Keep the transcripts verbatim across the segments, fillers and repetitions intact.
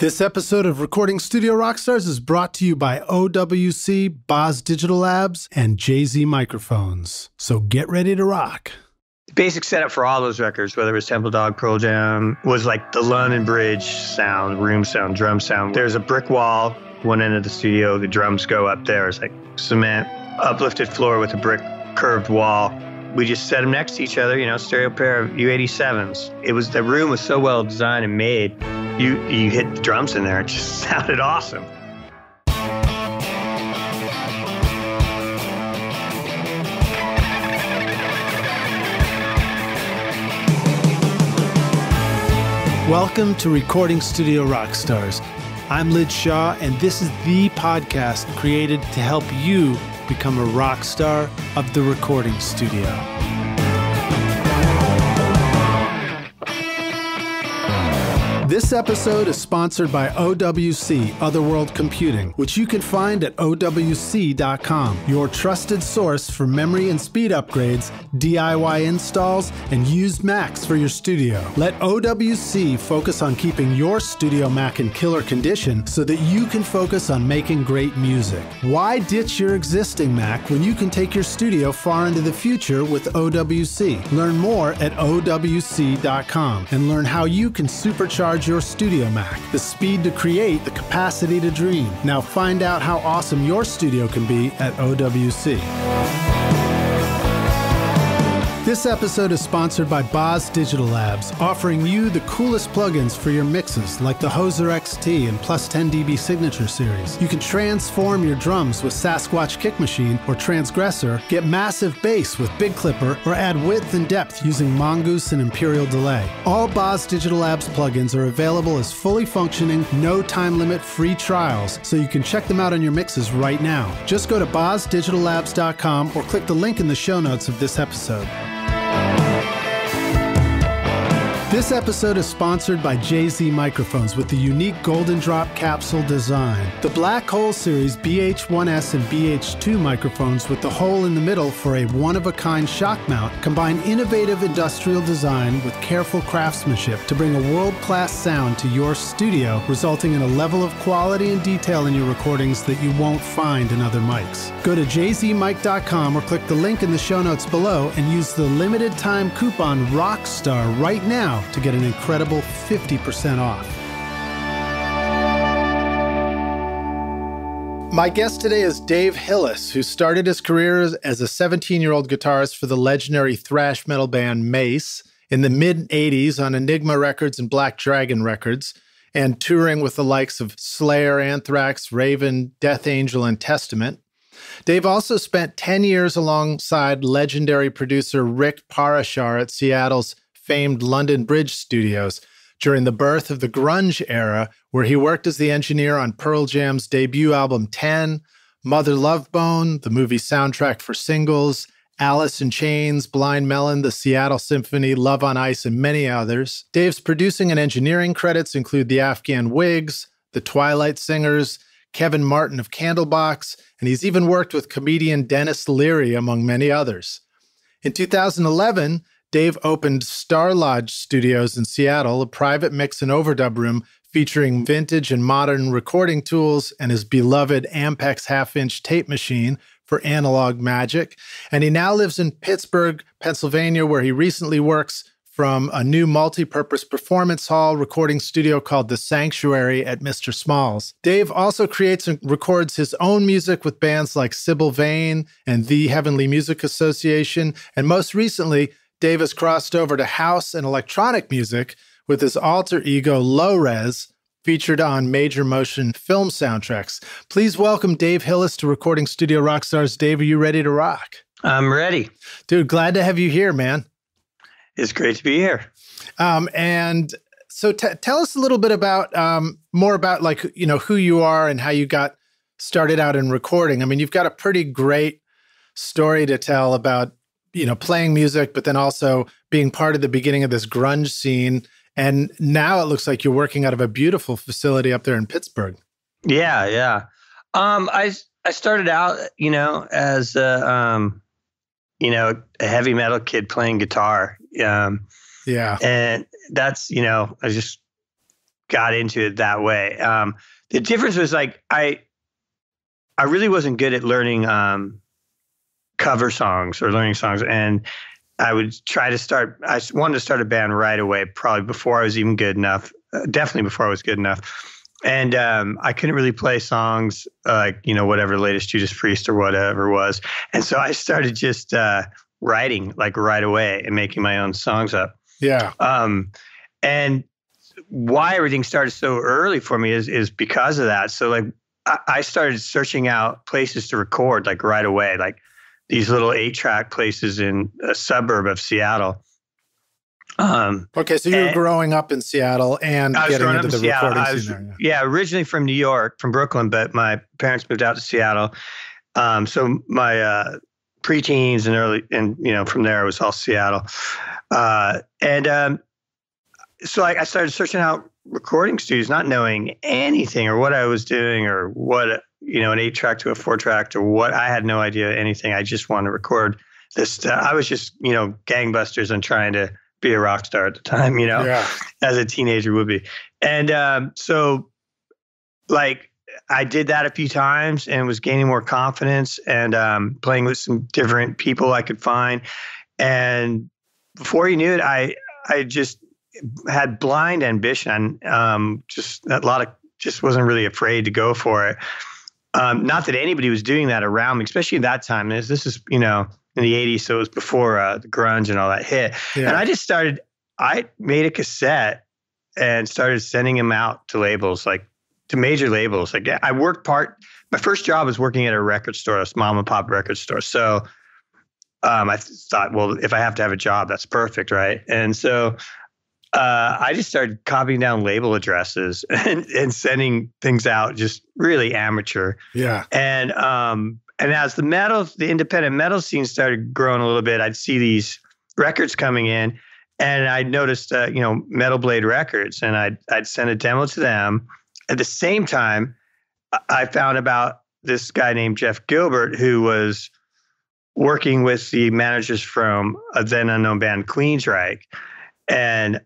This episode of Recording Studio Rockstars is brought to you by O W C, Boz Digital Labs, and Jay-Z Microphones. So get ready to rock. The basic setup for all those records, whether it was Temple Dog, Pearl Jam, was like the London Bridge sound, room sound, drum sound. There's a brick wall, one end of the studio, the drums go up there. It's like cement, uplifted floor with a brick curved wall. We just set them next to each other, you know, stereo pair of U eighty-sevens. It was, the room was so well designed and made. You, you hit the drums in there, it just sounded awesome. Welcome to Recording Studio Rockstars. I'm Lij Shaw, and this is the podcast created to help you become a rock star of the recording studio. This episode is sponsored by O W C, Other World Computing, which you can find at O W C dot com, your trusted source for memory and speed upgrades, D I Y installs, and used Macs for your studio. Let O W C focus on keeping your studio Mac in killer condition so that you can focus on making great music. Why ditch your existing Mac when you can take your studio far into the future with O W C? Learn more at O W C dot com and learn how you can supercharge your studio Mac. The speed to create, the capacity to dream. Now find out how awesome your studio can be at O W C. This episode is sponsored by Boz Digital Labs, offering you the coolest plugins for your mixes, like the Hoser X T and Plus ten D B Signature Series. You can transform your drums with Sasquatch Kick Machine or Transgressor, get massive bass with Big Clipper, or add width and depth using Mongoose and Imperial Delay. All Boz Digital Labs plugins are available as fully functioning, no time limit free trials, so you can check them out on your mixes right now. Just go to boz digital labs dot com or click the link in the show notes of this episode. This episode is sponsored by Jay-Z Microphones with the unique Golden Drop capsule design. The Black Hole Series B H one S and B H two microphones with the hole in the middle for a one-of-a-kind shock mount combine innovative industrial design with careful craftsmanship to bring a world-class sound to your studio, resulting in a level of quality and detail in your recordings that you won't find in other mics. Go to jay z mic dot com or click the link in the show notes below and use the limited time coupon ROCKSTAR right now to get an incredible fifty percent off. My guest today is Dave Hillis, who started his career as a seventeen-year-old guitarist for the legendary thrash metal band Mace in the mid eighties on Enigma Records and Black Dragon Records, and touring with the likes of Slayer, Anthrax, Raven, Death Angel, and Testament. Dave also spent ten years alongside legendary producer Rick Parashar at Seattle's famed London Bridge Studios during the birth of the grunge era, where he worked as the engineer on Pearl Jam's debut album ten, Mother Love Bone, the movie soundtrack for Singles, Alice in Chains, Blind Melon, the Seattle Symphony, Love on Ice, and many others. Dave's producing and engineering credits include The Afghan Whigs, The Twilight Singers, Kevin Martin of Candlebox, and he's even worked with comedian Dennis Leary, among many others. In two thousand eleven, Dave opened Star Lodge Studios in Seattle, a private mix and overdub room featuring vintage and modern recording tools and his beloved Ampex half-inch tape machine for analog magic. And he now lives in Pittsburgh, Pennsylvania, where he recently works from a new multi-purpose performance hall recording studio called The Sanctuary at Mister Small's. Dave also creates and records his own music with bands like Sybil Vane and The Heavenly Music Association, and most recently, Dave has crossed over to house and electronic music with his alter ego, Low Res, featured on major motion film soundtracks. Please welcome Dave Hillis to Recording Studio Rockstars. Dave, are you ready to rock? I'm ready. Dude, glad to have you here, man. It's great to be here. Um, and so t- tell us a little bit about, um, more about like, you know, who you are and how you got started out in recording. I mean, you've got a pretty great story to tell about, you know, playing music, but then also being part of the beginning of this grunge scene. And now it looks like you're working out of a beautiful facility up there in Pittsburgh. Yeah, yeah. Um, I I started out, you know, as a, um, you know, a heavy metal kid playing guitar. Um, yeah. And that's, you know, I just got into it that way. Um, the difference was like, I, I really wasn't good at learning um, cover songs or learning songs. And I would try to start, I wanted to start a band right away, probably before I was even good enough, uh, definitely before I was good enough. And um, I couldn't really play songs uh, like, you know, whatever latest Judas Priest or whatever was. And so I started just uh, writing like right away and making my own songs up. Yeah. Um, and why everything started so early for me is is because of that. So like I, I started searching out places to record like right away, like these little eight track places in a suburb of Seattle. Um, okay, so you were and, growing up in Seattle and I was getting into the Seattle, recording was, scene there. Yeah. yeah, originally from New York, from Brooklyn, but my parents moved out to Seattle. Um, so my uh, preteens and early, and you know, from there it was all Seattle. Uh, and um, so I, I started searching out recording studios, not knowing anything or what I was doing or what, you know, an eight track to a four track to what. I had no idea anything. I just wanted to record this. Uh, I was just, you know, gangbusters and trying to be a rock star at the time, you know, yeah. as a teenager would be. And um, so like I did that a few times and was gaining more confidence and um, playing with some different people I could find. And before you knew it, I, I just had blind ambition. Um, just a lot of, just wasn't really afraid to go for it. Um, not that anybody was doing that around me, especially at that time. This, this is, you know, in the eighties, so it was before uh, the grunge and all that hit. Yeah. And I just started, I made a cassette and started sending them out to labels, like to major labels. Like I worked part, my first job was working at a record store, a mom and pop record store. So um, I thought, well, if I have to have a job, that's perfect, right? And so uh, I just started copying down label addresses and, and sending things out, just really amateur. Yeah. And, um, And as the metal, the independent metal scene started growing a little bit, I'd see these records coming in, and I noticed, uh, you know, Metal Blade Records, and I'd I'd send a demo to them. At the same time, I found about this guy named Jeff Gilbert, who was working with the managers from a then unknown band, Queensryche, and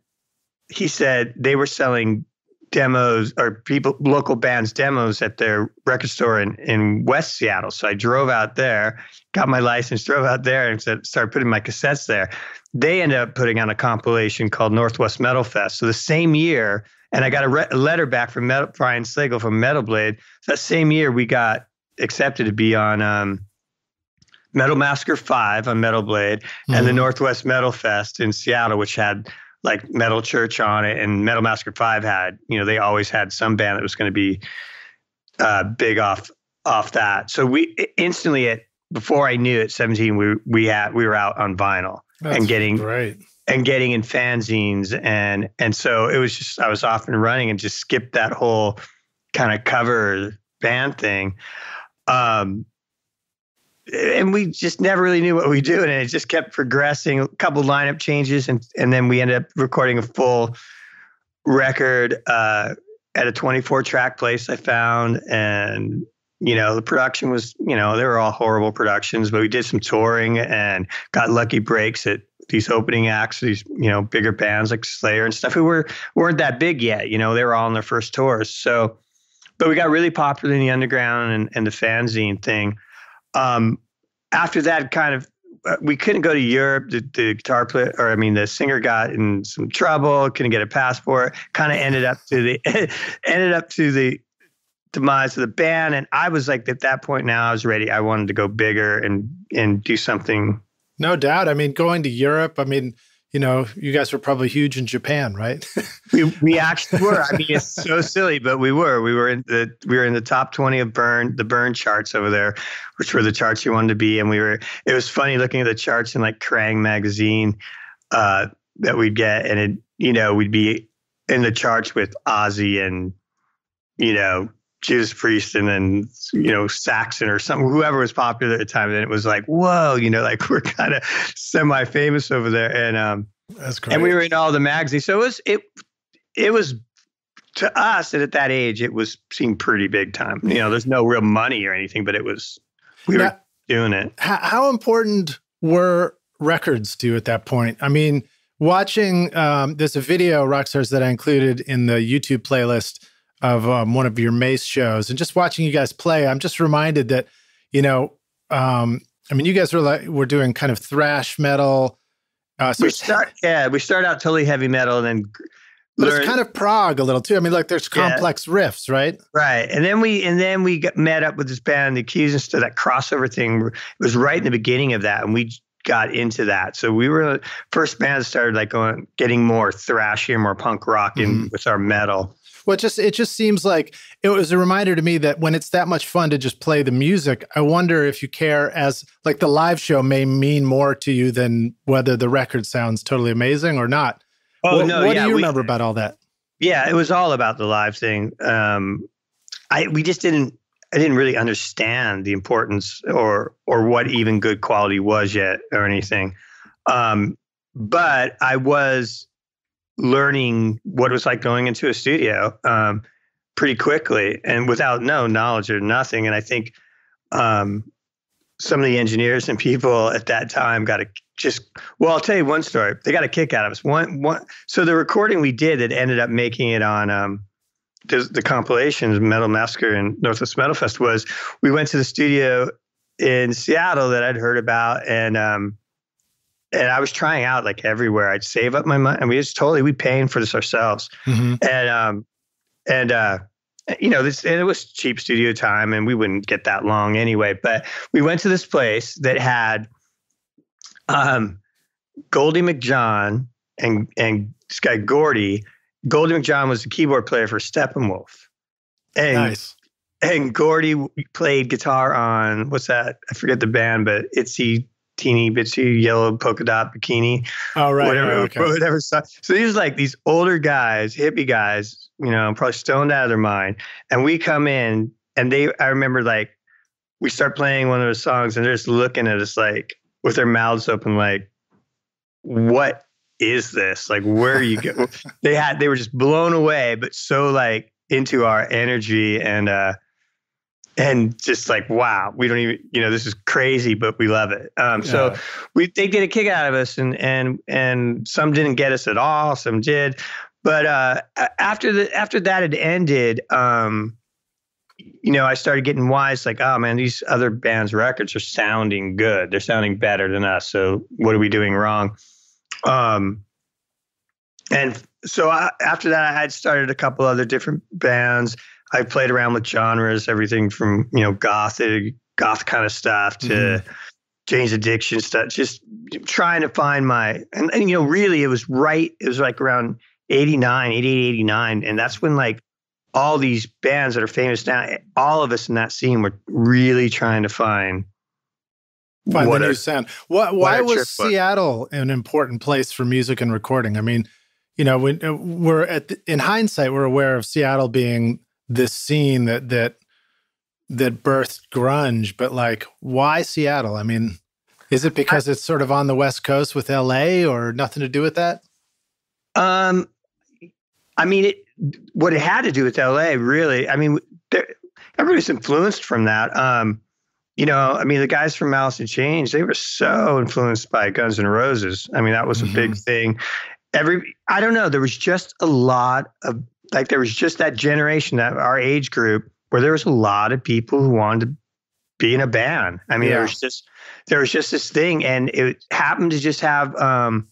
he said they were selling demos or people, local bands demos at their record store in, in West Seattle. So I drove out there, got my license, drove out there and started putting my cassettes there. They ended up putting on a compilation called Northwest Metal Fest. So the same year, and I got a, re- a letter back from Metal, Brian Slagle from Metal Blade. So that same year we got accepted to be on um, Metal Massacre five on Metal Blade mm-hmm. and the Northwest Metal Fest in Seattle, which had like Metal Church on it, and Metal Massacre five had, you know, they always had some band that was going to be uh, big off off that. So we instantly, at before I knew it, seventeen, we we had we were out on vinyl That's and getting great. and getting in fanzines, and and so it was just I was off and running and just skipped that whole kind of cover band thing. Um, And we just never really knew what we do. And it just kept progressing, a couple lineup changes. And, and then we ended up recording a full record uh, at a twenty-four track place I found. And, you know, the production was, you know, they were all horrible productions, but we did some touring and got lucky breaks at these opening acts, these, you know, bigger bands like Slayer and stuff who were, weren't that big yet. You know, they were all on their first tours. So, but we got really popular in the underground and, and the fanzine thing. Um, after that kind of, uh, we couldn't go to Europe. The, the guitar player, or I mean, the singer got in some trouble, couldn't get a passport, kind of ended up to the, ended up to the demise of the band. And I was like, at that point now I was ready. I wanted to go bigger and, and do something. No doubt. I mean, going to Europe, I mean, you know, you guys were probably huge in Japan, right? we we actually were. I mean, it's so silly, but we were. We were in the we were in the top twenty of Burn, the Burn charts over there, which were the charts you wanted to be. And we were. It was funny looking at the charts in like Kerrang! Magazine uh, that we'd get, and it you know we'd be in the charts with Ozzy and you know Judas Priest and then you know Saxon or something, whoever was popular at the time. And it was like, whoa, you know, like we're kind of semi-famous over there. And um, That's great. And we were in all the magazines, so it was it. It was to us that at that age, it was seemed pretty big time. You know, there's no real money or anything, but it was we now, were doing it. How important were records to you at that point? I mean, watching um, this video, Rockstars, that I included in the YouTube playlist of um, one of your Mace shows, and just watching you guys play, I'm just reminded that, you know, um, I mean, you guys were like, were doing kind of thrash metal. Uh, so we start, yeah, we start out totally heavy metal, and then but learn, it's kind of prog a little too. I mean, like there's complex yeah. riffs, right? Right, and then we and then we got, met up with this band, the Accused, to that crossover thing. It was right in the beginning of that, and we got into that. So we were first band started like going getting more thrashy, more punk rock, and mm. with our metal. Well, it just it just seems like it was a reminder to me that when it's that much fun to just play the music, I wonder if you care as like the live show may mean more to you than whether the record sounds totally amazing or not. Oh well, no! What yeah, do you we, remember about all that? Yeah, it was all about the live thing. Um, I we just didn't I didn't really understand the importance or or what even good quality was yet or anything. Um, but I was learning what it was like going into a studio um, pretty quickly and without no knowledge or nothing. And I think um, some of the engineers and people at that time got a just, well, I'll tell you one story. They got a kick out of us. One, one, so the recording we did that ended up making it on um, the, the compilations, Metal Massacre and Northwest Metal Fest, was we went to the studio in Seattle that I'd heard about, and um, and I was trying out like everywhere. I'd save up my money, and we just totally we paying for this ourselves, mm-hmm. and um, and uh, you know this. And it was cheap studio time, and we wouldn't get that long anyway. But we went to this place that had Um, Goldie McJohn and and this guy Gordy. Goldie McJohn was the keyboard player for Steppenwolf, and nice. And Gordy played guitar on what's that? I forget the band, but Itsy Teeny Bitsy Yellow Polka Dot Bikini. Oh right, whatever, right, okay. whatever. So these like these older guys, hippie guys, you know, probably stoned out of their mind. And we come in, and they. I remember like we start playing one of those songs, and they're just looking at us like, with their mouths open, like, what is this? Like, where are you going? they had, they were just blown away, but so like into our energy and, uh, and just like, wow, we don't even, you know, this is crazy, but we love it. Um, yeah. So we, they get a kick out of us, and, and, and some didn't get us at all. Some did. But, uh, after the, after that had ended, um, you know, I started getting wise, like, oh man, these other bands' records are sounding good. They're sounding better than us. So what are we doing wrong? Um, and so I, after that, I had started a couple other different bands. I played around with genres, everything from, you know, gothic, goth kind of stuff to mm-hmm. Jane's Addiction stuff, just trying to find my, and, and, you know, really it was right. It was like around eighty-nine, eighty-eight, eighty-nine. And that's when like, all these bands that are famous now, all of us in that scene were really trying to find, find what the new a, sound. What, why what was Seattle an important place for music and recording? I mean, you know, we, we're at the, in hindsight, we're aware of Seattle being this scene that that that birthed grunge, but like, why Seattle? I mean, is it because I, it's sort of on the West Coast with L A, or nothing to do with that? Um, I mean it. What it had to do with L A, really, I mean, everybody's influenced from that. Um, you know, I mean, the guys from Alice in Chains, they were so influenced by Guns N' Roses. I mean, that was mm-hmm. a big thing. Every, I don't know, there was just a lot of, like, there was just that generation, that our age group, where there was a lot of people who wanted to be in a band. I mean, yeah. there was just, there was just this thing, and it happened to just have, um,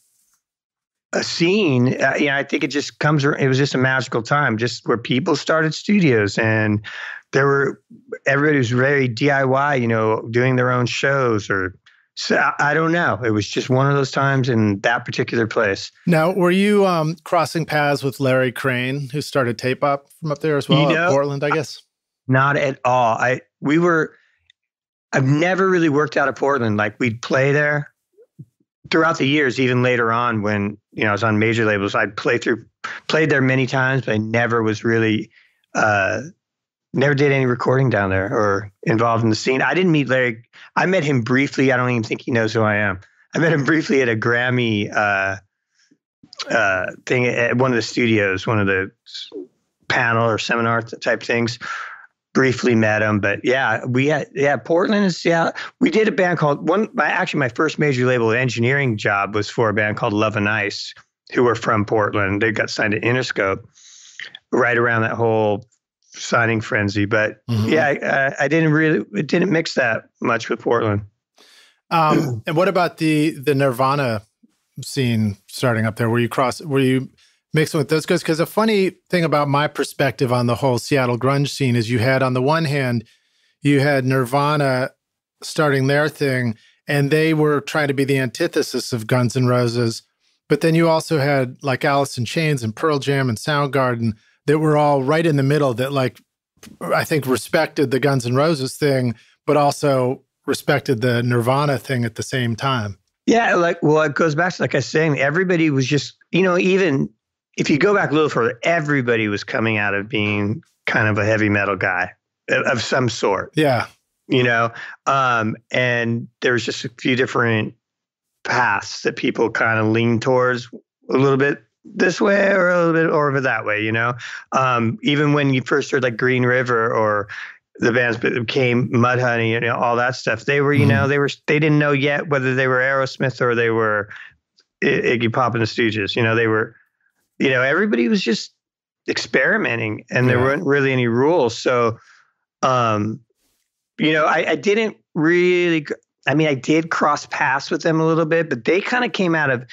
a scene, uh, you know, I think it just comes, it was just a magical time, just where people started studios, and there were, everybody was very D I Y, you know, doing their own shows, or, so I, I don't know. It was just one of those times in that particular place. Now, were you um, crossing paths with Larry Crane, who started Tape Up from up there as well, you know, Portland, I guess? Not at all. I, we were, I've never really worked out of Portland. Like, we'd play there throughout the years, even later on when, you know, I was on major labels, I'd play through, played there many times, but I never was really, uh, never did any recording down there or involved in the scene. I didn't meet Larry. I met him briefly. I don't even think he knows who I am. I met him briefly at a Grammy uh, uh, thing at one of the studios, one of the panel or seminar type things. briefly met him, but yeah, we had, yeah, Portland is, yeah, we did a band called one, my, actually my first major label engineering job was for a band called Love on Ice, who were from Portland. They got signed to Interscope right around that whole signing frenzy. But mm-hmm. yeah, I, I didn't really, it didn't mix that much with Portland. Um, and what about the, the Nirvana scene starting up there? Were you cross, were you mixing with those guys? Because a funny thing about my perspective on the whole Seattle grunge scene is you had, on the one hand, you had Nirvana starting their thing, and they were trying to be the antithesis of Guns N' Roses. But then you also had like Alice in Chains and Pearl Jam and Soundgarden that were all right in the middle that, like, I think respected the Guns N' Roses thing, but also respected the Nirvana thing at the same time. Yeah, like, well, it goes back to, like I was saying, everybody was just, you know, even if you go back a little further, everybody was coming out of being kind of a heavy metal guy of some sort. Yeah. You know, um, and there was just a few different paths that people kind of lean towards, a little bit this way or a little bit over that way, you know? Um, even when you first heard like Green River or the bands became Mudhoney, you know, all that stuff, they were, you mm. know, they were, they didn't know yet whether they were Aerosmith or they were Iggy Pop and the Stooges, you know, they were, you know, everybody was just experimenting and yeah. there weren't really any rules. So, um, you know, I, I didn't really, I mean, I did cross paths with them a little bit, but they kind of came out of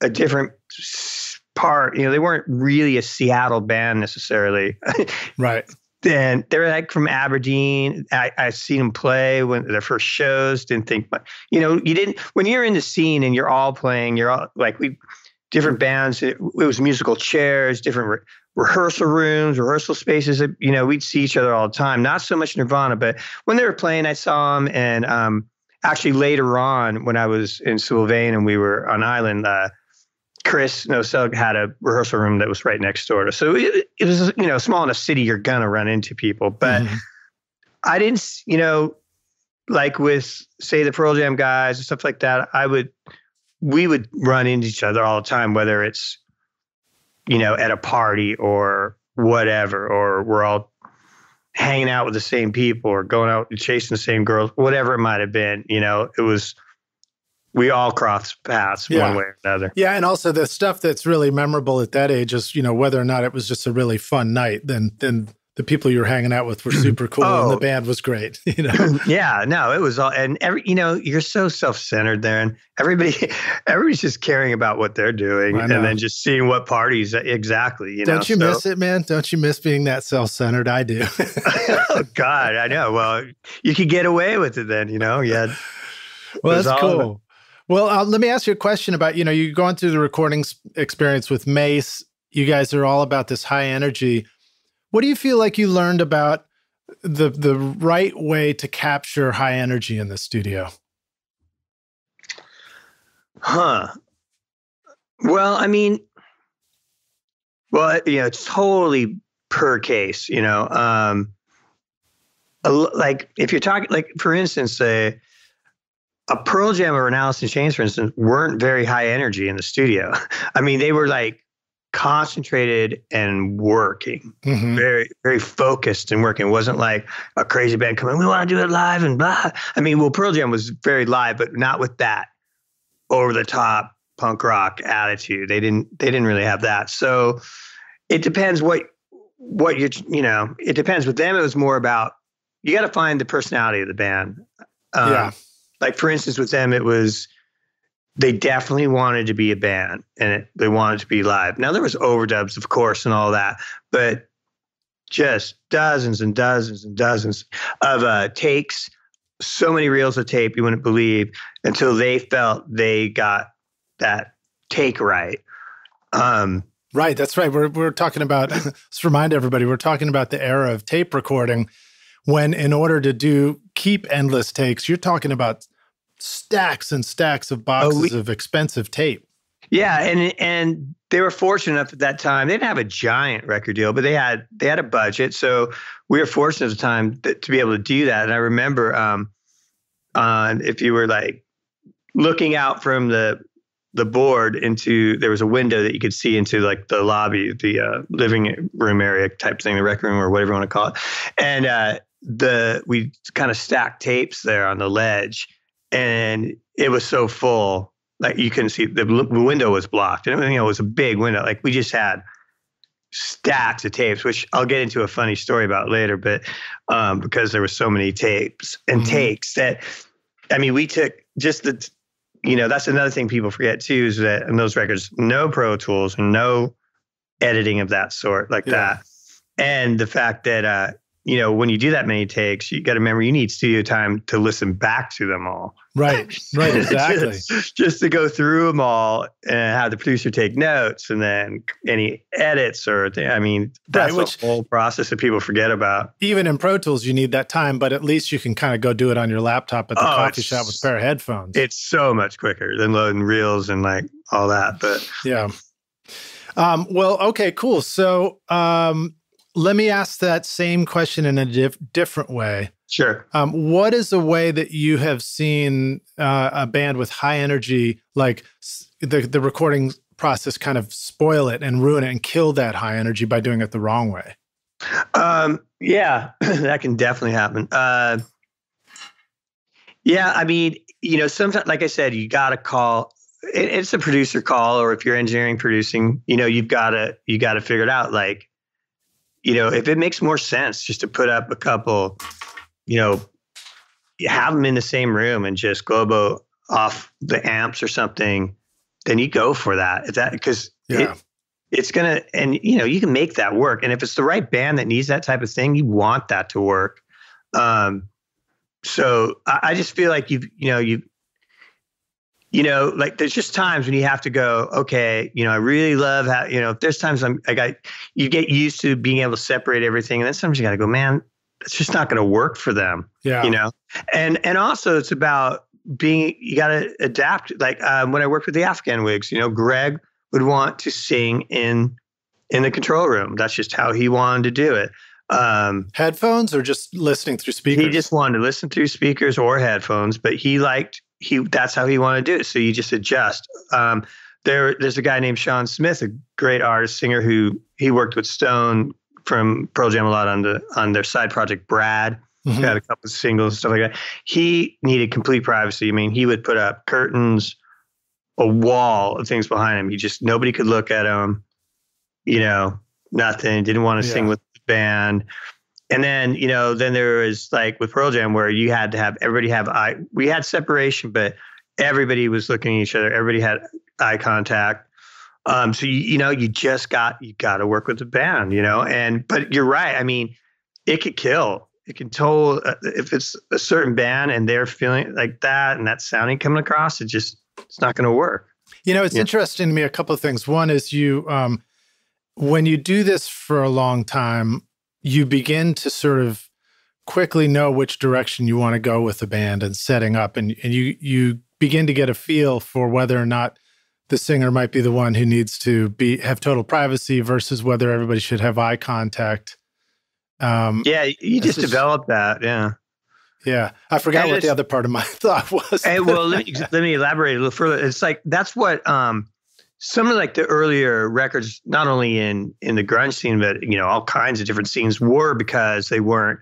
a different part. You know, they weren't really a Seattle band necessarily. Right. Then they were like from Aberdeen. I, I seen them play when their first shows. Didn't think, but you know, you didn't, when you're in the scene and you're all playing, you're all like, we, different bands, it, it was musical chairs, different re rehearsal rooms, rehearsal spaces. You know, we'd see each other all the time. Not so much Nirvana, but when they were playing, I saw them. And um, actually later on when I was in Sybil Vane and we were on Island, uh, Chris Nosell had a rehearsal room that was right next door. So it, it was, you know, small enough city, you're going to run into people. But mm-hmm. I didn't, you know, like with, say, the Pearl Jam guys and stuff like that, I would, we would run into each other all the time, whether it's, you know, at a party or whatever, or we're all hanging out with the same people or going out and chasing the same girls, whatever it might have been, you know, it was, we all cross paths yeah. one way or another. Yeah, and also the stuff that's really memorable at that age is, you know, whether or not it was just a really fun night, then then the people you were hanging out with were super cool oh. and the band was great, you know? Yeah, no, it was all, and every, you know, you're so self-centered there and everybody, everybody's just caring about what they're doing and then just seeing what parties, exactly, you know? Don't you so, miss it, man? Don't you miss being that self-centered? I do. Oh, God, I know. Well, you could get away with it then, you know? Yeah. Well, that's cool. Well, uh, let me ask you a question about, you know, you've gone through the recording experience with Mace. You guys are all about this high energy. What do you feel like you learned about the the right way to capture high energy in the studio? Huh. Well, I mean, well, you know, it's totally per case, you know. Um, like, if you're talking, like, for instance, say, a Pearl Jam or an Alice in Chains, for instance, weren't very high energy in the studio. I mean, they were like concentrated and working, mm-hmm. very, very focused and working. It wasn't like a crazy band coming, we want to do it live and blah. I mean, well, Pearl Jam was very live, but not with that over the top punk rock attitude. They didn't, they didn't really have that. So it depends what, what you're, you know, it depends. With them, it was more about, you got to find the personality of the band. Um, yeah. Like, for instance, with them, it was, they definitely wanted to be a band and it, they wanted to be live. Now, there was overdubs, of course, and all that, but just dozens and dozens and dozens of uh, takes, so many reels of tape you wouldn't believe until they felt they got that take right. Um, right, that's right. We're, we're talking about, let's remind everybody, we're talking about the era of tape recording when in order to do keep endless takes, you're talking about stacks and stacks of boxes oh, we, of expensive tape. Yeah, and and they were fortunate enough at that time. They didn't have a giant record deal, but they had they had a budget. So we were fortunate at the time that, to be able to do that. And I remember, um, uh, if you were like looking out from the the board into, there was a window that you could see into like the lobby, the uh, living room area type thing, the rec room or whatever you want to call it. And uh, the we kind of stacked tapes there on the ledge, and it was so full, like you couldn't see, the window was blocked. And everything, you know, it was a big window. Like we just had stacks of tapes, which I'll get into a funny story about later, but um, because there were so many tapes and mm-hmm. takes that, I mean, we took just the, you know, that's another thing people forget too, is that in those records, no Pro Tools, no editing of that sort like yeah. that. And the fact that, uh, you know, when you do that many takes, you got to remember you need studio time to listen back to them all. Right, right, exactly. just, just to go through them all and have the producer take notes and then any edits or, th- I mean, that's right, which, a whole process that people forget about. Even in Pro Tools, you need that time, but at least you can kind of go do it on your laptop at the oh, coffee shop with a pair of headphones. It's so much quicker than loading reels and like all that, but. Yeah. Um, well, okay, cool. So, um, let me ask that same question in a diff- different way. Sure. Um, what is a way that you have seen uh, a band with high energy, like s- the, the recording process kind of spoil it and ruin it and kill that high energy by doing it the wrong way? Um, yeah, that can definitely happen. Uh, yeah, I mean, you know, sometimes, like I said, you got to call. It, it's a producer call, or if you're engineering, producing, you know, you've got to, you got to figure it out. Like, you know, if it makes more sense just to put up a couple, you know, have them in the same room and just globo off the amps or something, then you go for that. If that, because yeah. it, it's going to, and, you know, you can make that work. And if it's the right band that needs that type of thing, you want that to work. Um, so I, I just feel like you've, you know, you you know, like there's just times when you have to go, okay, you know, I really love how, you know, if there's times I'm, I got, you get used to being able to separate everything, and then sometimes you got to go, man, it's just not going to work for them. Yeah. You know, and, and also it's about being, you got to adapt. Like um, when I worked with the Afghan Whigs, you know, Greg would want to sing in, in the control room. That's just how he wanted to do it. Um, headphones or just listening through speakers? He just wanted to listen through speakers or headphones, but he liked, He that's how he wanted to do it. So you just adjust. Um, there, there's a guy named Sean Smith, a great artist, singer, who he worked with Stone from Pearl Jam a lot on the on their side project Brad. Mm-hmm. Got a couple of singles and stuff like that. He needed complete privacy. I mean, he would put up curtains, a wall of things behind him. He just nobody could look at him. You know, nothing. Didn't want to yeah. sing with the band. And then, you know, then there was like with Pearl Jam where you had to have everybody have eye. We had separation, but everybody was looking at each other. Everybody had eye contact. Um, so, you, you know, you just got you got to work with the band, you know, and but you're right. I mean, it could kill. It can toll uh, if it's a certain band and they're feeling like that and that sounding coming across. It just it's not going to work. You know, it's yeah. interesting to me. A couple of things. One is you um, when you do this for a long time, you begin to sort of quickly know which direction you want to go with the band and setting up. And, and you you begin to get a feel for whether or not the singer might be the one who needs to be have total privacy versus whether everybody should have eye contact. Um, yeah, you just is, develop that, yeah. Yeah, I forgot and what the other part of my thought was. And well, let me, let me elaborate a little further. It's like, that's what... Um, some of like the earlier records, not only in, in the grunge scene, but, you know, all kinds of different scenes were because they weren't,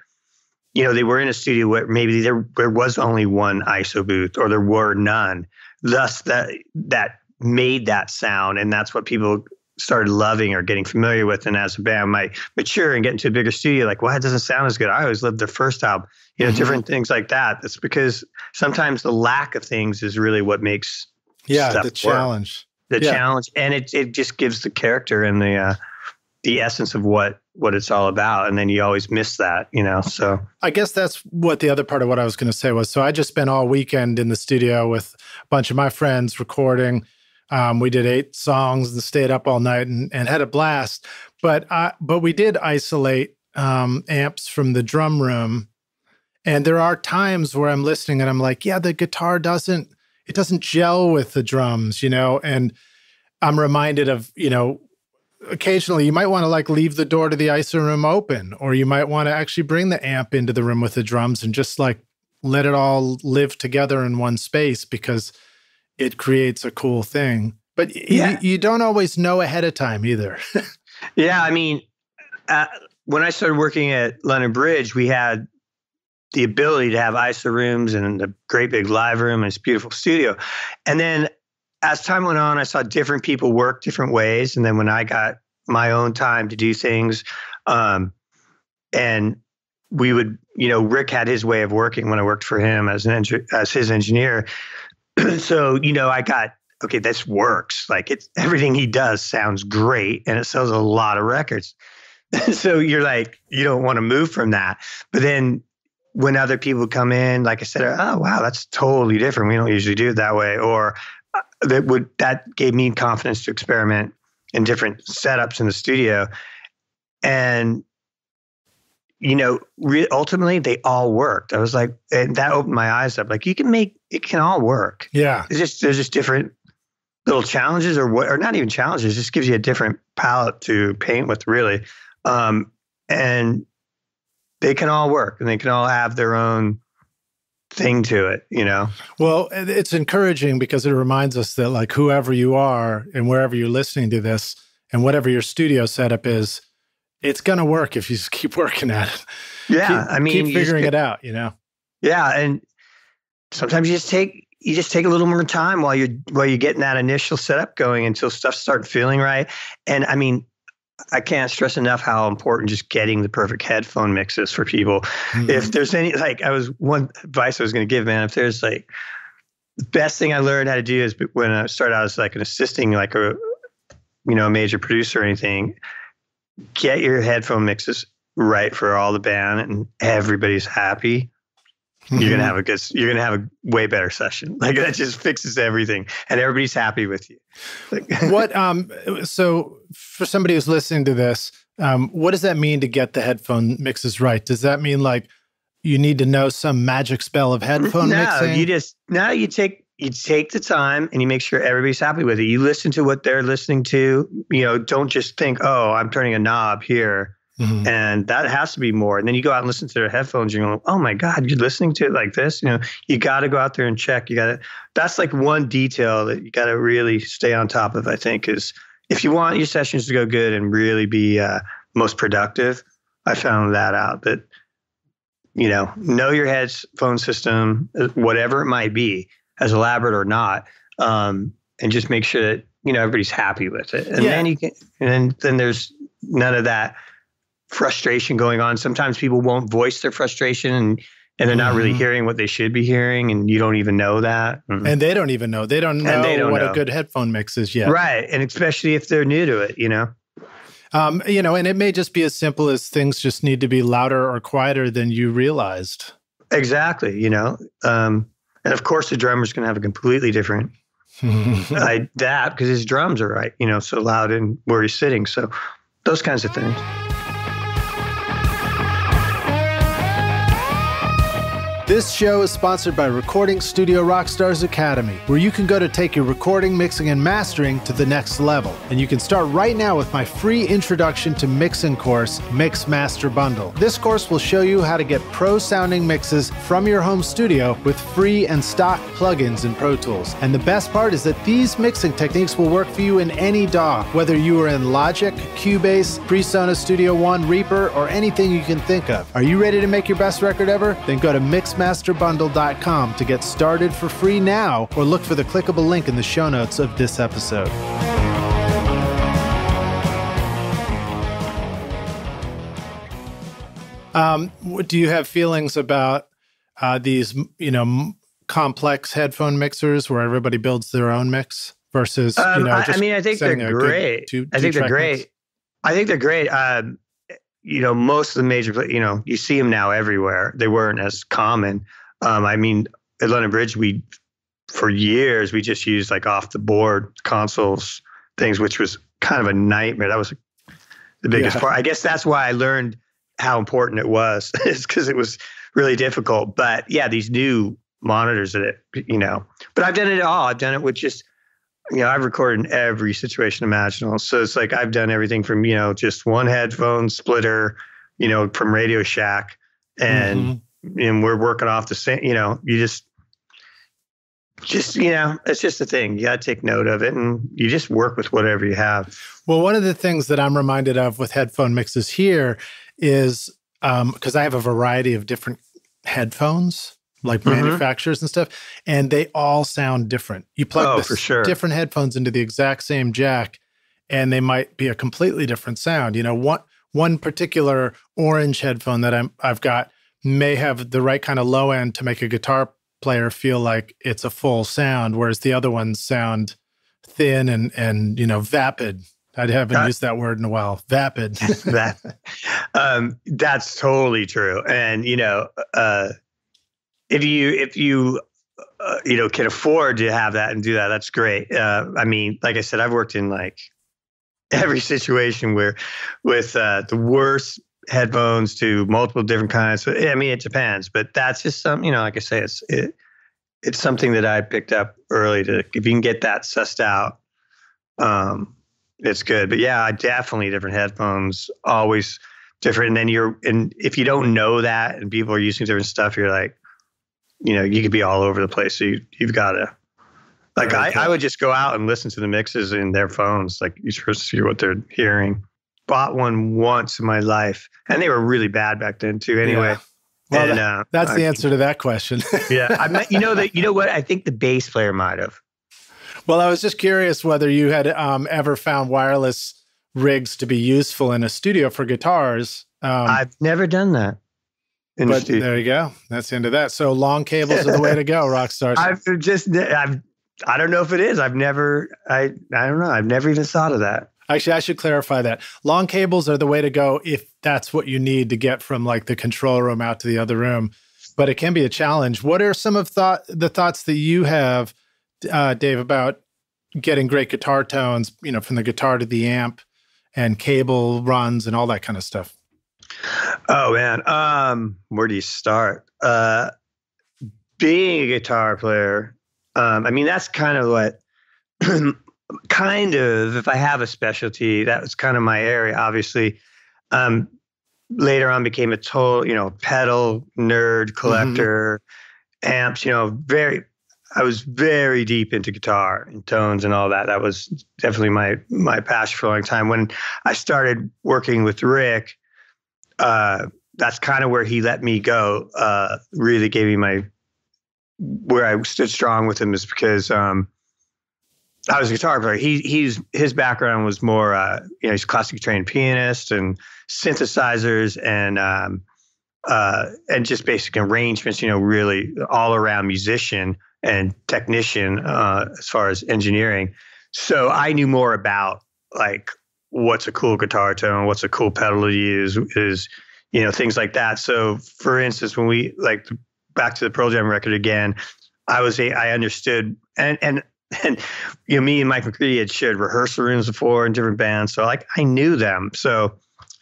you know, they were in a studio where maybe there, there was only one I S O booth or there were none. Thus that, that made that sound. And that's what people started loving or getting familiar with. And as a band might mature and get into a bigger studio, like, well, it doesn't sound as good. I always loved the first album, you know, mm-hmm. different things like that. That's because sometimes the lack of things is really what makes yeah, stuff the challenge. Work. The yeah. challenge, and it it just gives the character and the uh, the essence of what what it's all about, and then you always miss that, you know. So I guess that's what the other part of what I was going to say was. So I just spent all weekend in the studio with a bunch of my friends recording. Um, we did eight songs and stayed up all night and, and had a blast. But I, but we did isolate um, amps from the drum room, and there are times where I'm listening and I'm like, yeah, the guitar doesn't. It doesn't gel with the drums, you know, and I'm reminded of, you know, occasionally you might want to like leave the door to the I S O room open, or you might want to actually bring the amp into the room with the drums and just like let it all live together in one space, because it creates a cool thing. But yeah. you, you don't always know ahead of time either. Yeah, I mean, uh, when I started working at London Bridge, we had the ability to have I S O rooms and a great big live room and this beautiful studio. And then as time went on, I saw different people work different ways. And then when I got my own time to do things, um, and we would, you know, Rick had his way of working when I worked for him as an as his engineer. So, you know, I got, okay, this works. Like, it's everything he does sounds great and it sells a lot of records. So you're like, you don't want to move from that. But then when other people come in, like I said, oh, wow, that's totally different. We don't usually do it that way. Or that would, that gave me confidence to experiment in different setups in the studio. And, you know, re- ultimately they all worked. I was like, and that opened my eyes up. Like, you can make, it can all work. Yeah. It's just, there's just different little challenges or what, or not even challenges, just gives you a different palette to paint with, really. Um, and they can all work and they can all have their own thing to it, you know? Well, it's encouraging because it reminds us that, like, whoever you are and wherever you're listening to this and whatever your studio setup is, it's going to work if you just keep working at it. Yeah. keep, I mean, keep figuring it out, you know? Yeah. And sometimes you just take, you just take a little more time while you're, while you're getting that initial setup going until stuff starts feeling right. And I mean, I can't stress enough how important just getting the perfect headphone mix is for people. Mm-hmm. If there's any, like, I was, one advice I was going to give, man, if there's like, the best thing I learned how to do is when I started out as like an assisting, like a, you know, a major producer or anything, get your headphone mixes right for all the band and everybody's happy. Mm-hmm. You're going to have a good, you're going to have a way better session. Like, that just fixes everything and everybody's happy with you. Like, what, um, so for somebody who's listening to this, um, what does that mean to get the headphone mixes right? Does that mean like you need to know some magic spell of headphone no, mixing? No, you just, no, you take, you take the time and you make sure everybody's happy with it. You listen to what they're listening to, you know, don't just think, oh, I'm turning a knob here. Mm-hmm. And that has to be more. And then you go out and listen to their headphones. You're going, oh my God, you're listening to it like this. You know, you got to go out there and check. You got to, that's like one detail that you got to really stay on top of, I think, is if you want your sessions to go good and really be uh, most productive. I found that out, that, you know, know your headphone system, whatever it might be, as elaborate or not, um, and just make sure that, you know, everybody's happy with it. And yeah. then you can, and then, then there's none of that frustration going on. Sometimes people won't voice their frustration and, and they're not mm-hmm. really hearing what they should be hearing. And you don't even know that. Mm-hmm. And they don't even know. They don't know they don't what know. a good headphone mix is yet. Right. And especially if they're new to it, you know? Um, you know, and it may just be as simple as things just need to be louder or quieter than you realized. Exactly. You know, um, and of course the drummer's going to have a completely different like that because his drums are right, you know, so loud and where he's sitting. So those kinds of things. This show is sponsored by Recording Studio Rockstars Academy, where you can go to take your recording, mixing, and mastering to the next level. And you can start right now with my free Introduction to Mixing course, Mix Master Bundle. This course will show you how to get pro-sounding mixes from your home studio with free and stock plugins in Pro Tools. And the best part is that these mixing techniques will work for you in any D A W, whether you are in Logic, Cubase, PreSonus Studio One, Reaper, or anything you can think of. Are you ready to make your best record ever? Then go to Mix Master master bundle dot com to get started for free now, or look for the clickable link in the show notes of this episode. Um, do you have feelings about uh, these, you know, m- complex headphone mixers where everybody builds their own mix versus, um, you know, I, just I mean, I think they're great. Two, two, I think they're great. Mix? I think they're great. Um, You know, most of the major, you know, you see them now everywhere. They weren't as common. Um, I mean, at London Bridge, we, for years, we just used like off the board consoles, things, which was kind of a nightmare. That was the biggest yeah. part. I guess that's why I learned how important it was, is because it was really difficult. But yeah, these new monitors that, it, you know, but I've done it all. I've done it with just, you know, I've recorded in every situation imaginable. So it's like I've done everything from, you know, just one headphone splitter, you know, from Radio Shack. And mm-hmm. and we're working off the same, you know, you just just, you know, it's just a thing. You got to take note of it, and you just work with whatever you have. Well, one of the things that I'm reminded of with headphone mixes here is um, because I have a variety of different headphones, like mm-hmm. manufacturers and stuff, and they all sound different. You plug oh, the for sure. different headphones into the exact same jack, and they might be a completely different sound. You know, one one particular orange headphone that I'm, I've got may have the right kind of low end to make a guitar player feel like it's a full sound, whereas the other ones sound thin and, and you know, vapid. I haven't uh, used that word in a while. Vapid. that, um, that's totally true. And, you know, uh, if you, if you, uh, you know, can afford to have that and do that, that's great. Uh, I mean, like I said, I've worked in like every situation where with uh, the worst headphones to multiple different kinds. So, I mean, it depends, but that's just some, you know, like I say, it's, it, it's something that I picked up early to, if you can get that sussed out, um, it's good. But yeah, definitely different headphones, always different. And then you're, and if you don't know that and people are using different stuff, you're like, you know, you could be all over the place. So you, you've got to, like, I, I would just go out and listen to the mixes in their phones. Like, you're supposed to see what they're hearing. Bought one once in my life, and they were really bad back then too. Anyway, yeah. well, and, that, that's uh, the I, answer to that question. yeah, I mean, you know that. You know what? I think the bass player might have. Well, I was just curious whether you had um, ever found wireless rigs to be useful in a studio for guitars. Um, I've never done that. In but the there you go. That's the end of that. So long cables are the way to go, rock stars. I've just, I've, I don't know if it is. I've never, I, I don't know. I've never even thought of that. Actually, I should clarify that. Long cables are the way to go if that's what you need to get from like the control room out to the other room, but it can be a challenge. What are some of thought the thoughts that you have, uh, Dave, about getting great guitar tones, you know, from the guitar to the amp and cable runs and all that kind of stuff? Oh man, um, where do you start? Uh, being a guitar player, um, I mean, that's kind of what. Kind of, if I have a specialty, that was kind of my area, obviously. Um, later on became a total, you know, pedal nerd, collector, mm-hmm. amps, you know, very, I was very deep into guitar and tones and all that. That was definitely my, my passion for a long time. When I started working with Rick, uh, that's kind of where he let me go, uh, really gave me my, where I stood strong with him is because, um, I was a guitar player. He, he's, his background was more, uh, you know, he's a classically trained pianist and synthesizers and, um, uh, and just basic arrangements, you know, really all around musician and technician, uh, as far as engineering. So I knew more about like, what's a cool guitar tone, what's a cool pedal to use is, you know, things like that. So for instance, when we like back to the Pearl Jam record again, I was, a, I understood and, and, And, you know, me and Mike McCready had shared rehearsal rooms before in different bands. So, like, I knew them. So,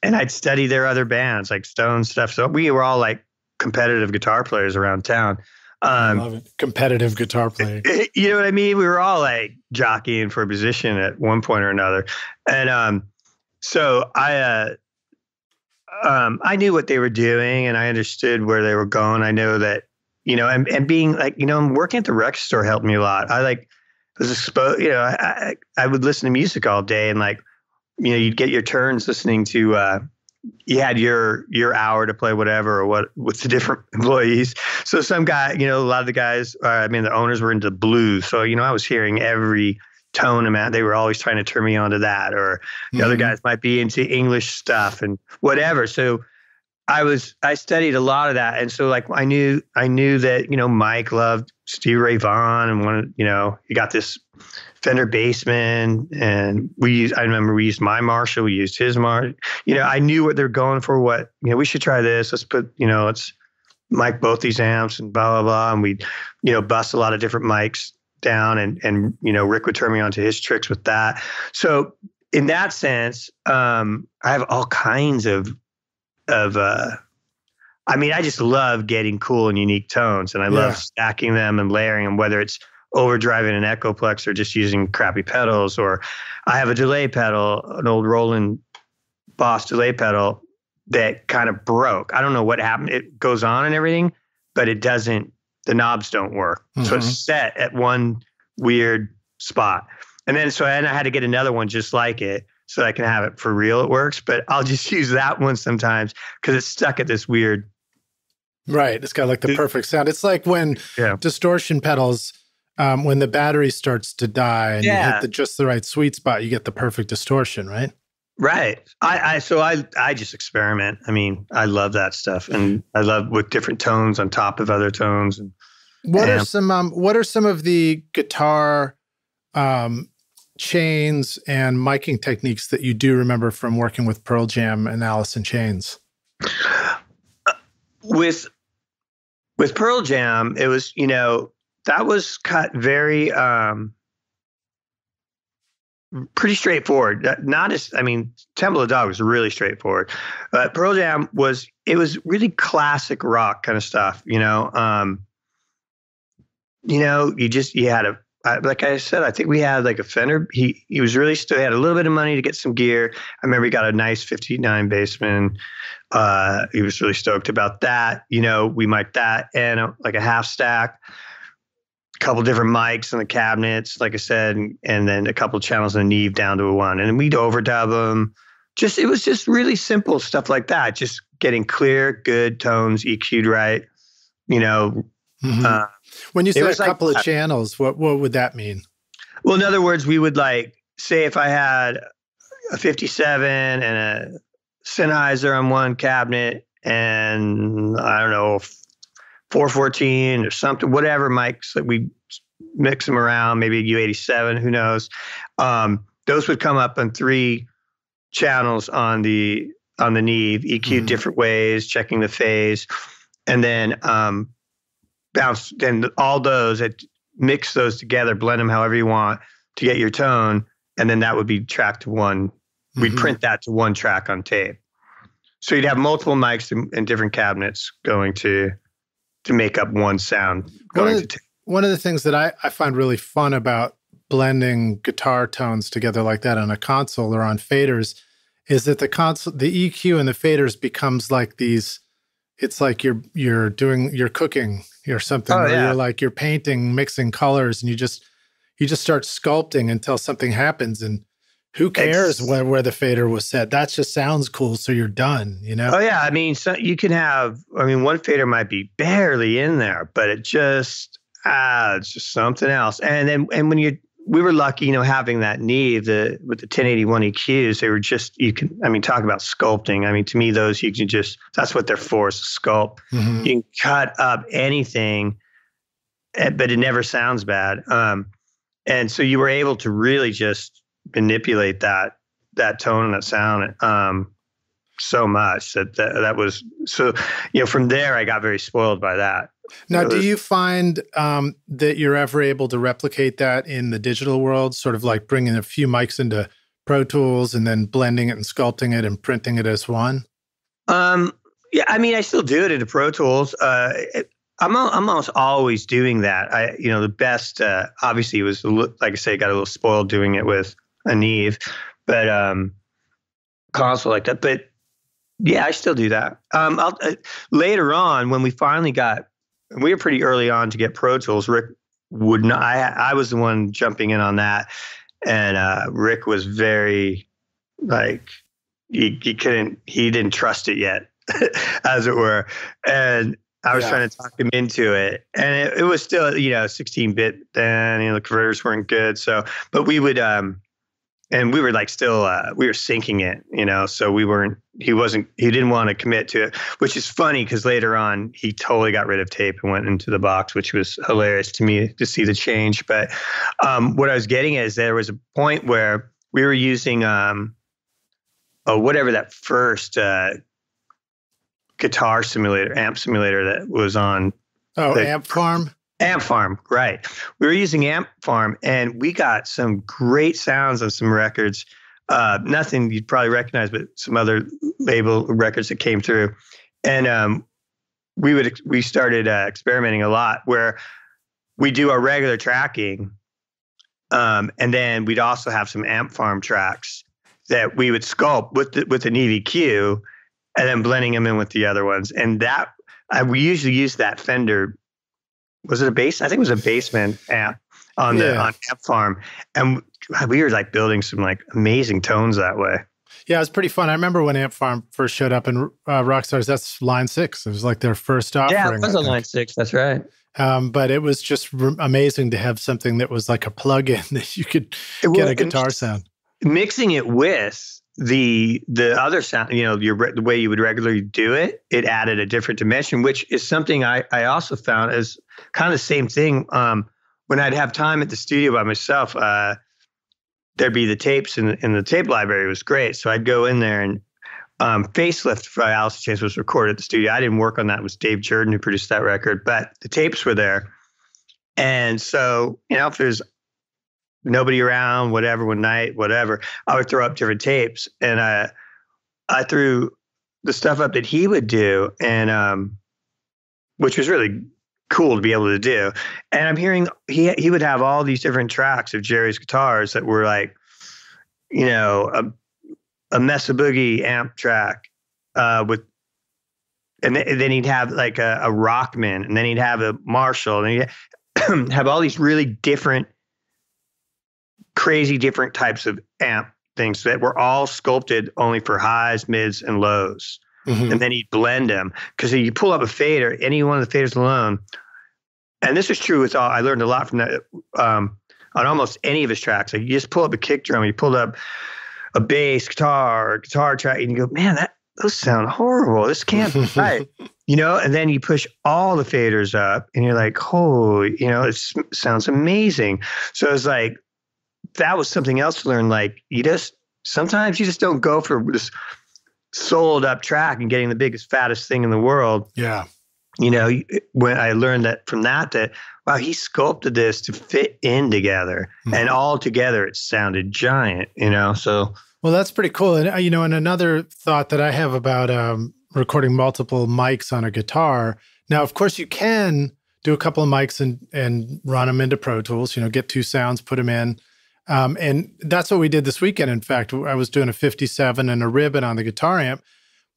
and I'd study their other bands, like Stone stuff. So, we were all, like, competitive guitar players around town. Um, I love it. Competitive guitar playing. You know what I mean? We were all, like, jockeying for a position at one point or another. And um, so, I uh, um, I knew what they were doing, and I understood where they were going. I know that, you know, and, and being, like, you know, working at the record store helped me a lot. I, like... was exposed, you know, I, I would listen to music all day and like, you know, you'd get your turns listening to, uh, you had your, your hour to play whatever or what with the different employees. So some guy, you know, a lot of the guys, uh, I mean, the owners were into blues. So, you know, I was hearing every tone amount. They were always trying to turn me onto that or the mm-hmm. other guys might be into English stuff and whatever. So I was, I studied a lot of that. And so like, I knew, I knew that, you know, Mike loved Stevie Ray Vaughan and wanted, you know, he got this Fender Bassman and we used, I remember we used my Marshall, we used his Marshall, you know, I knew what they're going for, what, you know, we should try this. Let's put, you know, let's mic both these amps and blah, blah, blah. And we'd, you know, bust a lot of different mics down and, and, you know, Rick would turn me onto his tricks with that. So in that sense, um, I have all kinds of, of, uh, I mean, I just love getting cool and unique tones and I yeah. love stacking them and layering them, whether it's overdriving an Echoplex or just using crappy pedals, or I have a delay pedal, an old Roland Boss delay pedal that kind of broke. I don't know what happened. It goes on and everything, but it doesn't, the knobs don't work. Mm-hmm. So it's set at one weird spot. And then so and I had to get another one just like it so that I can have it for real. It works, but I'll just use that one sometimes because it's stuck at this weird. Right. It's got like the perfect sound. It's like when yeah. distortion pedals, um, when the battery starts to die and yeah. you hit the, just the right sweet spot, you get the perfect distortion, right? Right. I, I so I I just experiment. I mean, I love that stuff, and I love with different tones on top of other tones. And what and, are some um, what are some of the guitar um, chains and miking techniques that you do remember from working with Pearl Jam and Alice in Chains? With with Pearl Jam, it was you know that was cut very. Um, Pretty straightforward. Not as, I mean, Temple Dog was really straightforward. But Pearl Jam was, it was really classic rock kind of stuff, you know. Um, you know, you just, you had a, like I said, I think we had like a Fender. He he was really still, he had a little bit of money to get some gear. I remember he got a nice fifty-nine Bassman. Uh, he was really stoked about that. You know, we mic'd that and a, like a half stack. Couple different mics in the cabinets, like I said, and, and then a couple channels in the Neve down to a one, and we'd overdub them. Just it was just really simple stuff like that. Just getting clear, good tones, E Q'd right. You know, mm-hmm. uh, when you say a couple like, of channels, what what would that mean? Well, in other words, we would like say if I had a fifty-seven and a Sennheiser on one cabinet, and I don't know. four fourteen or something, whatever mics that we mix them around, maybe a U eighty-seven, who knows? Um, those would come up on three channels on the on the Neve, E Q mm-hmm. different ways, checking the phase, and then um, bounce. Then all those that mix those together, blend them however you want to get your tone, and then that would be tracked to one. Mm-hmm. We'd print that to one track on tape. So you'd have multiple mics in, in different cabinets going to. to make up one sound. Going one, of the, to one of the things that I, I find really fun about blending guitar tones together like that on a console or on faders is that the console, the E Q and the faders becomes like these, it's like you're you're doing, you're cooking or something. Oh, yeah. You're like, you're painting, mixing colors, and you just, you just start sculpting until something happens. And who cares where, where the fader was set? That just sounds cool, so you're done, you know? Oh, yeah. I mean, so you can have, I mean, one fader might be barely in there, but it just, ah, it's just something else. And then, and when you, we were lucky, you know, having that Neve, the, with the ten eighty-one E Qs, they were just, you can, I mean, talk about sculpting. I mean, to me, those you can just, that's what they're for, is to sculpt. Mm-hmm. You can cut up anything, but it never sounds bad. Um, and so you were able to really just, manipulate that that tone and that sound um so much that, that that was so you know from there I got very spoiled by that. Now was, do you find um that you're ever able to replicate that in the digital world, sort of like bringing a few mics into Pro Tools and then blending it and sculpting it and printing it as one? Um yeah, I mean I still do it into Pro Tools. uh it, I'm I'm almost always doing that. I you know the best uh obviously was like I say got a little spoiled doing it with a Neve, but um, console like that. But yeah, I still do that. Um, I'll, uh, later on, when we finally got, we were pretty early on to get Pro Tools. Rick would not. I I was the one jumping in on that, and uh, Rick was very like he, he couldn't he didn't trust it yet, as it were. And I was yeah. trying to talk him into it, and it, it was still you know sixteen bit then. You know the converters weren't good, so but we would. Um, And we were like still, uh, we were syncing it, you know, so we weren't, he wasn't, he didn't want to commit to it, which is funny because later on he totally got rid of tape and went into the box, which was hilarious to me to see the change. But um, what I was getting at is there was a point where we were using um, oh, whatever that first uh, guitar simulator, amp simulator that was on. Oh, the, Amp Farm? Amp Farm, right. We were using Amp Farm, and we got some great sounds on some records. Uh, nothing you'd probably recognize, but some other label records that came through. And um, we would we started uh, experimenting a lot where we do our regular tracking, um, and then we'd also have some Amp Farm tracks that we would sculpt with the, with an E V Q, and then blending them in with the other ones. And that I, we usually use that Fender was it a base? I think it was a basement amp on the yeah. on Amp Farm, and we were like building some like amazing tones that way. Yeah, it was pretty fun. I remember when Amp Farm first showed up in uh, Rockstar's. That's Line Six. It was like their first offering. Yeah, it was a Line Six. That's right. Um, but it was just r amazing to have something that was like a plug-in that you could it get a guitar sound. Mixing it with the the other sound, you know, your the way you would regularly do it, it added a different dimension, which is something I I also found as kind of the same thing. Um, when I'd have time at the studio by myself, uh, there'd be the tapes, and in, in the tape library was great. So I'd go in there and. Um, Facelift by Alice in Chains was recorded at the studio. I didn't work on that. It was Dave Jordan who produced that record, but the tapes were there. And so, you know, if there's nobody around, whatever, one night, whatever, I would throw up different tapes. And uh, I threw the stuff up that he would do, and um, which was really cool to be able to do. And I'm hearing he, he would have all these different tracks of Jerry's guitars that were like, you know, a, a Mesa Boogie amp track uh, with, and, th and then he'd have like a, a Rockman, and then he'd have a Marshall, and he'd have all these really different, crazy different types of amp things that were all sculpted only for highs, mids, and lows. Mm-hmm. And then he'd blend them, because you pull up a fader, any one of the faders alone, and this is true with all, I learned a lot from that um, on almost any of his tracks. Like you just pull up a kick drum, you pulled up a bass guitar or guitar track, and you go, man, that those sound horrible. This can't be right. You know, and then you push all the faders up and you're like, holy, you know, it sounds amazing. So it's like, that was something else to learn. Like you just, sometimes you just don't go for this sold up track and getting the biggest, fattest thing in the world. Yeah. You know, when I learned that from that, that, wow, he sculpted this to fit in together, mm-hmm. and all together it sounded giant, you know, so. Well, that's pretty cool. And, you know, and another thought that I have about um, recording multiple mics on a guitar. Now, of course, you can do a couple of mics and, and run them into Pro Tools, you know, get two sounds, put them in. Um, and that's what we did this weekend. In fact, I was doing a fifty-seven and a ribbon on the guitar amp.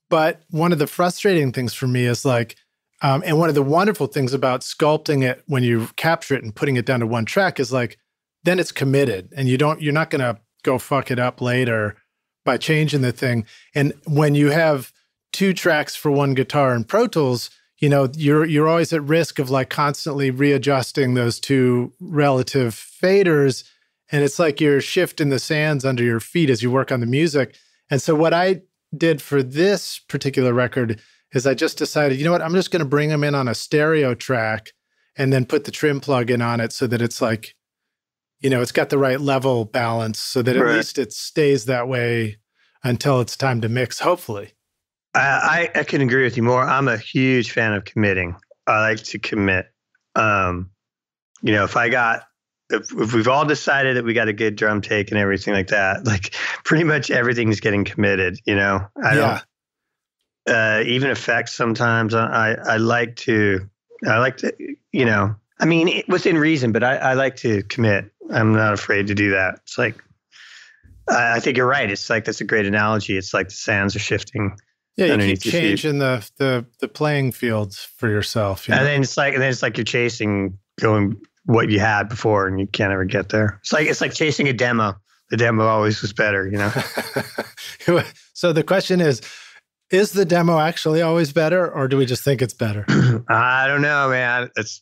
But one of the frustrating things for me is like, Um, and one of the wonderful things about sculpting it when you capture it and putting it down to one track is like, then it's committed and you don't, you're not going to go fuck it up later by changing the thing. And when you have two tracks for one guitar in Pro Tools, you know, you're, you're always at risk of like constantly readjusting those two relative faders. And it's like you're shifting the sands under your feet as you work on the music. And so what I did for this particular record is I just decided, you know what, I'm just going to bring them in on a stereo track and then put the trim plug-in on it so that it's like, you know, it's got the right level balance so that at right. least it stays that way until it's time to mix, hopefully. I, I, I can agree with you more. I'm a huge fan of committing. I like to commit. Um, you know, if I got, if, if we've all decided that we got a good drum take and everything like that, like pretty much everything's getting committed, you know? I yeah. don't. Uh, even effects sometimes I, I like to, I like to, you know, I mean, it, within reason, but I, I like to commit. I'm not afraid to do that. It's like, I, I think you're right. It's like, that's a great analogy. It's like the sands are shifting. Yeah, you keep changing the, the, the playing fields for yourself. You know? And then it's like, and then it's like you're chasing going what you had before and you can't ever get there. It's like, it's like chasing a demo. The demo always was better, you know? So the question is, is the demo actually always better, or do we just think it's better? I don't know, man. It's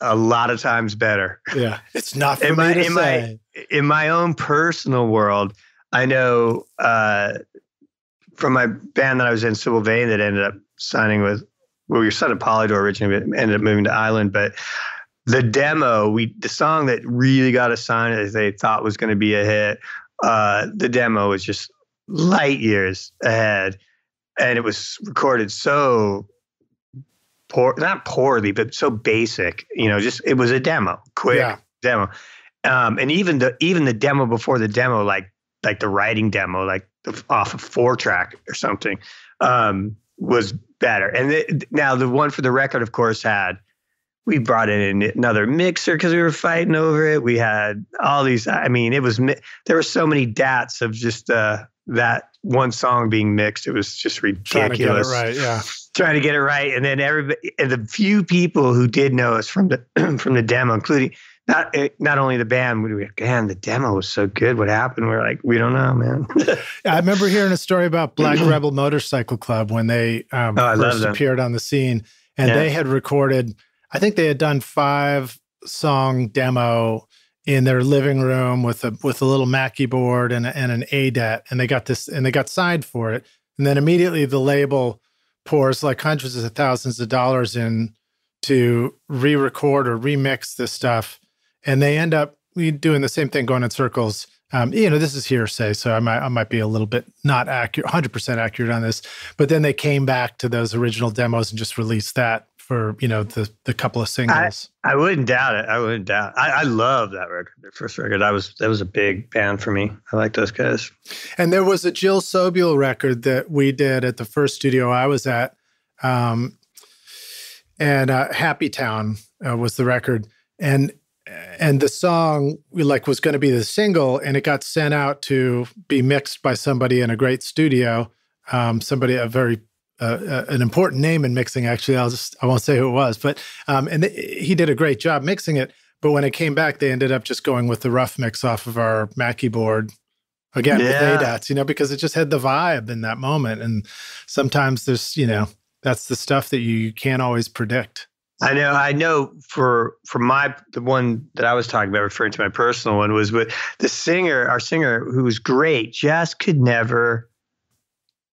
a lot of times better. Yeah, it's not for in me my, to in say. My, in my own personal world, I know uh, from my band that I was in, Sybil Vane, that ended up signing with, well, we were signed to Polydor originally, but ended up moving to Island. But the demo, we the song that really got us signed as they thought was going to be a hit, uh, the demo was just light years ahead. And it was recorded so poor, not poorly, but so basic, you know, just, it was a demo, quick yeah. demo. Um, and even the, even the demo before the demo, like, like the writing demo, like off of four track or something, um, was better. And the, now the one for the record, of course, had, we brought in another mixer cause we were fighting over it. We had all these, I mean, it was, there were so many dats of just, uh, that one song being mixed. It was just ridiculous. Trying to get it right, yeah. Trying to get it right. And then everybody, and the few people who did know us from the from the demo, including not not only the band, we were like, man, the demo was so good. What happened? We were like, we don't know, man. I remember hearing a story about Black Rebel Motorcycle Club when they um, oh, first appeared on the scene. And yeah. they had recorded, I think they had done five song demo in their living room with a with a little Mackie board and a, and an A D A T, and they got this and they got signed for it, and then immediately the label pours like hundreds of thousands of dollars in to re-record or remix this stuff, and they end up doing the same thing, going in circles. Um, you know, this is hearsay, so I might I might be a little bit not accurate, one hundred percent accurate on this, but then they came back to those original demos and just released that for, you know, the the couple of singles. I, I wouldn't doubt it. I wouldn't doubt it. I, I love that record, their first record. I was that was a big band for me. I like those guys. And there was a Jill Sobule record that we did at the first studio I was at, um, and uh, Happy Town uh, was the record, and and the song we like was going to be the single, and it got sent out to be mixed by somebody in a great studio, um, somebody a very Uh, uh, an important name in mixing, actually. I'll just, I won't say who it was, but, um, and he did a great job mixing it. But when it came back, they ended up just going with the rough mix off of our Mackie board again, yeah. with A D A Ts, you know, because it just had the vibe in that moment. And sometimes there's, you know, that's the stuff that you, you can't always predict. I know, I know for, for my, the one that I was talking about, referring to my personal one, was with the singer, our singer, who was great, just could never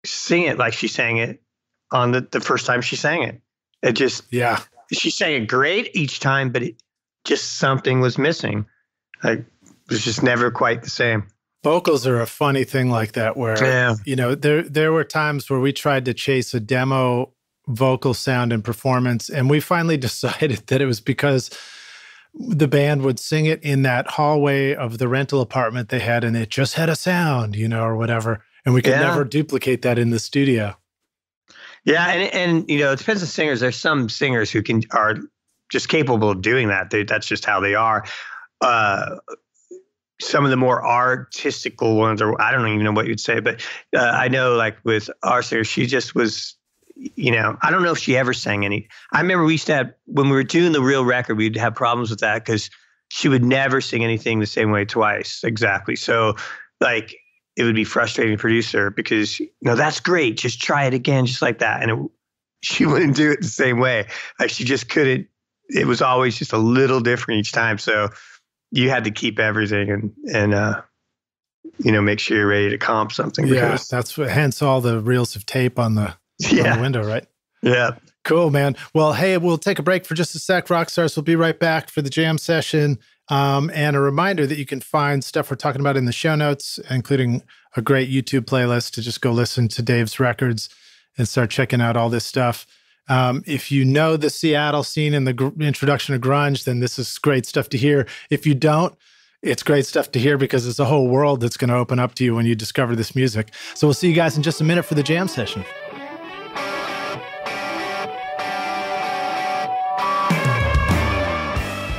sing it like she sang it on the, the first time she sang it. It just, yeah, she sang it great each time, but it just, something was missing. Like, it was just never quite the same. Vocals are a funny thing like that where, yeah. you know, there, there were times where we tried to chase a demo vocal sound and performance, and we finally decided that it was because the band would sing it in that hallway of the rental apartment they had, and it just had a sound, you know, or whatever. And we could yeah. never duplicate that in the studio. Yeah, and and you know, it depends on singers. There's some singers who can are just capable of doing that. They, that's just how they are. Uh, some of the more artistical ones, or I don't even know what you'd say, but uh, I know, like with our singer, she just was. You know, I don't know if she ever sang any. I remember we used to have, when we were doing the real record, we'd have problems with that because she would never sing anything the same way twice exactly. So, like, it would be frustrating to producer because, you know, that's great. Just try it again, just like that. And it, she wouldn't do it the same way. Like, she just couldn't. It was always just a little different each time. So you had to keep everything and, and uh, you know, make sure you're ready to comp something. Yeah, that's what, hence all the reels of tape on the, yeah. on the window, right? Yeah. Cool, man. Well, hey, we'll take a break for just a sec. Rockstars, we'll be right back for the jam session. Um, and a reminder that you can find stuff we're talking about in the show notes, including a great YouTube playlist to just go listen to Dave's records and start checking out all this stuff. Um, if you know the Seattle scene and the gr- introduction of grunge, then this is great stuff to hear. If you don't, it's great stuff to hear because it's a whole world that's going to open up to you when you discover this music. So we'll see you guys in just a minute for the jam session.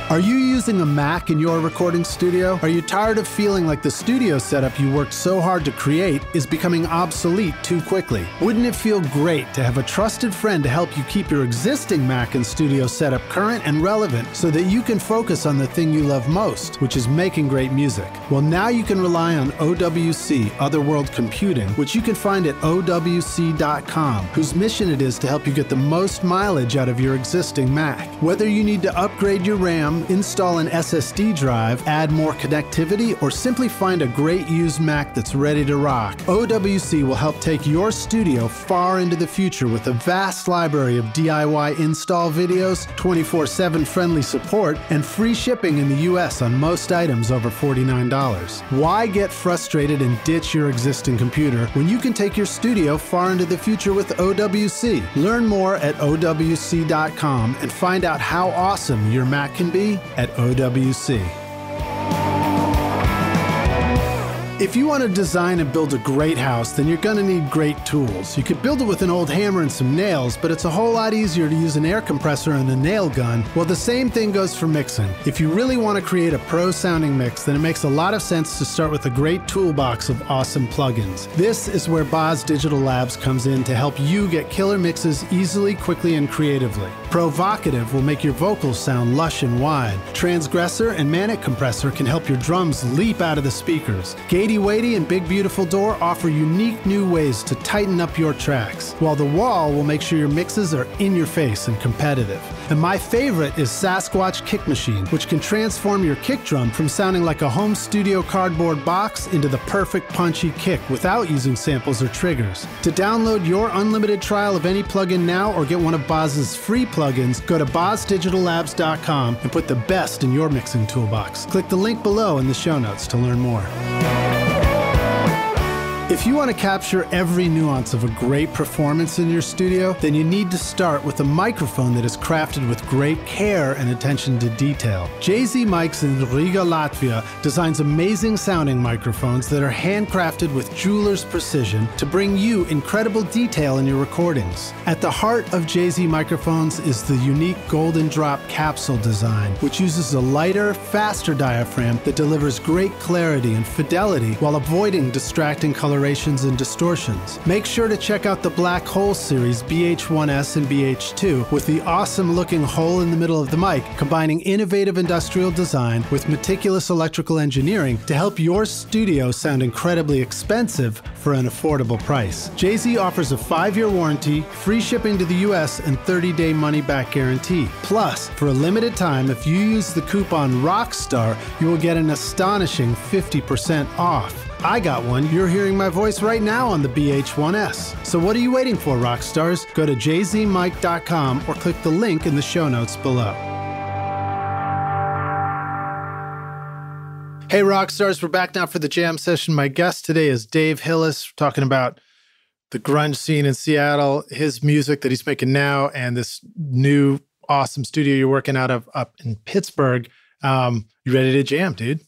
Are you using a Mac in your recording studio? Are you tired of feeling like the studio setup you worked so hard to create is becoming obsolete too quickly? Wouldn't it feel great to have a trusted friend to help you keep your existing Mac and studio setup current and relevant so that you can focus on the thing you love most, which is making great music? Well, now you can rely on O W C, Other World Computing, which you can find at O W C dot com, whose mission it is to help you get the most mileage out of your existing Mac. Whether you need to upgrade your RAM, install an S S D drive, add more connectivity, or simply find a great used Mac that's ready to rock, O W C will help take your studio far into the future with a vast library of D I Y install videos, twenty-four seven friendly support, and free shipping in the U S on most items over forty-nine dollars. Why get frustrated and ditch your existing computer when you can take your studio far into the future with O W C? Learn more at O W C dot com and find out how awesome your Mac can be at O W C. If you want to design and build a great house, then you're going to need great tools. You could build it with an old hammer and some nails, but it's a whole lot easier to use an air compressor and a nail gun. Well, the same thing goes for mixing. If you really want to create a pro-sounding mix, then it makes a lot of sense to start with a great toolbox of awesome plugins. This is where Boz Digital Labs comes in to help you get killer mixes easily, quickly, and creatively. Provocative will make your vocals sound lush and wide. Transgressor and Manic Compressor can help your drums leap out of the speakers. Gady Wadey and Big Beautiful Door offer unique new ways to tighten up your tracks, while The Wall will make sure your mixes are in your face and competitive. And my favorite is Sasquatch Kick Machine, which can transform your kick drum from sounding like a home studio cardboard box into the perfect punchy kick without using samples or triggers. To download your unlimited trial of any plugin now or get one of Boz's free plugins, go to boz digital labs dot com and put the best in your mixing toolbox. Click the link below in the show notes to learn more. If you want to capture every nuance of a great performance in your studio, then you need to start with a microphone that is crafted with great care and attention to detail. Jay-Z Mics in Riga, Latvia designs amazing sounding microphones that are handcrafted with jeweler's precision to bring you incredible detail in your recordings. At the heart of Jay-Z Microphones is the unique Golden Drop capsule design, which uses a lighter, faster diaphragm that delivers great clarity and fidelity while avoiding distracting color and distortions. Make sure to check out the Black Hole Series B H one S and B H two with the awesome looking hole in the middle of the mic, combining innovative industrial design with meticulous electrical engineering to help your studio sound incredibly expensive for an affordable price. Jay-Z offers a five year warranty, free shipping to the U S, and thirty day money-back guarantee. Plus, for a limited time, if you use the coupon ROCKSTAR, you will get an astonishing fifty percent off. I got one. You're hearing my voice right now on the B H one S. So what are you waiting for, Rockstars? Go to jay z mic dot com or click the link in the show notes below. Hey, Rockstars, we're back now for the jam session. My guest today is Dave Hillis. We're talking about the grunge scene in Seattle, his music that he's making now, and this new awesome studio you're working out of up in Pittsburgh. Um, you ready to jam, dude?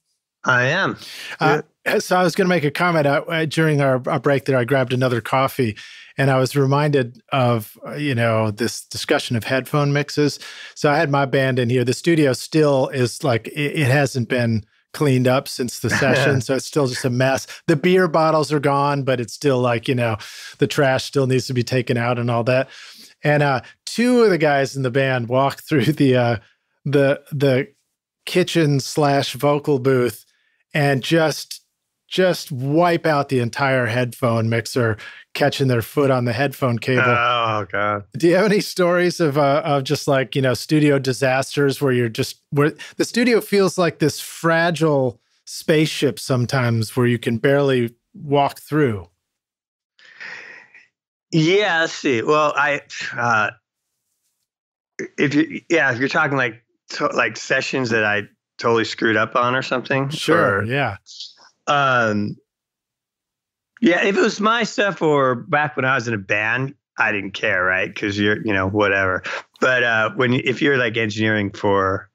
I am. Uh, so I was going to make a comment uh, during our, our break there. I grabbed another coffee and I was reminded of, uh, you know, this discussion of headphone mixes. So I had my band in here. The studio still is like, it, it hasn't been cleaned up since the session. So it's still just a mess. The beer bottles are gone, but it's still like, you know, the trash still needs to be taken out and all that. And uh, two of the guys in the band walked through the, uh, the, the kitchen slash vocal booth and just just wipe out the entire headphone mixer, catching their foot on the headphone cable. Oh, God. Do you have any stories of uh, of just like, you know, studio disasters where you're just, where the studio feels like this fragile spaceship sometimes where you can barely walk through? Yeah, let's see. Well, I, uh, if you, yeah, if you're talking like, like sessions that I totally screwed up on or something. Sure. Or, yeah. Um, yeah. If it was my stuff or back when I was in a band, I didn't care. Right. Cause you're, you know, whatever. But, uh, when, if you're like engineering for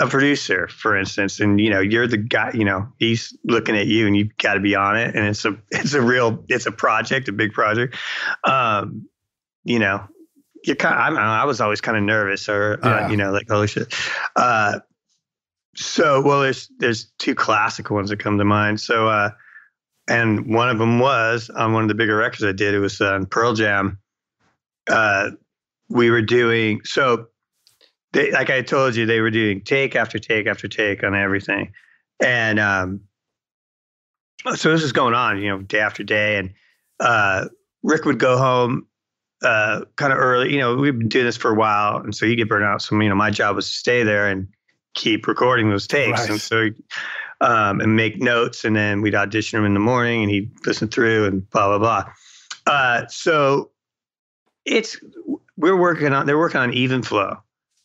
a producer, for instance, and you know, you're the guy, you know, he's looking at you and you've got to be on it. And it's a, it's a real, it's a project, a big project. Um, you know, you're kind of, I don't know, I was always kind of nervous or, yeah. uh, you know, like, holy shit. Uh, So, well, there's, there's two classic ones that come to mind. So, uh, and one of them was on one of the bigger records I did, it was on uh, Pearl Jam. Uh, we were doing, so they, like I told you, they were doing take after take after take on everything. And, um, so this is going on, you know, day after day. And, uh, Rick would go home, uh, kind of early, you know, we've been doing this for a while. And so you get burnt out. So, you know, my job was to stay there and keep recording those takes. Right. And so, um, and make notes, and then we'd audition him in the morning and he'd listen through and blah, blah, blah. Uh, so it's, we're working on, they're working on Even Flow.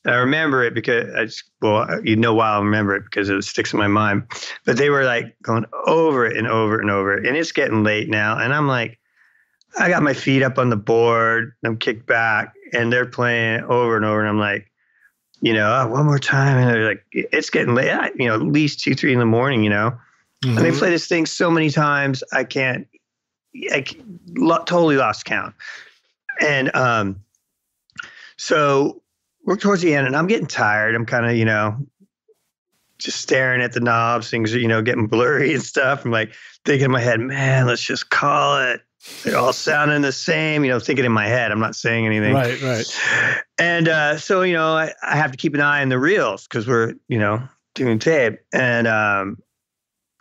And I remember it because I just, well, you know, why I'll remember it because it sticks in my mind, but they were like going over it and over and over it. And it's getting late now. And I'm like, I got my feet up on the board, I'm kicked back and they're playing it over and over. And I'm like, you know, oh, one more time. And they're like, it's getting late, you know, at least two, three in the morning, you know, Mm-hmm. And they play this thing so many times, I can't, I can't, lo- totally lost count. And um, so we're towards the end, and I'm getting tired. I'm kind of, you know, just staring at the knobs. Things are, you know, getting blurry and stuff. I'm like thinking in my head, man, let's just call it. They're all sounding the same, you know, thinking in my head. I'm not saying anything. Right, right. And uh, so, you know, I, I have to keep an eye on the reels because we're, you know, doing tape. And um,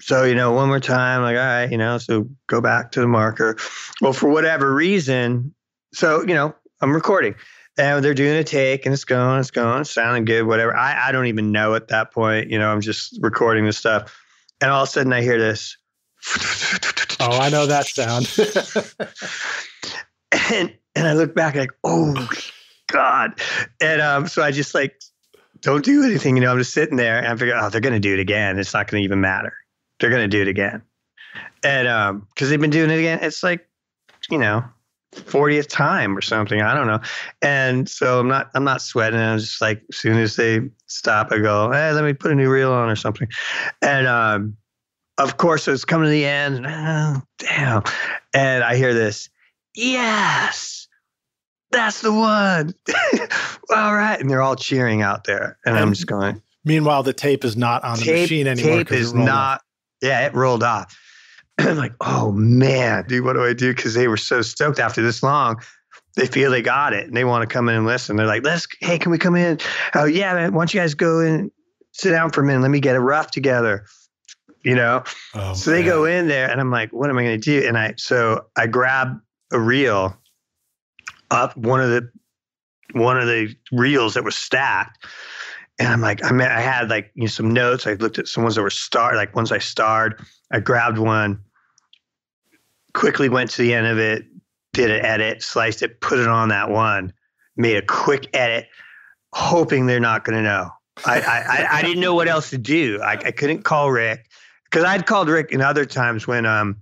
so, you know, one more time, like, all right, you know, so go back to the marker. Well, for whatever reason, so, you know, I'm recording. And they're doing a take, and it's going, it's going, it's sounding good, whatever. I, I don't even know at that point. You know, I'm just recording this stuff. And all of a sudden I hear this. Oh, I know that sound. and and I look back, like, oh, God. And um, so I just, like, don't do anything. You know, I'm just sitting there, and I figure, oh, they're going to do it again. It's not going to even matter. They're going to do it again. And um, because they've been doing it again, it's like, you know, fortieth time or something. I don't know. And so I'm not I'm not sweating. I'm just like, as soon as they stop, I go, hey, let me put a new reel on or something. And um, of course, so it's coming to the end. And, oh, damn. And I hear this, yes, that's the one. All right. And they're all cheering out there. And, and I'm just going. Meanwhile, the tape is not on the tape, machine anymore. Tape is not. Off. Yeah, it rolled off. And I'm like, oh, man, dude, what do I do? Because they were so stoked after this long. They feel they got it. And they want to come in and listen. They're like, let's, hey, can we come in? Oh, yeah, man. Why don't you guys go in, sit down for a minute. Let me get a rough together. You know, oh, so they man. go in there, and I'm like, what am I going to do? And I, so I grab a reel up one of the, one of the reels that was stacked. And I'm like, I mean, I had like, you know, some notes. I looked at some ones that were starred, like ones I starred, I grabbed one, quickly went to the end of it, did an edit, sliced it, put it on that one, made a quick edit, hoping they're not going to know. I, I, I, I didn't know what else to do. I, I couldn't call Rick. Because I'd called Rick in other times when um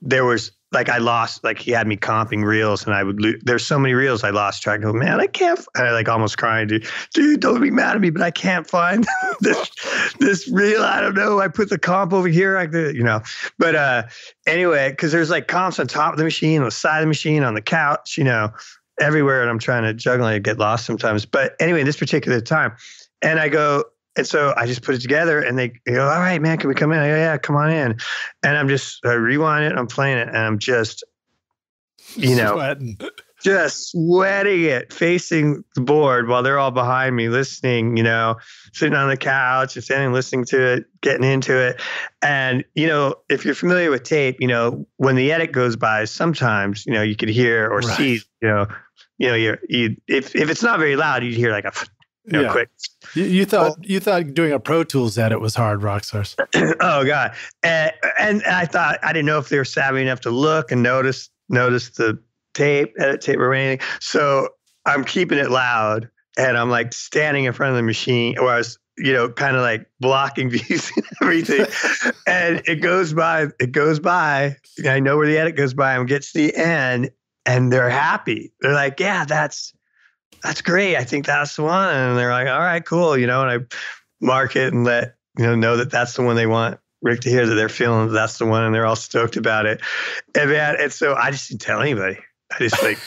there was like I lost like he had me comping reels and I would lose. There's so many reels I lost track. I go, man, I can't. And I like almost crying, dude. Dude, don't be mad at me, but I can't find this this reel. I don't know. I put the comp over here. I could, you know. But uh, anyway, because there's like comps on top of the machine, on the side of the machine, on the couch, you know, everywhere. And I'm trying to juggle. I get lost sometimes. But anyway, this particular time, and I go. And so I just put it together and they go, all right, man, can we come in? I go, yeah, come on in. And I'm just, I rewind it, I'm playing it, and I'm just, you know, sweating. just sweating it, facing the board while they're all behind me listening, you know, sitting on the couch and standing, listening to it, getting into it. And, you know, if you're familiar with tape, you know, when the edit goes by, sometimes, you know, you could hear or right. see, you know, you know, you're, you, if, if it's not very loud, you'd hear like a, you know, yeah. quick. You, you thought well, you thought doing a Pro Tools edit was hard, Rockstars. Oh God! And, and I thought I didn't know if they were savvy enough to look and notice notice the tape, edit tape, or anything. So I'm keeping it loud, and I'm like standing in front of the machine, or I was, you know, kind of like blocking views and everything. And it goes by, it goes by. I know where the edit goes by. And gets to the end, and they're happy. They're like, yeah, that's. That's great. I think that's the one. And they're like, all right, cool. You know, and I mark it and let, you know, know that that's the one they want Rick to hear, that they're feeling that that's the one. And they're all stoked about it. And, man, and so I just didn't tell anybody. I just like,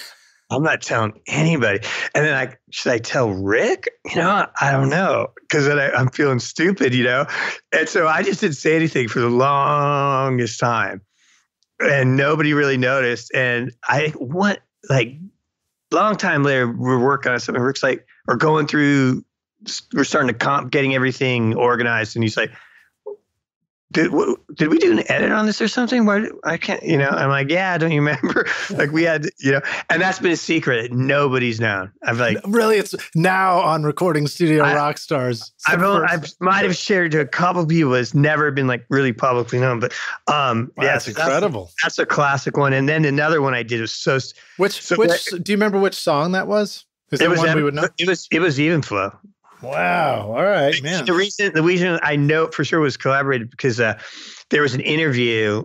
I'm not telling anybody. And then I, should I tell Rick? You know, I don't know. Cause then I, I'm feeling stupid, you know? And so I just didn't say anything for the longest time and nobody really noticed. And I what like, long time later, we're working on something. Rick's like, or going through, we're starting to comp, getting everything organized. And he's like, did, what, did we do an edit on this or something? Why I can't, you know, I'm like, yeah, don't you remember? Like we had, you know, and that's been a secret. Nobody's known. I've like. Really? It's now on Recording Studio I, Rockstars. I've only, I might have shared to a couple people. It's never been like really publicly known, but um, wow, yeah, that's so incredible. That's, that's a classic one. And then another one I did was so. Which, so which, do you remember which song that was? Is it was, one we would know? It was, it was Even Flow. Wow. All right, man. The reason, the reason I know for sure was collaborated because uh, there was an interview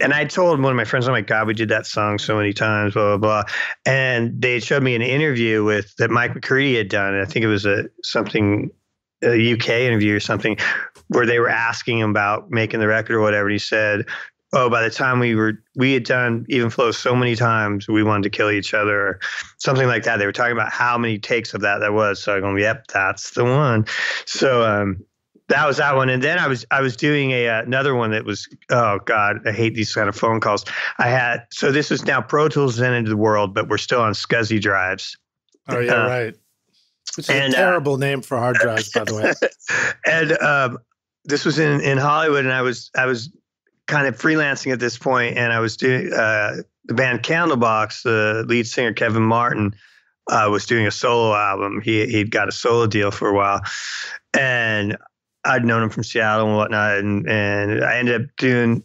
and I told one of my friends, I'm like, God, we did that song so many times, blah, blah, blah. And they showed me an interview with that Mike McCready had done. And I think it was a something a U K interview or something where they were asking him about making the record or whatever. And he said, oh, by the time we were, we had done Even Flow so many times, we wanted to kill each other or something like that. They were talking about how many takes of that there was. So I'm going, yep, that's the one. So um, that was that one. And then I was, I was doing a, uh, another one that was, oh God, I hate these kind of phone calls I had. So this is now Pro Tools then into the world, but we're still on SCSI drives. Oh yeah, uh, right. Which is and, a terrible uh, name for hard drives, by the way. And um, this was in, in Hollywood, and I was, I was, kind of freelancing at this point, and I was doing uh, the band Candlebox. The lead singer Kevin Martin uh, was doing a solo album. He he'd got a solo deal for a while, and I'd known him from Seattle and whatnot. And and I ended up doing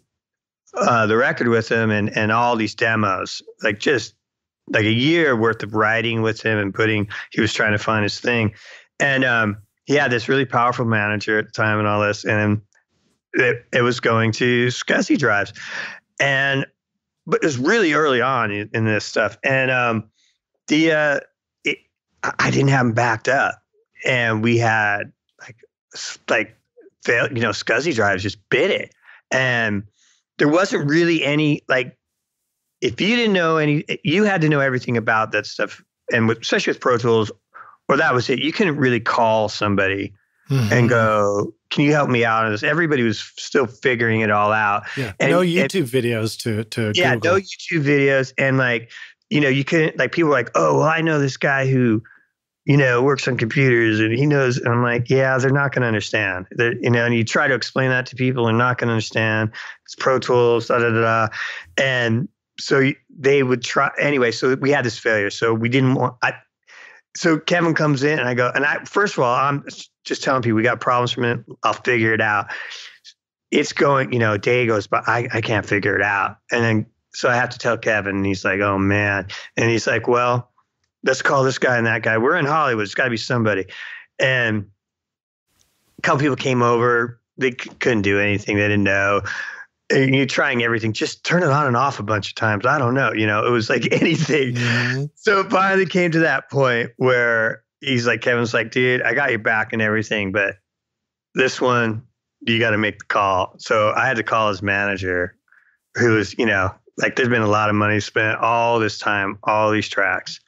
uh, the record with him, and and all these demos, like just like a year worth of writing with him and putting. He was trying to find his thing, and um, he had this really powerful manager at the time and all this, and. It, it was going to SCSI drives, and but it was really early on in, in this stuff. And um, the uh, it, I didn't have them backed up, and we had like like fail, you know, SCSI drives just bit it, and there wasn't really any like if you didn't know any, you had to know everything about that stuff, and with, especially with Pro Tools, or that was it. You couldn't really call somebody. Mm-hmm. And go, can you help me out on this? Everybody was still figuring it all out. Yeah. And no YouTube and, videos to to yeah, Google. No YouTube videos, and like you know, you couldn't like people were like, oh, well, I know this guy who, you know, works on computers and he knows. And I'm like, yeah, they're not going to understand. They're, you know, and you try to explain that to people, they're not going to understand. It's Pro Tools, da da da, da. And so they would try anyway. So we had this failure. So we didn't want. I, so Kevin comes in and I go, and I first of all, I'm. Just telling people we got problems for a minute. I'll figure it out. It's going, you know, a day goes by. I, I can't figure it out. And then, so I have to tell Kevin, and he's like, oh man. And he's like, well, let's call this guy and that guy. We're in Hollywood. It's gotta be somebody. And a couple people came over. They c- couldn't do anything. They didn't know. And you're trying everything. Just turn it on and off a bunch of times. I don't know. You know, it was like anything. Mm-hmm. So it finally came to that point where he's like, Kevin's like, dude, I got your back and everything, but this one, you got to make the call. So I had to call his manager, who was, you know, like there's been a lot of money spent all this time, all these tracks,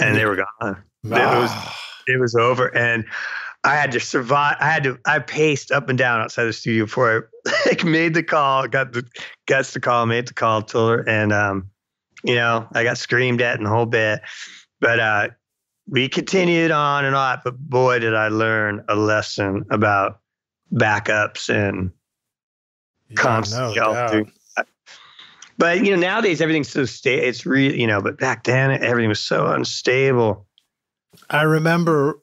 and they were gone. Ah. It was, it was over, and I had to survive. I had to, I paced up and down outside the studio before I like made the call, got the, got the call, made the call to her, and um, you know, I got screamed at and the whole bit, but uh. We continued on and on, but boy, did I learn a lesson about backups and yeah, comps. No but, you know, nowadays everything's so stable. It's really, you know, but back then everything was so unstable. I remember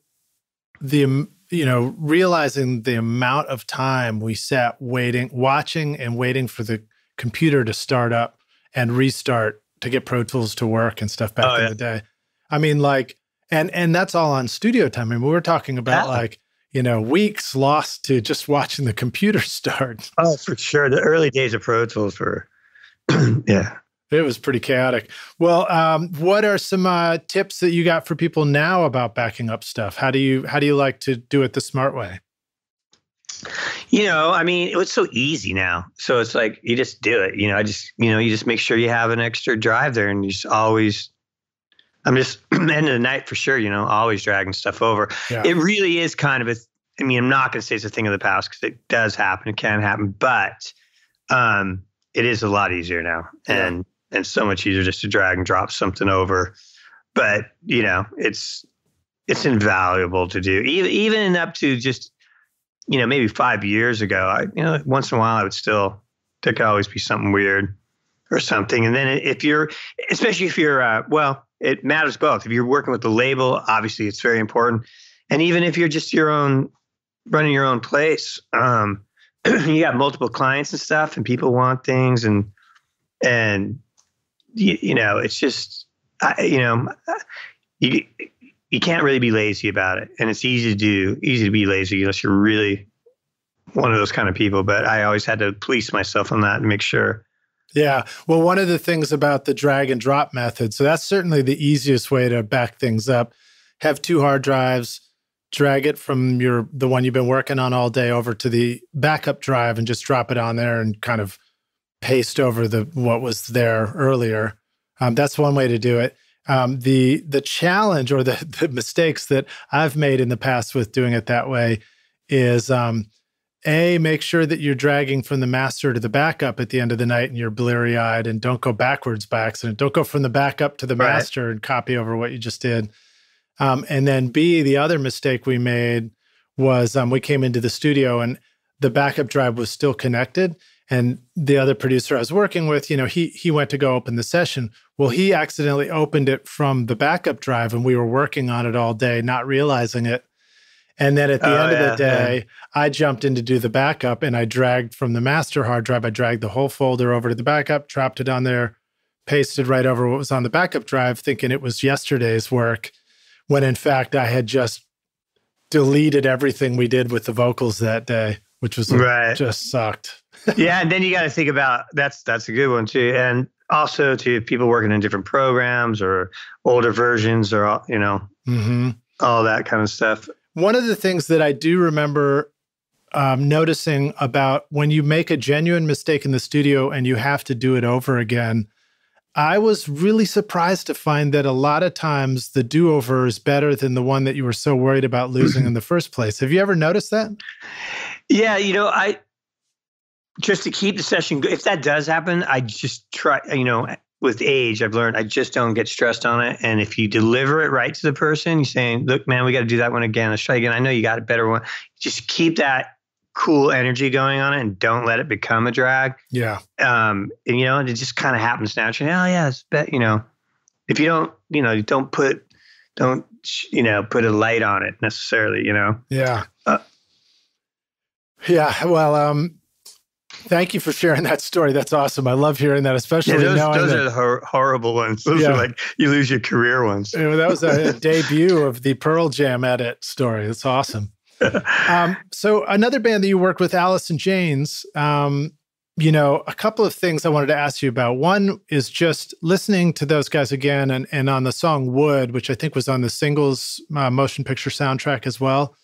the, you know, realizing the amount of time we sat waiting, watching and waiting for the computer to start up and restart to get Pro Tools to work and stuff back oh, in yeah. the day. I mean, like, And and that's all on studio time. I mean, we were talking about yeah. like, you know, weeks lost to just watching the computer start. Oh, for sure. The early days of Pro Tools were, yeah. It was pretty chaotic. Well, um, what are some uh, tips that you got for people now about backing up stuff? How do you, how do you like to do it the smart way? You know, I mean, it was so easy now. So it's like, you just do it. You know, I just, you know, you just make sure you have an extra drive there and you just always... I'm just end of the night for sure, you know, always dragging stuff over. Yeah. It really is kind of a, I mean, I'm not going to say it's a thing of the past because it does happen. It can happen, but um, it is a lot easier now and, yeah. and so much easier just to drag and drop something over. But, you know, it's, it's invaluable to do even, even up to just, you know, maybe five years ago, I, you know, once in a while I would still, there could always be something weird or something. And then if you're, especially if you're, uh, well, it matters both. If you're working with the label, obviously it's very important. And even if you're just your own, running your own place, um, you got multiple clients and stuff and people want things and, and you, you know, it's just, I, you know, you, you can't really be lazy about it. And it's easy to do, easy to be lazy unless you're really one of those kind of people. But I always had to police myself on that and make sure. Yeah. Well, one of the things about the drag and drop method, so that's certainly the easiest way to back things up. Have two hard drives, drag it from your the one you've been working on all day over to the backup drive and just drop it on there and kind of paste over the what was there earlier. Um, that's one way to do it. Um, the the challenge or the, the mistakes that I've made in the past with doing it that way is, um, A, make sure that you're dragging from the master to the backup at the end of the night and you're bleary-eyed, and don't go backwards by accident. Don't go from the backup to the right. master and copy over what you just did. Um, and then B, the other mistake we made was um, we came into the studio and the backup drive was still connected. And the other producer I was working with, you know, he he went to go open the session. Well, he accidentally opened it from the backup drive, and we were working on it all day, not realizing it. And then at the oh, end yeah, of the day, yeah. I jumped in to do the backup, and I dragged from the master hard drive. I dragged the whole folder over to the backup, dropped it on there, pasted right over what was on the backup drive, thinking it was yesterday's work, when in fact I had just deleted everything we did with the vocals that day, which was right. like, just sucked. Yeah, and then you got to think about, that's that's a good one too. And also to people working in different programs or older versions or, you know, mm-hmm. all that kind of stuff. One of the things that I do remember um, noticing about when you make a genuine mistake in the studio and you have to do it over again, I was really surprised to find that a lot of times the do-over is better than the one that you were so worried about losing in the first place. Have you ever noticed that? Yeah, you know, I... just to keep the session good. If that does happen, I just try, you know, with age, I've learned I just don't get stressed on it. And if you deliver it right to the person, you're saying, look, man, we got to do that one again. Let's try again. I know you got a better one. Just keep that cool energy going on it and don't let it become a drag. Yeah. Um, and, you know, and it just kind of happens naturally. Oh, yeah, it's bet, you know, if you don't, you know, don't put, don't, you know, put a light on it necessarily, you know? Yeah. Uh, yeah. Well, um, thank you for sharing that story. That's awesome. I love hearing that, especially yeah, those, knowing those that, are the hor horrible ones. Those yeah. are like you lose your career ones. You know, that was a, a debut of the Pearl Jam edit story. That's awesome. um, so another band that you worked with, Alice in Chains. Um, you know, a couple of things I wanted to ask you about. One is just listening to those guys again, and and on the song "Wood," which I think was on the Singles uh, motion picture soundtrack as well.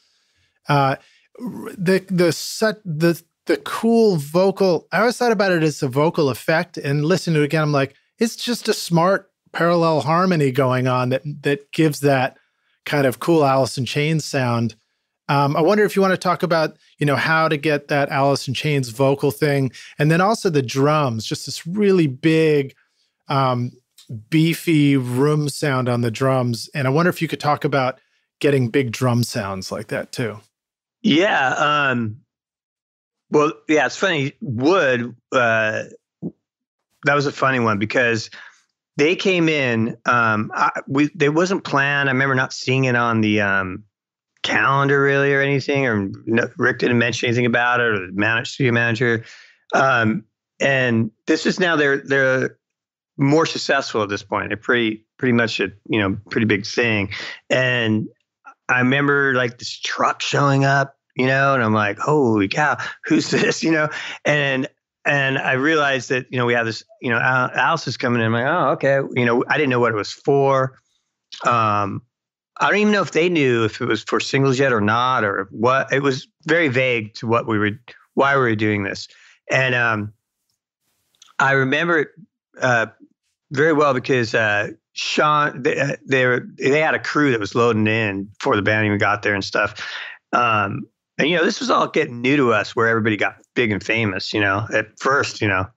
Uh, the the set the The cool vocal, I always thought about it as a vocal effect, and listening to it again, I'm like, it's just a smart parallel harmony going on that that gives that kind of cool Alice in Chains sound. Um, I wonder if you want to talk about, you know, how to get that Alice in Chains vocal thing, and then also the drums, just this really big, um, beefy room sound on the drums. And I wonder if you could talk about getting big drum sounds like that too. Yeah. Um... Well, yeah, it's funny. Wood, uh, that was a funny one because they came in. Um, I, we, they wasn't planned. I remember not seeing it on the um, calendar really or anything, or no, Rick didn't mention anything about it, or the manager, studio manager. Um, and this is now they're they're more successful at this point. They're pretty pretty much a you know pretty big thing. And I remember like this truck showing up. You know, and I'm like, holy cow, who's this? You know, and and I realized that, you know, we have this, you know, Alice is coming in. I'm like, oh, okay. You know, I didn't know what it was for. Um, I don't even know if they knew if it was for Singles yet or not, or what. It was very vague to what we were, why we were doing this. And um, I remember it uh, very well because uh, Sean, they, they, were, they had a crew that was loading in before the band even got there and stuff. Um, And, you know, this was all getting new to us where everybody got big and famous, you know, at first, you know,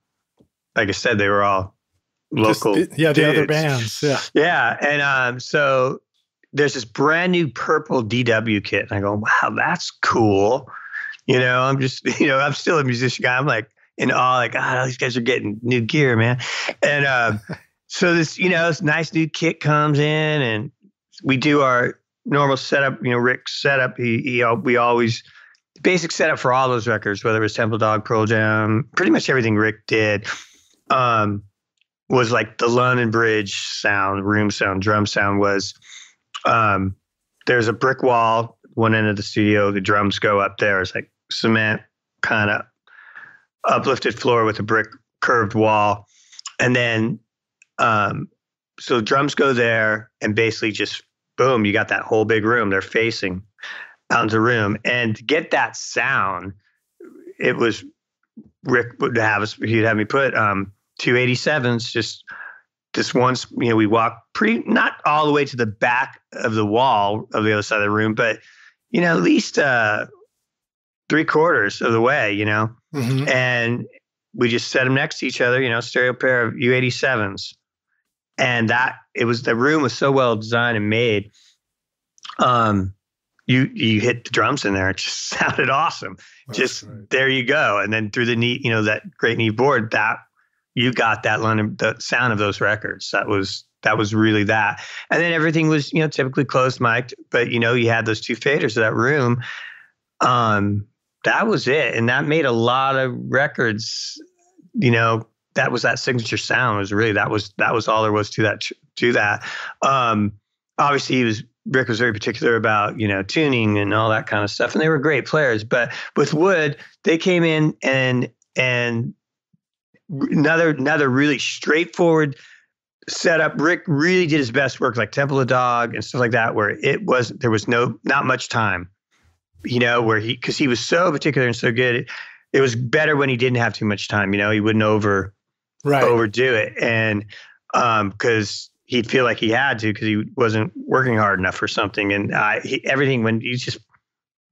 like I said, they were all local. Just the, yeah, dudes. The other bands. Yeah. Yeah. And um, so there's this brand new purple D W kit. And I go, wow, that's cool. You know, I'm just, you know, I'm still a musician guy. I'm like in awe, like, oh, these guys are getting new gear, man. And um, so this, you know, this nice new kit comes in and we do our normal setup, you know, Rick's setup. He, he, we always basic setup for all those records, whether it was Temple Dog, Pearl Jam, pretty much everything Rick did um, was like the London Bridge sound, room sound, drum sound was. Um, there's a brick wall, one end of the studio. The drums go up there. It's like cement, kind of uplifted floor with a brick curved wall, and then um, so drums go there, and basically just. Boom, you got that whole big room. They're facing. pounds a room. And to get that sound, it was Rick would have us, he'd have me put um, two eighty-sevens just This once, you know, we walked pretty, not all the way to the back of the wall of the other side of the room, but, you know, at least uh, three quarters of the way, you know, mm-hmm. and we just set them next to each other, you know, stereo pair of U eighty-sevens. And that, it was, the room was so well designed and made. Um, you, you hit the drums in there, it just sounded awesome. That's just right. There you go. And then through the neat, you know, that great neat board that, you got that London, the sound of those records. That was, that was really that. And then everything was, you know, typically closed mic'd, but you know, you had those two faders of that room. Um, that was it. And that made a lot of records, you know, that was that signature sound. It was really, that was, that was all there was to that, to that. Um, obviously he was, Rick was very particular about, you know, tuning and all that kind of stuff. And they were great players, but with Wood, they came in and, and, Another another really straightforward setup. Rick really did his best work, like Temple Dog and stuff like that, where it was there was no not much time, you know, where he because he was so particular and so good. It, it was better when he didn't have too much time, you know. He wouldn't over right. overdo it, and because um, he'd feel like he had to because he wasn't working hard enough or something. And I he, everything when you just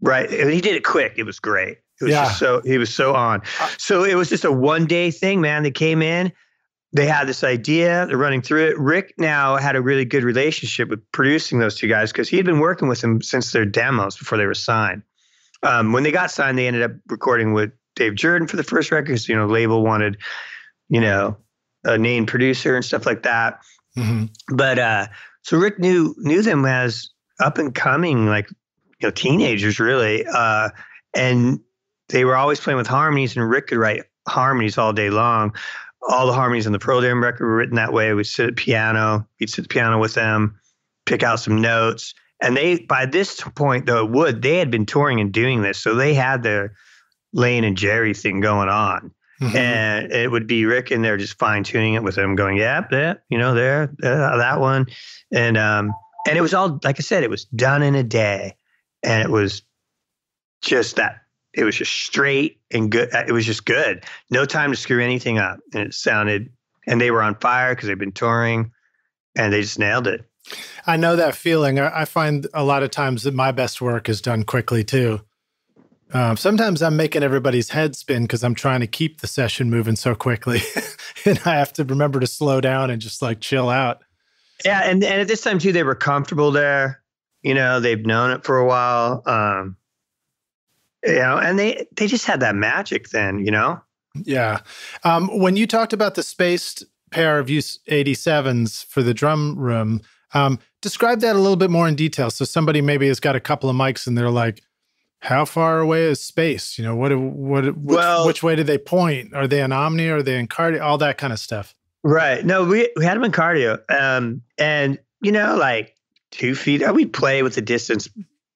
right, he did it quick. It was great. It was yeah. just so he was so on. So it was just a one day thing, man. They came in, they had this idea, they're running through it. Rick now had a really good relationship with producing those two guys because he had been working with them since their demos before they were signed. Um, when they got signed, they ended up recording with Dave Jordan for the first record because you know label wanted, you know, a named producer and stuff like that. Mm-hmm. But uh, so Rick knew knew them as up and coming, like you know, teenagers really, uh, and they were always playing with harmonies, and Rick could write harmonies all day long. All the harmonies on the Pearl Jam record were written that way. We'd sit at piano, he'd sit at the piano with them, pick out some notes. And they, by this point though, Wood, they had been touring and doing this. So they had their Lane and Jerry thing going on. Mm-hmm. And it would be Rick in there just fine tuning it with them going, yeah, yeah, you know, there, uh, that one. And, um, and it was all, like I said, it was done in a day, and it was just that. It was just straight and good. It was just good. No time to screw anything up. And it sounded, and they were on fire because they've been touring and they just nailed it. I know that feeling. I find a lot of times that my best work is done quickly too. Um, sometimes I'm making everybody's head spin because I'm trying to keep the session moving so quickly and I have to remember to slow down and just like chill out. Yeah. And, and at this time too, they were comfortable there. You know, they've known it for a while. Um, You know, and they, they just had that magic then, you know? Yeah. Um, when you talked about the spaced pair of U eighty-sevens for the drum room, um, describe that a little bit more in detail. So somebody maybe has got a couple of mics and they're like, how far away is space? You know, what, what, which, well, which way do they point? Are they in omni? Are they in cardio? All that kind of stuff. Right. No, we, we had them in cardio. Um, and, you know, like two feet, we play with the distance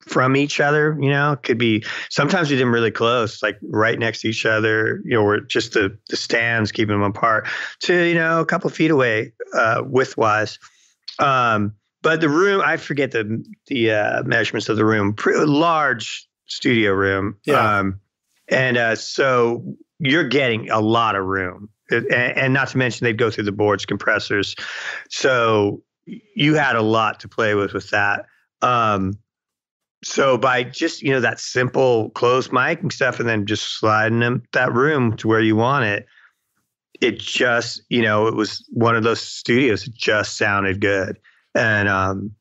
from each other, you know, could be, sometimes we did them really close, like right next to each other, you know, we're just the, the stands, keeping them apart to, you know, a couple of feet away, uh, width wise. Um, but the room, I forget the, the, uh, measurements of the room, pretty large studio room. Yeah. Um, and, uh, so you're getting a lot of room and, and not to mention they'd go through the boards, compressors. So you had a lot to play with, with that. Um, So by just, you know, that simple closed mic and stuff, and then just sliding them that room to where you want it, it just, you know, it was one of those studios that just sounded good. And um,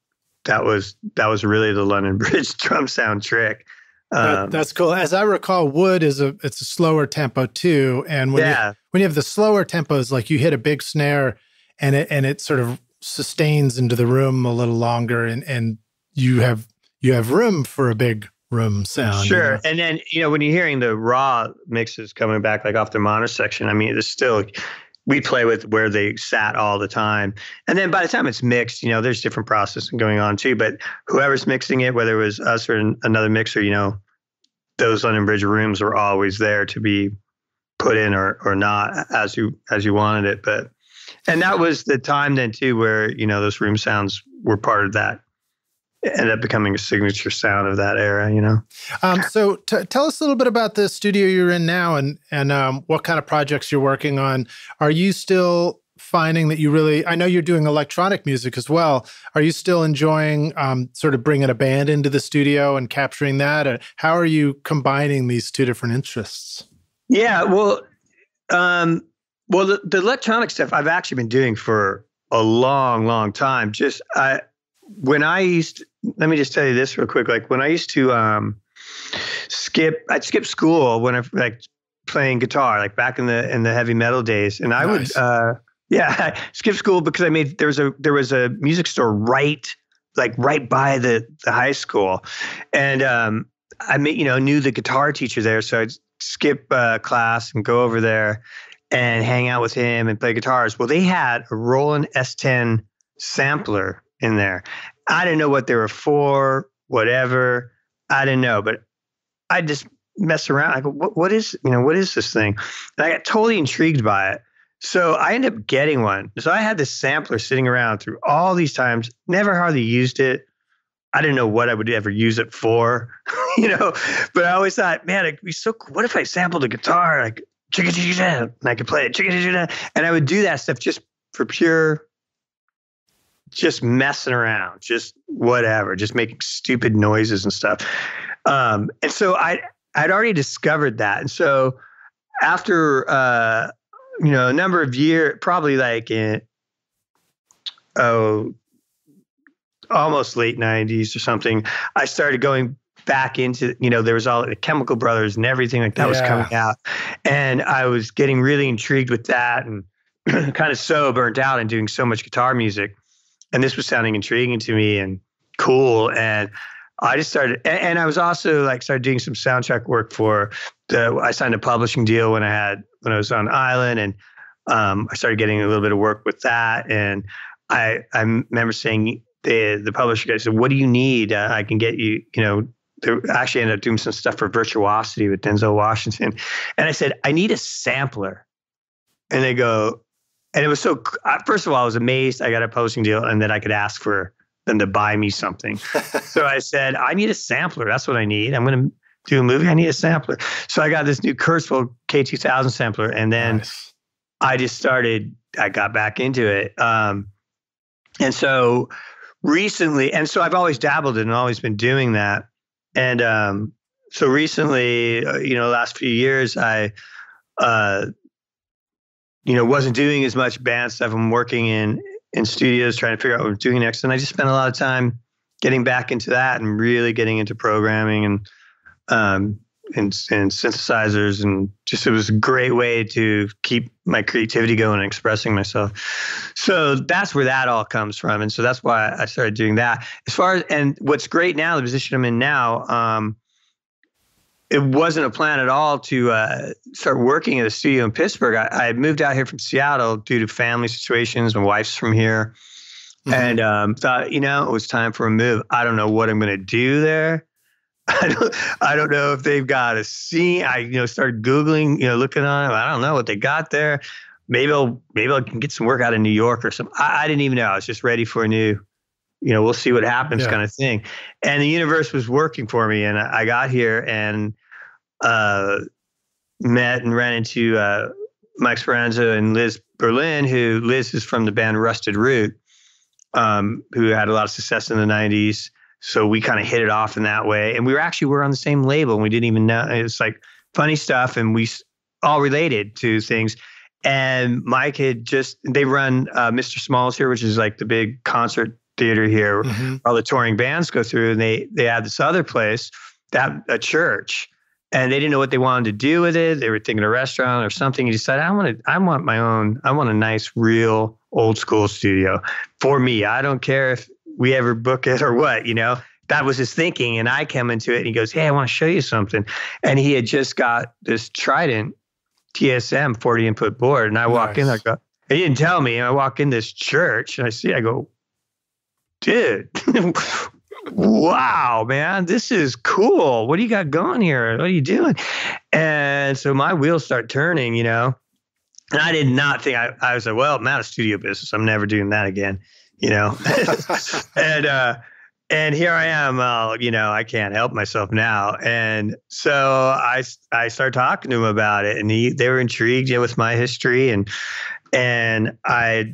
that was, that was really the London Bridge drum sound trick. Um, that, that's cool. As I recall, Wood is a, it's a slower tempo too. And when, yeah. you, when you have the slower tempos, like you hit a big snare and it, and it sort of sustains into the room a little longer and, and you have, you have room for a big room sound. Sure. You know? And then, you know, when you're hearing the raw mixes coming back, like off the monitor section, I mean, there's still, we play with where they sat all the time. And then by the time it's mixed, you know, there's different processing going on too, but whoever's mixing it, whether it was us or an, another mixer, you know, those London Bridge rooms were always there to be put in or, or not as you, as you wanted it. But, and that was the time then too, where, you know, those room sounds were part of that end up becoming a signature sound of that era, you know? Um, so t tell us a little bit about the studio you're in now and, and um, what kind of projects you're working on. Are you still finding that you really, I know you're doing electronic music as well. Are you still enjoying um, sort of bringing a band into the studio and capturing that? Or how are you combining these two different interests? Yeah, well, um, well, the, the electronic stuff I've actually been doing for a long, long time. Just I, when I used to, let me just tell you this real quick. Like when I used to um, skip, I'd skip school when I like playing guitar, like back in the in the heavy metal days, and I nice. would, uh, yeah, I skip school because I made there was a there was a music store right, like right by the the high school, and um, I made, you know knew the guitar teacher there, so I'd skip uh, class and go over there and hang out with him and play guitars. Well, they had a Roland S ten sampler in there. I didn't know what they were for, whatever. I didn't know, but I just mess around. I go, what, what is, you know, what is this thing? And I got totally intrigued by it. So I ended up getting one. So I had this sampler sitting around through all these times, never hardly used it. I didn't know what I would ever use it for, you know, but I always thought, man, it'd be so cool. What if I sampled a guitar? Like, and I could play it, and I would do that stuff just for pure, just messing around, just whatever, just making stupid noises and stuff. Um, and so I, I'd already discovered that. And so after, uh, you know, a number of years, probably like in, oh, almost late nineties or something, I started going back into, you know, there was all the Chemical Brothers and everything like that yeah. was coming out. And I was getting really intrigued with that and kind of so burnt out and doing so much guitar music. And this was sounding intriguing to me and cool. And I just started, and, and I was also like, started doing some soundtrack work for the, I signed a publishing deal when I had, when I was on Island, and um, I started getting a little bit of work with that. And I, I remember saying, the, the publisher guy said, what do you need? Uh, I can get you, you know, actually ended up doing some stuff for Virtuosity with Denzel Washington. And I said, I need a sampler. And they go, and it was so, first of all, I was amazed I got a publishing deal and that I could ask for them to buy me something. So I said, I need a sampler. That's what I need. I'm going to do a movie. I need a sampler. So I got this new Kurzweil K two thousand sampler. And then nice. I just started, I got back into it. Um, and so recently, and so I've always dabbled in and always been doing that. And um, so recently, uh, you know, last few years, I, uh, you know, wasn't doing as much band stuff. I'm working in in studios trying to figure out what I'm doing next. And I just spent a lot of time getting back into that and really getting into programming and um, and, and synthesizers. And just it was a great way to keep my creativity going and expressing myself. So that's where that all comes from. And so that's why I started doing that. As far as, and what's great now, the position I'm in now, um, it wasn't a plan at all to uh, start working at a studio in Pittsburgh. I, I had moved out here from Seattle due to family situations. My wife's from here. Mm-hmm. And um, thought, you know, it was time for a move. I don't know what I'm going to do there. I don't, I don't know if they've got a scene. I, you know, started Googling, you know, looking on it. I don't know what they got there. Maybe I'll, maybe I can get some work out in New York or something. I, I didn't even know. I was just ready for a new, you know, we'll see what happens yeah. kind of thing. And the universe was working for me. And I, I got here and, uh, met and ran into, uh, Mike Speranza and Liz Berlin, who Liz is from the band Rusted Root, um, who had a lot of success in the nineties. So we kind of hit it off in that way. And we were actually, we were on the same label and we didn't even know. It's like funny stuff. And we all related to things. And Mike had just, they run uh, Mister Smalls here, which is like the big concert theater here. Mm-hmm. All the touring bands go through, and they, they had this other place, that a church. And they didn't know what they wanted to do with it. They were thinking a restaurant or something. He decided, I want to, I want my own, I want a nice, real old school studio for me. I don't care if we ever book it or what, you know, that was his thinking. And I came into it and he goes, hey, I want to show you something. And he had just got this Trident T S M forty input board. And I nice. walk in, I go, he didn't tell me. And I walk in this church and I see, I go, dude, wow, man, this is cool. What do you got going here? What are you doing? And so my wheels start turning, you know, and I did not think I, I was like, well, I'm out of studio business. I'm never doing that again. You know, and, uh, And here I am, uh, you know, I can't help myself now. And so I, I started talking to him about it, and he, they were intrigued, you know, with my history. And, and I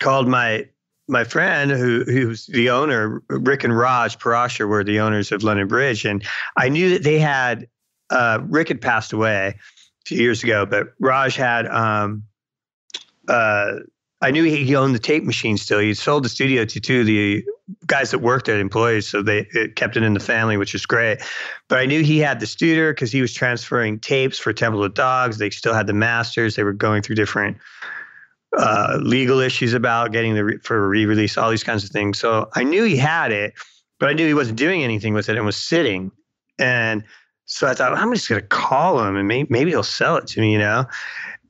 called my, my friend who, who's the owner, Rick and Raj Parashar were the owners of London Bridge. And I knew that they had, uh, Rick had passed away a few years ago, but Raj had, um, uh, I knew he owned the tape machine still. He sold the studio to two of the guys that worked at employees, so they it kept it in the family, which is great. But I knew he had the studer because he was transferring tapes for Temple Dog. They still had the masters. They were going through different uh, legal issues about getting the re- for re-release, all these kinds of things. So I knew he had it, but I knew he wasn't doing anything with it and was sitting. And so I thought, well, I'm just going to call him and maybe, maybe he'll sell it to me, you know?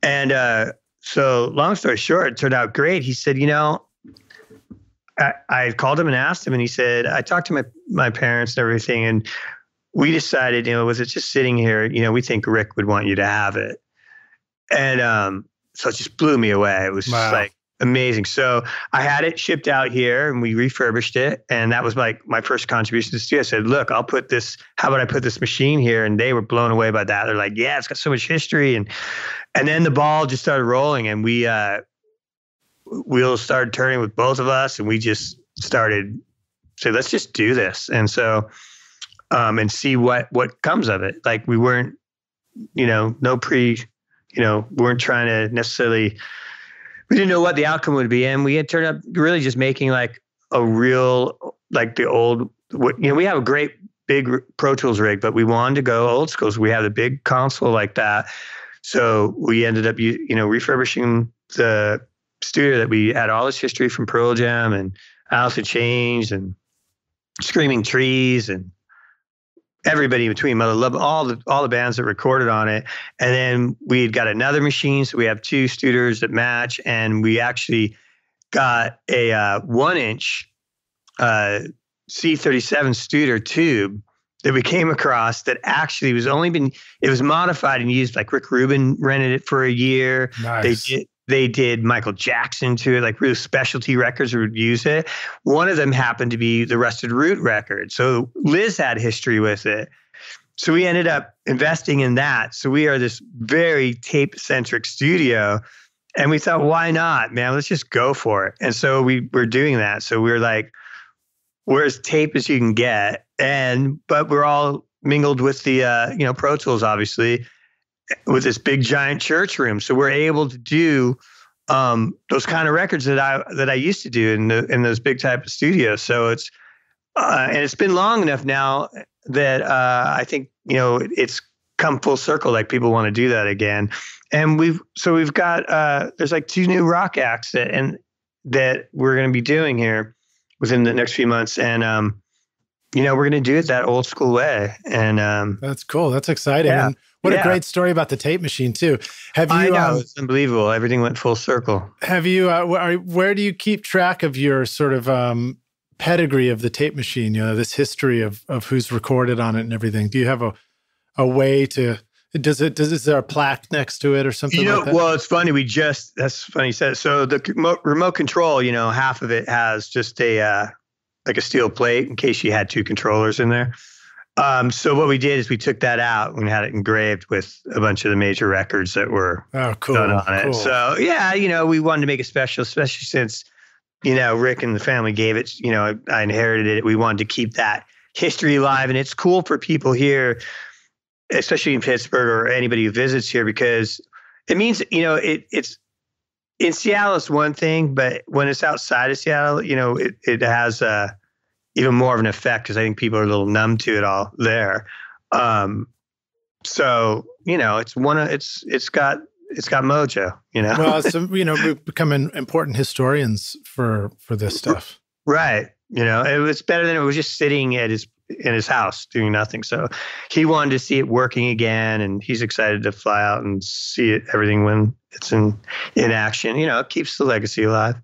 And, uh, so long story short, it turned out great. He said, you know, I, I called him and asked him, and he said, I talked to my, my parents and everything, and we decided, you know, was it just sitting here? You know, we think Rick would want you to have it. And um, so it just blew me away. It was wow. just like amazing. So I had it shipped out here, and we refurbished it. And that was like my first contribution to the studio. I said, look, I'll put this, how about I put this machine here? And they were blown away by that. They're like, yeah, it's got so much history. And And then the ball just started rolling, and we uh, wheels started turning with both of us, and we just started say, let's just do this, and so um, and see what what comes of it. Like we weren't, you know, no pre, you know, weren't trying to necessarily. We didn't know what the outcome would be, and we had turned up really just making like a real like the old. You know, we have a great big Pro Tools rig, but we wanted to go old school, so we have a big console like that. So we ended up, you, you know, refurbishing the studio that we had all this history from Pearl Jam and Alice in Chains and Screaming Trees and everybody in between, Metal Blade, all the all the bands that recorded on it. And then we got another machine, so we have two studers that match, and we actually got a uh, one-inch uh, C thirty-seven studer tube that we came across that actually was only been, it was modified and used, like Rick Rubin rented it for a year. Nice. They did, they did Michael Jackson to it, like real specialty records would use it. One of them happened to be the Rusted Root record. So Liz had history with it. So we ended up investing in that. So we are this very tape centric studio, and we thought, why not, man, let's just go for it. And so we were doing that. So we were like, we're as tape as you can get. And, but we're all mingled with the, uh, you know, Pro Tools, obviously, with this big giant church room. So we're able to do um, those kind of records that I, that I used to do in the, in those big type of studios. So it's, uh, and it's been long enough now that uh, I think, you know, it's come full circle. Like people want to do that again. And we've, so we've got, uh, there's like two new rock acts that, and that we're going to be doing here within the next few months. And, um, you know, we're going to do it that old school way. And um, that's cool. That's exciting. Yeah, and what yeah. a great story about the tape machine too. Have you, I know, um, it's unbelievable. Everything went full circle. Have you, uh, where, where do you keep track of your sort of um, pedigree of the tape machine? You know, this history of of who's recorded on it and everything. Do you have a a way to, does it, does, is there a plaque next to it or something you know, like that? Well, it's funny. We just, that's funny you said it. So the remote control, you know, half of it has just a, uh, like a steel plate in case you had two controllers in there. Um, so what we did is we took that out and had it engraved with a bunch of the major records that were oh, cool, done on cool. it. So yeah, you know, we wanted to make it special, especially since, you know, Rick and the family gave it, you know, I, I inherited it. We wanted to keep that history alive, and it's cool for people here, especially in Pittsburgh, or anybody who visits here, because it means, you know, it it's, in Seattle, it's one thing, but when it's outside of Seattle, you know, it, it has uh, even more of an effect, because I think people are a little numb to it all there. Um, so, you know, it's one of, it's, it's got, it's got mojo, you know? Well, so, you know, we've become an important historians for, for this stuff. Right. You know, it was better than it was just sitting at his, in his house doing nothing. So he wanted to see it working again, and he's excited to fly out and see it, everything when it's in, in action. You know, it keeps the legacy alive.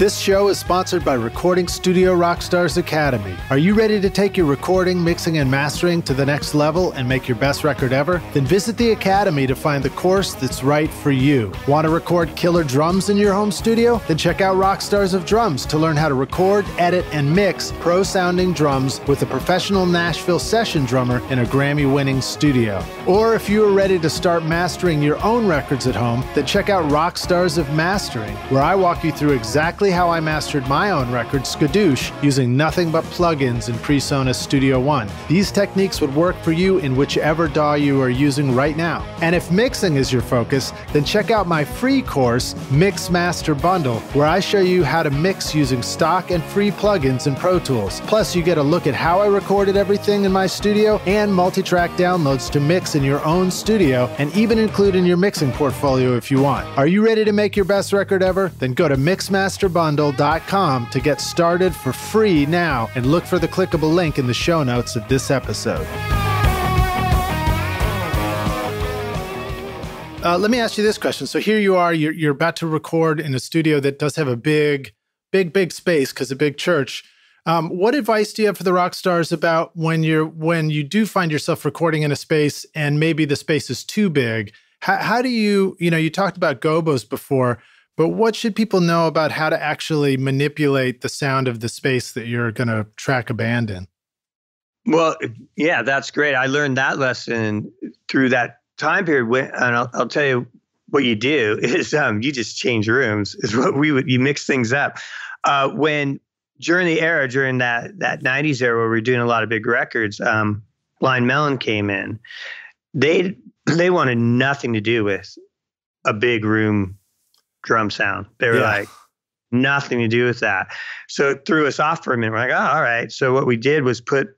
This show is sponsored by Recording Studio Rockstars Academy. Are you ready to take your recording, mixing, and mastering to the next level and make your best record ever? Then visit the Academy to find the course that's right for you. Want to record killer drums in your home studio? Then check out Rockstars of Drums to learn how to record, edit, and mix pro-sounding drums with a professional Nashville session drummer in a Grammy-winning studio. Or if you are ready to start mastering your own records at home, then check out Rockstars of Mastering, where I walk you through exactly how I mastered my own record, Skadoosh, using nothing but plugins in PreSonus Studio One. These techniques would work for you in whichever D A W you are using right now. And if mixing is your focus, then check out my free course, Mix Master Bundle, where I show you how to mix using stock and free plugins in Pro Tools. Plus, you get a look at how I recorded everything in my studio and multi-track downloads to mix in your own studio and even include in your mixing portfolio if you want. Are you ready to make your best record ever? Then go to Mix Master Bundle bundle dot com to get started for free now, and look for the clickable link in the show notes of this episode. Uh, let me ask you this question. So here you are, you're, you're about to record in a studio that does have a big, big, big space because a big church. Um, what advice do you have for the rock stars about when you're when you do find yourself recording in a space and maybe the space is too big? How, how do you, you know, you talked about gobos before. But what should people know about how to actually manipulate the sound of the space that you're going to track a band in? Well, yeah, that's great. I learned that lesson through that time period. When, and I'll, I'll tell you what you do is um, you just change rooms is what we would, you mix things up. Uh, when during the era, during that, that nineties era where we were doing a lot of big records, um, Blind Melon came in. They, they wanted nothing to do with a big room drum sound. They were yeah. like, nothing to do with that. So it threw us off for a minute. We're like, oh, all right. So what we did was put,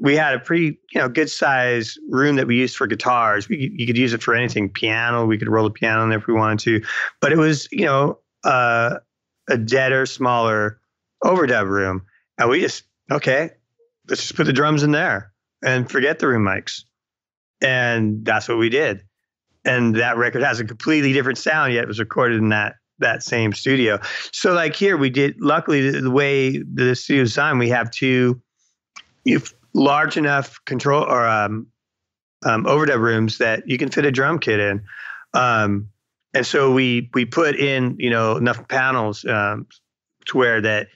we had a pretty, you know, good size room that we used for guitars. We, you could use it for anything, piano. We could roll a piano in there if we wanted to. But it was, you know, uh, a deader, smaller overdub room. And we just, okay, let's just put the drums in there and forget the room mics. And that's what we did. And that record has a completely different sound, yet it was recorded in that that same studio. So like here, we did, luckily, the, the way the studio is designed, we have two large enough control or um, um, overdub rooms that you can fit a drum kit in. Um, and so we we put in, you know, enough panels um, to where that,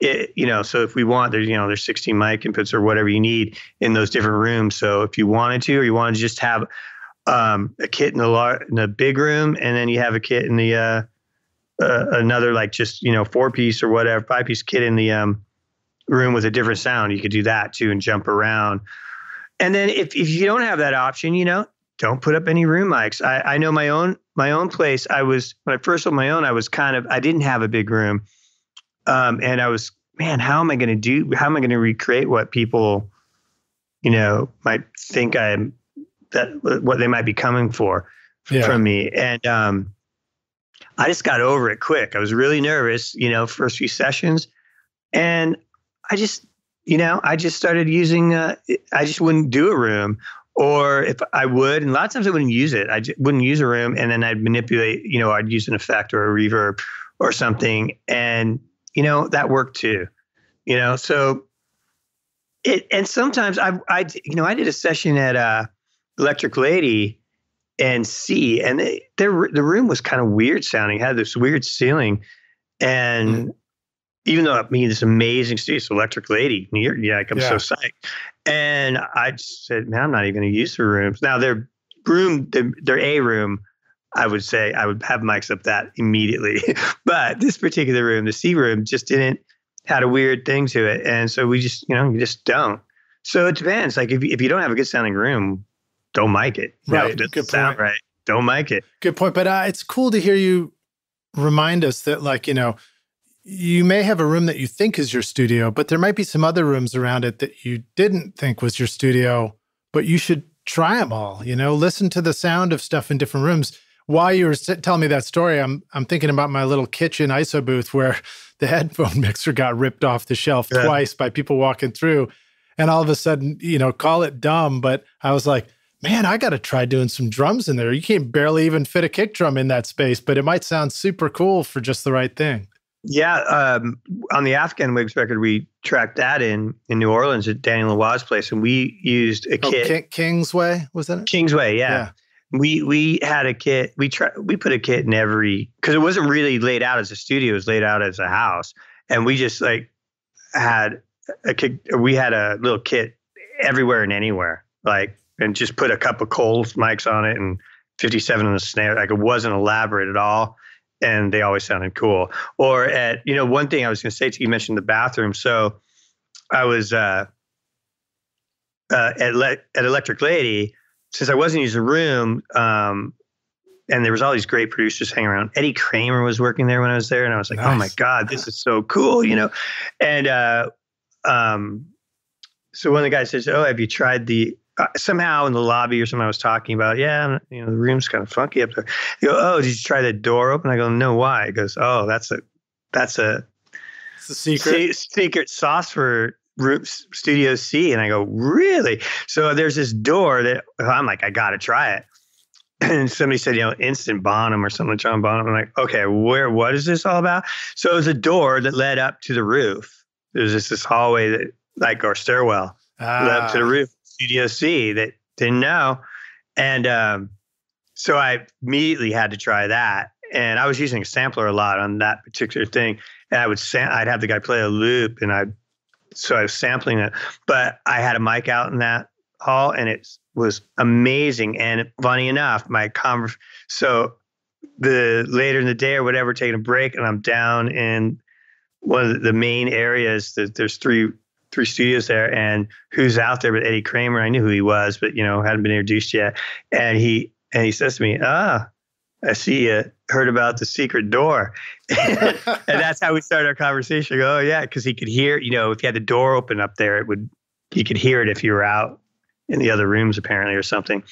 it, you know, so if we want, there's, you know, there's sixteen mic inputs or whatever you need in those different rooms. So if you wanted to, or you wanted to just have Um, a kit in the lar in the big room, and then you have a kit in the uh, uh, another like just you know four piece or whatever five piece kit in the um, room with a different sound. You could do that too and jump around. And then if if you don't have that option, you know, don't put up any room mics. I, I know my own my own place. I was when I first owned my own. I was kind of I didn't have a big room, um, and I was man, how am I going to do? How am I going to recreate what people, you know, might think I'm. That what they might be coming for yeah. from me. And, um, I just got over it quick. I was really nervous, you know, first few sessions. And I just, you know, I just started using, uh, I just wouldn't do a room, or if I would, and a lot of times I wouldn't use it. I just wouldn't use a room. And then I'd manipulate, you know, I'd use an effect or a reverb or something. And, you know, that worked too, you know? So it, and sometimes I, I, you know, I did a session at, uh, Electric Lady and C, and they, their the room was kind of weird sounding, had this weird ceiling, and mm-hmm. even though I mean this amazing studio, it's Electric Lady, New York, yeah, like, I'm yeah. so psyched. And I just said, man, I'm not even going to use the rooms. Now their room, their, their A room, I would say I would have mics up that immediately, but this particular room, the C room, just didn't had a weird thing to it, and so we just you know you just don't. So it depends. Like if if you don't have a good sounding room, don't mic it. Right. No, it doesn't sound right. Don't mic it. Good point. But uh, it's cool to hear you remind us that, like, you know, you may have a room that you think is your studio, but there might be some other rooms around it that you didn't think was your studio, but you should try them all, you know, listen to the sound of stuff in different rooms. While you were telling me that story, I'm, I'm thinking about my little kitchen I S O booth where the headphone mixer got ripped off the shelf yeah. twice by people walking through. And all of a sudden, you know, call it dumb, but I was like, man, I got to try doing some drums in there. You can't barely even fit a kick drum in that space, but it might sound super cool for just the right thing. Yeah, um, on the Afghan Whigs record, we tracked that in in New Orleans at Daniel Law's place, and we used a oh, kit. King, Kingsway, was that it? Kingsway, yeah. yeah. We we had a kit. We try, we put a kit in every, because it wasn't really laid out as a studio. It was laid out as a house, and we just like had a kit. We had a little kit everywhere and anywhere, like, and just put a couple of Coles mics on it and fifty-seven on the snare. Like, it wasn't elaborate at all. And they always sounded cool. Or at, you know, one thing I was going to say to you, you mentioned the bathroom. So I was uh, uh, at Le at Electric Lady, since I wasn't using the room, um, and there was all these great producers hanging around. Eddie Kramer was working there when I was there, and I was like, nice. Oh my God, this is so cool, you know? And uh, um, so one of the guys says, oh, have you tried the, Uh, somehow in the lobby or something I was talking about, yeah, you know, the room's kind of funky up there. They go, oh, did you try the door open? I go, no, why? He goes, oh, that's a, that's a, it's a secret se secret sauce for room, Studio C. And I go, really? So there's this door that I'm like, I got to try it. And somebody said, you know, Instant Bonham or something, John Bonham. I'm like, okay, where, what is this all about? So it was a door that led up to the roof. There's just this hallway that, like, our stairwell ah. led up to the roof. Studio C, that didn't know. And um, so I immediately had to try that. And I was using a sampler a lot on that particular thing. And I would sam I'd have the guy play a loop, and I, so I was sampling it. But I had a mic out in that hall, and it was amazing. And funny enough, my conver so the later in the day or whatever, taking a break, and I'm down in one of the main areas. That there's three. three studios there, and who's out there but Eddie Kramer. I knew who he was, but, you know, hadn't been introduced yet. And he, and he says to me, ah, I see you heard about the secret door. And that's how we started our conversation. I go, oh yeah. Cause he could hear, you know, if you had the door open up there, it would, he could hear it if you were out in the other rooms apparently or something.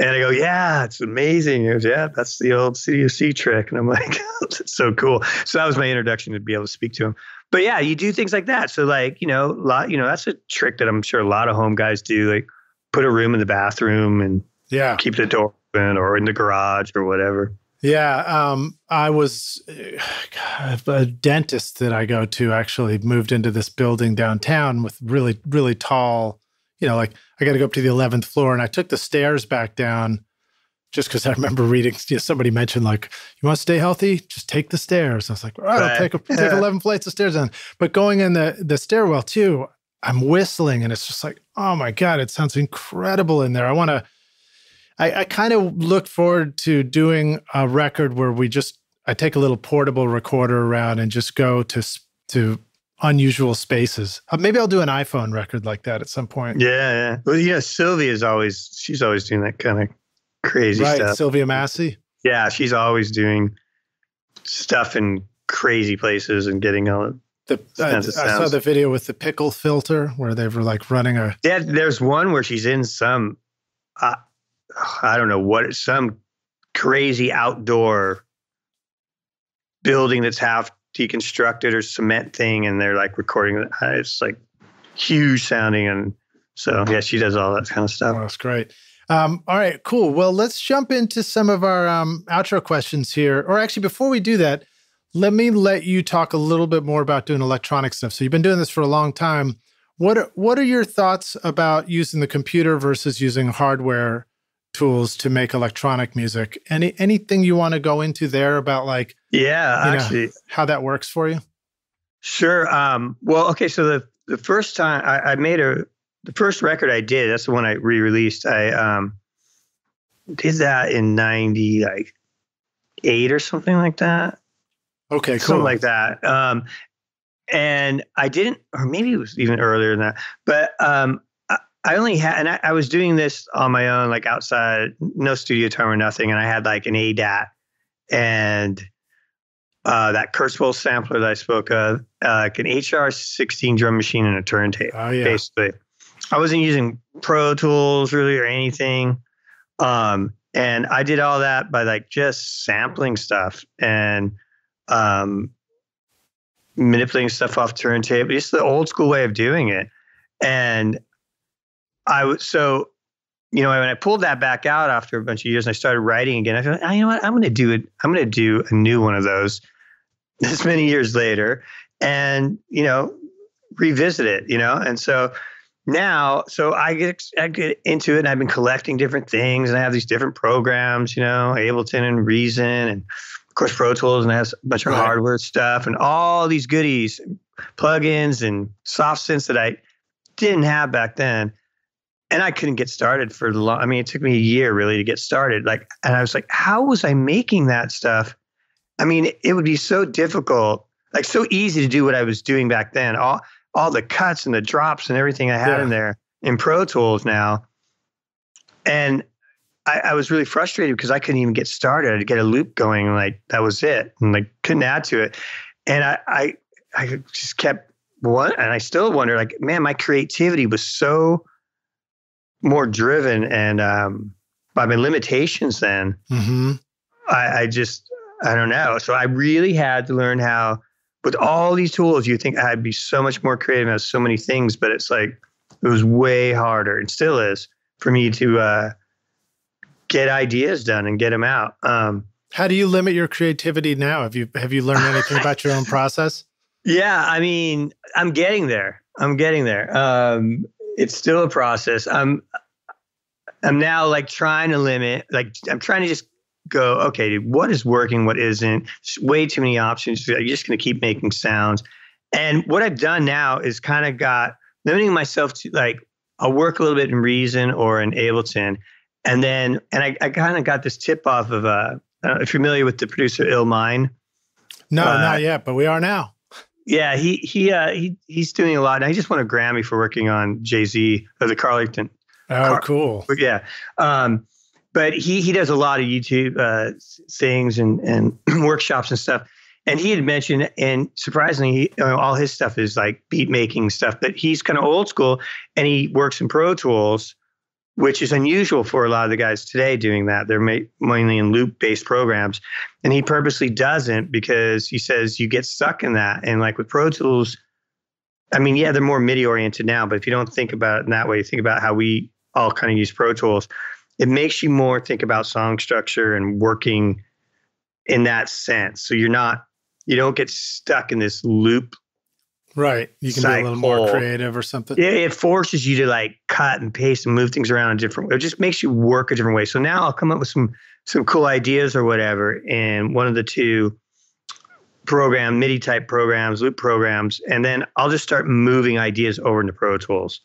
And I go, yeah, it's amazing. He goes, yeah, that's the old Studio C trick. And I'm like, oh, that's so cool. So that was my introduction to be able to speak to him. But yeah, you do things like that. So like, you know, a lot, you know, that's a trick that I'm sure a lot of home guys do, like put a room in the bathroom and yeah, keep the door open, or in the garage or whatever. Yeah. Um, I was uh, a dentist that I go to actually moved into this building downtown with really, really tall, you know, like I got to go up to the eleventh floor, and I took the stairs back down just because I remember reading, you know, somebody mentioned, like, you want to stay healthy? Just take the stairs. I was like, all right, I'll take, a, take eleven flights of stairs down. But going in the, the stairwell too, I'm whistling, and it's just like, oh my God, it sounds incredible in there. I want to, I, I kind of look forward to doing a record where we just, I take a little portable recorder around and just go to, to unusual spaces. Uh, maybe I'll do an iPhone record like that at some point. Yeah. yeah. Well, yeah, Sylvia's always, she's always doing that kind of crazy right, stuff. Sylvia Massey. Yeah, she's always doing stuff in crazy places and getting all the. the I, I saw the video with the pickle filter where they were like running a. Yeah, there's one where she's in some, uh, I don't know what, some crazy outdoor building that's half deconstructed or cement thing, and they're like recording. It's like huge sounding, and so yeah, she does all that kind of stuff. Oh, that's great. Um, all right, cool. Well, let's jump into some of our um, outro questions here. Or actually, before we do that, let me let you talk a little bit more about doing electronic stuff. So you've been doing this for a long time. What are, what are your thoughts about using the computer versus using hardware tools to make electronic music? Any anything you want to go into there about, like, yeah, you know, actually, how that works for you? Sure. Um, well, okay. So the the first time I, I made a The first record I did, that's the one I re-released. I um, did that in ninety, like eight or something like that. Okay, cool. Something like that. Um, and I didn't, or maybe it was even earlier than that. But um, I, I only had, and I, I was doing this on my own, like outside, no studio time or nothing. And I had like an A D A T and uh, that Kurzweil sampler that I spoke of, uh, like an H R sixteen drum machine and a turntable, oh, yeah. basically. I wasn't using Pro Tools really or anything. Um, and I did all that by like just sampling stuff and um, manipulating stuff off turntable, just the old school way of doing it. And I was, so, you know, when I pulled that back out after a bunch of years and I started writing again, I feel like, oh, you know what, I'm going to do it. I'm going to do a new one of those this many years later and, you know, revisit it, you know? And so now, so I get, I get into it, and I've been collecting different things, and I have these different programs, you know, Ableton and Reason, and of course Pro Tools, and I have a bunch of right. hardware stuff and all these goodies, plugins and soft synths that I didn't have back then. And I couldn't get started for the long, I mean, it took me a year really to get started. Like, and I was like, how was I making that stuff? I mean, it would be so difficult, like so easy to do what I was doing back then. All, all the cuts and the drops and everything I had yeah. in there in Pro Tools now. And I, I was really frustrated because I couldn't even get started. I'd get a loop going, and like, that was it. And like, couldn't add to it. And I, I, I just kept what, and I still wonder, like, man, my creativity was so more driven and um, by my limitations then. Mm-hmm. I, I just, I don't know. So I really had to learn how, with all these tools, you think I'd be so much more creative and have so many things, but it's like, it was way harder, and still is, for me to uh, get ideas done and get them out. Um, how do you limit your creativity now? Have you, have you learned anything about your own process? Yeah. I mean, I'm getting there. I'm getting there. Um, it's still a process. I'm, I'm now like trying to limit, like I'm trying to just go, okay, what is working? What isn't? There's way too many options. You're just going to keep making sounds. And what I've done now is kind of got limiting myself to like, I'll work a little bit in Reason or in Ableton. And then, and I, I kind of got this tip off of, uh, I don't know if you're familiar with the producer Ill Mine. No, uh, not yet, but we are now. Yeah, he he uh, he he's doing a lot, and I just won a Grammy for working on Jay-Z or the Carlington. Oh, Car- cool! Yeah, um, but he he does a lot of YouTube uh, things and and workshops and stuff. And he had mentioned, and surprisingly, he, you know, all his stuff is like beat making stuff. But he's kind of old school, and he works in Pro Tools, which is unusual for a lot of the guys today doing that. They're ma- mainly in loop-based programs. And he purposely doesn't because he says you get stuck in that. And like with Pro Tools, I mean, yeah, they're more MIDI-oriented now, but if you don't think about it in that way, think about how we all kind of use Pro Tools, it makes you more think about song structure and working in that sense. So you're not, you don't get stuck in this loop. Right. You can cycle. Be a little more creative or something. It, it forces you to like cut and paste and move things around a different way. It just makes you work a different way. So now I'll come up with some some cool ideas or whatever in one of the two program, MIDI type programs, loop programs, and then I'll just start moving ideas over into Pro Tools.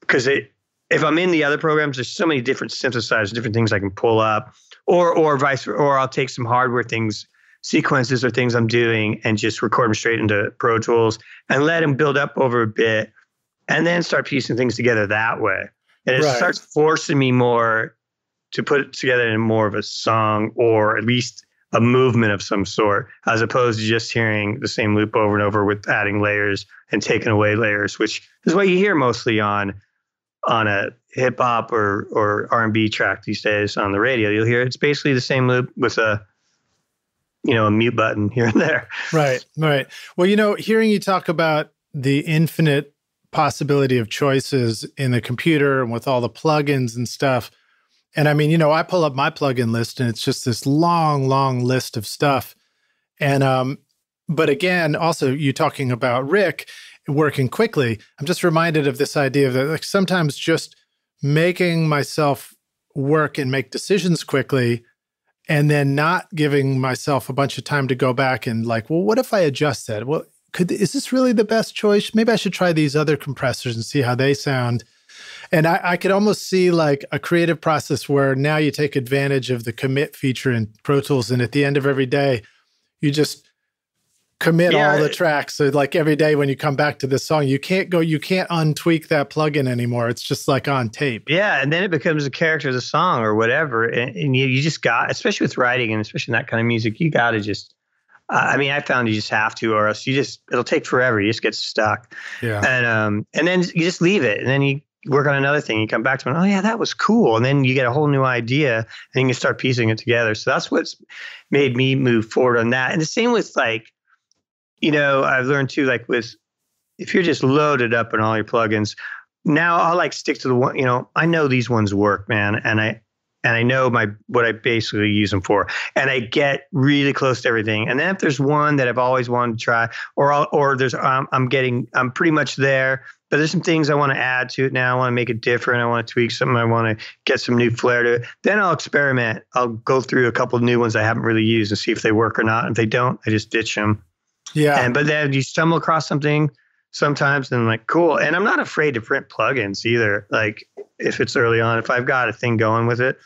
Because it, if I'm in the other programs, there's so many different synthesizers, different things I can pull up, or or vice or I'll take some hardware things, sequences or things I'm doing, and just record them straight into Pro Tools and let them build up over a bit and then start piecing things together that way. And it right. starts forcing me more to put it together in more of a song or at least a movement of some sort, as opposed to just hearing the same loop over and over with adding layers and taking away layers, which is what you hear mostly on on a hip hop or, or R and B track these days on the radio. You'll hear it's basically the same loop with a you know, a mute button here and there. Right, right. Well, you know, hearing you talk about the infinite possibility of choices in the computer and with all the plugins and stuff. And I mean, you know, I pull up my plugin list and it's just this long, long list of stuff. And, um, but again, also you talking about Rick working quickly, I'm just reminded of this idea of that, like, sometimes just making myself work and make decisions quickly and then not giving myself a bunch of time to go back and like, well, what if I adjust that? Well, could is this really the best choice? Maybe I should try these other compressors and see how they sound. And I, I could almost see like a creative process where now you take advantage of the commit feature in Pro Tools, and at the end of every day, you just commit yeah, all the tracks. So like every day when you come back to this song, you can't go, you can't untweak that plugin anymore. It's just like on tape. Yeah. And then it becomes a character of the song or whatever. And, and you, you just got, especially with writing and especially that kind of music, you got to just, uh, I mean, I found you just have to, or else you just, it'll take forever. You just get stuck. Yeah. And, um, and then you just leave it. And then you work on another thing. You come back to it. Oh yeah, that was cool. And then you get a whole new idea and you can start piecing it together. So that's what's made me move forward on that. And the same with like, you know, I've learned too, like with, if you're just loaded up in all your plugins, now I'll like stick to the one, you know, I know these ones work, man. And I, and I know my what I basically use them for, and I get really close to everything. And then if there's one that I've always wanted to try, or I'll, or there's um, I'm getting I'm pretty much there, but there's some things I want to add to it now. I want to make it different. I want to tweak something. I want to get some new flair to it. Then I'll experiment. I'll go through a couple of new ones I haven't really used and see if they work or not. If they don't, I just ditch them. Yeah. And but then you stumble across something sometimes, and I'm like, cool. And I'm not afraid to print plugins either. Like if it's early on, if I've got a thing going with it,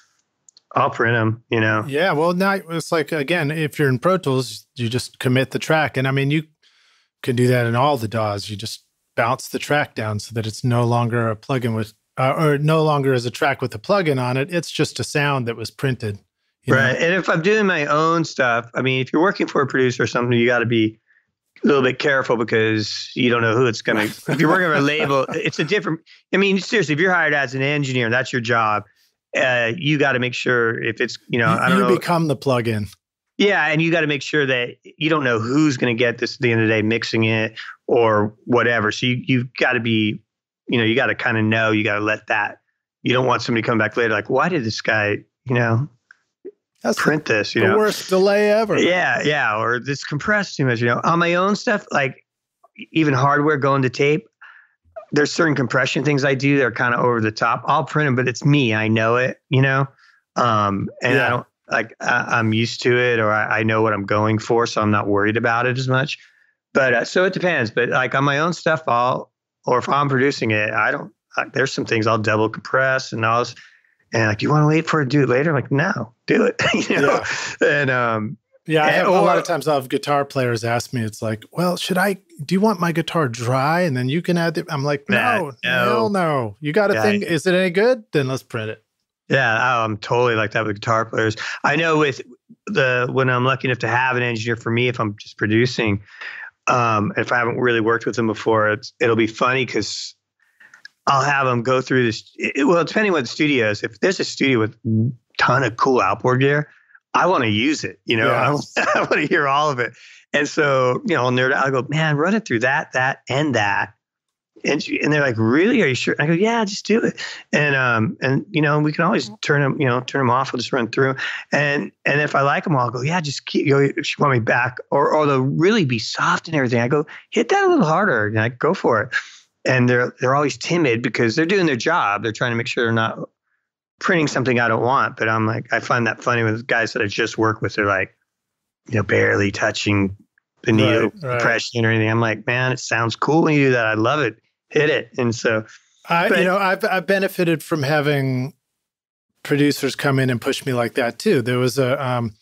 I'll print them, you know? Yeah. Well, now it's like, again, if you're in Pro Tools, you just commit the track. And I mean, you can do that in all the D A Ws. You just bounce the track down so that it's no longer a plugin with, uh, or no longer is a track with a plugin on it. It's just a sound that was printed. Right. Know? And if I'm doing my own stuff, I mean, if you're working for a producer or something, you got to be a little bit careful because you don't know who it's going to. If you're working for a label, it's a different. I mean, seriously, if you're hired as an engineer, that's your job. Uh, you got to make sure if it's, you know, you, I don't you know. You become the plugin. Yeah. And you got to make sure that you don't know who's going to get this at the end of the day, mixing it or whatever. So you, you've got to be, you know, you got to kind of know, you got to let that, you don't want somebody coming back later. Like, why did this guy, you know, That's print the, this, you the know, the worst delay ever. Yeah. Yeah. Or this compressed too much, you know, on my own stuff, like even hardware going to tape, there's certain compression things I do. They're kind of over the top. I'll print them, but it's me. I know it, you know? Um, and yeah. I don't, like I, I'm used to it, or I, I know what I'm going for, so I'm not worried about it as much. But uh, so it depends. But like on my own stuff, I'll, or if I'm producing it, I don't, I, there's some things I'll double compress and I'll, and like, you want to wait for it, do it later? I'm like, no, do it. you know? Yeah. And, um, yeah, I have, and, or, a lot of times I'll have guitar players ask me, it's like, well, should I, do you want my guitar dry? And then you can add it. I'm like, no, no, no, no. You got to yeah, think, I, is it any good? Then let's print it. Yeah, I'm totally like that with guitar players. I know with the when I'm lucky enough to have an engineer for me, if I'm just producing, um, if I haven't really worked with them before, it's, it'll be funny because I'll have them go through this. It, well, depending on the studio is, if there's a studio with a ton of cool outboard gear, I want to use it. You know, yeah. I, I want to hear all of it. And so, you know, I'll nerd out. I'll go, man, run it through that, that, and that. And, she, and they're like, really? Are you sure? I go, yeah, just do it. And, um, and you know, we can always turn them, you know, turn them off. We'll just run through. And, and if I like them all, I'll go, yeah, just keep, you know, if you want me back, or, or they'll really be soft and everything. I go, hit that a little harder. And I go for it. And they're, they're always timid because they're doing their job. They're trying to make sure they're not printing something I don't want. But I'm like, I find that funny with guys that I just work with. They're like, you know, barely touching the needle compression or anything. I'm like, man, it sounds cool when you do that. I love it. Hit it. And so I, but, you know, I've, I've benefited from having producers come in and push me like that too. There was a um,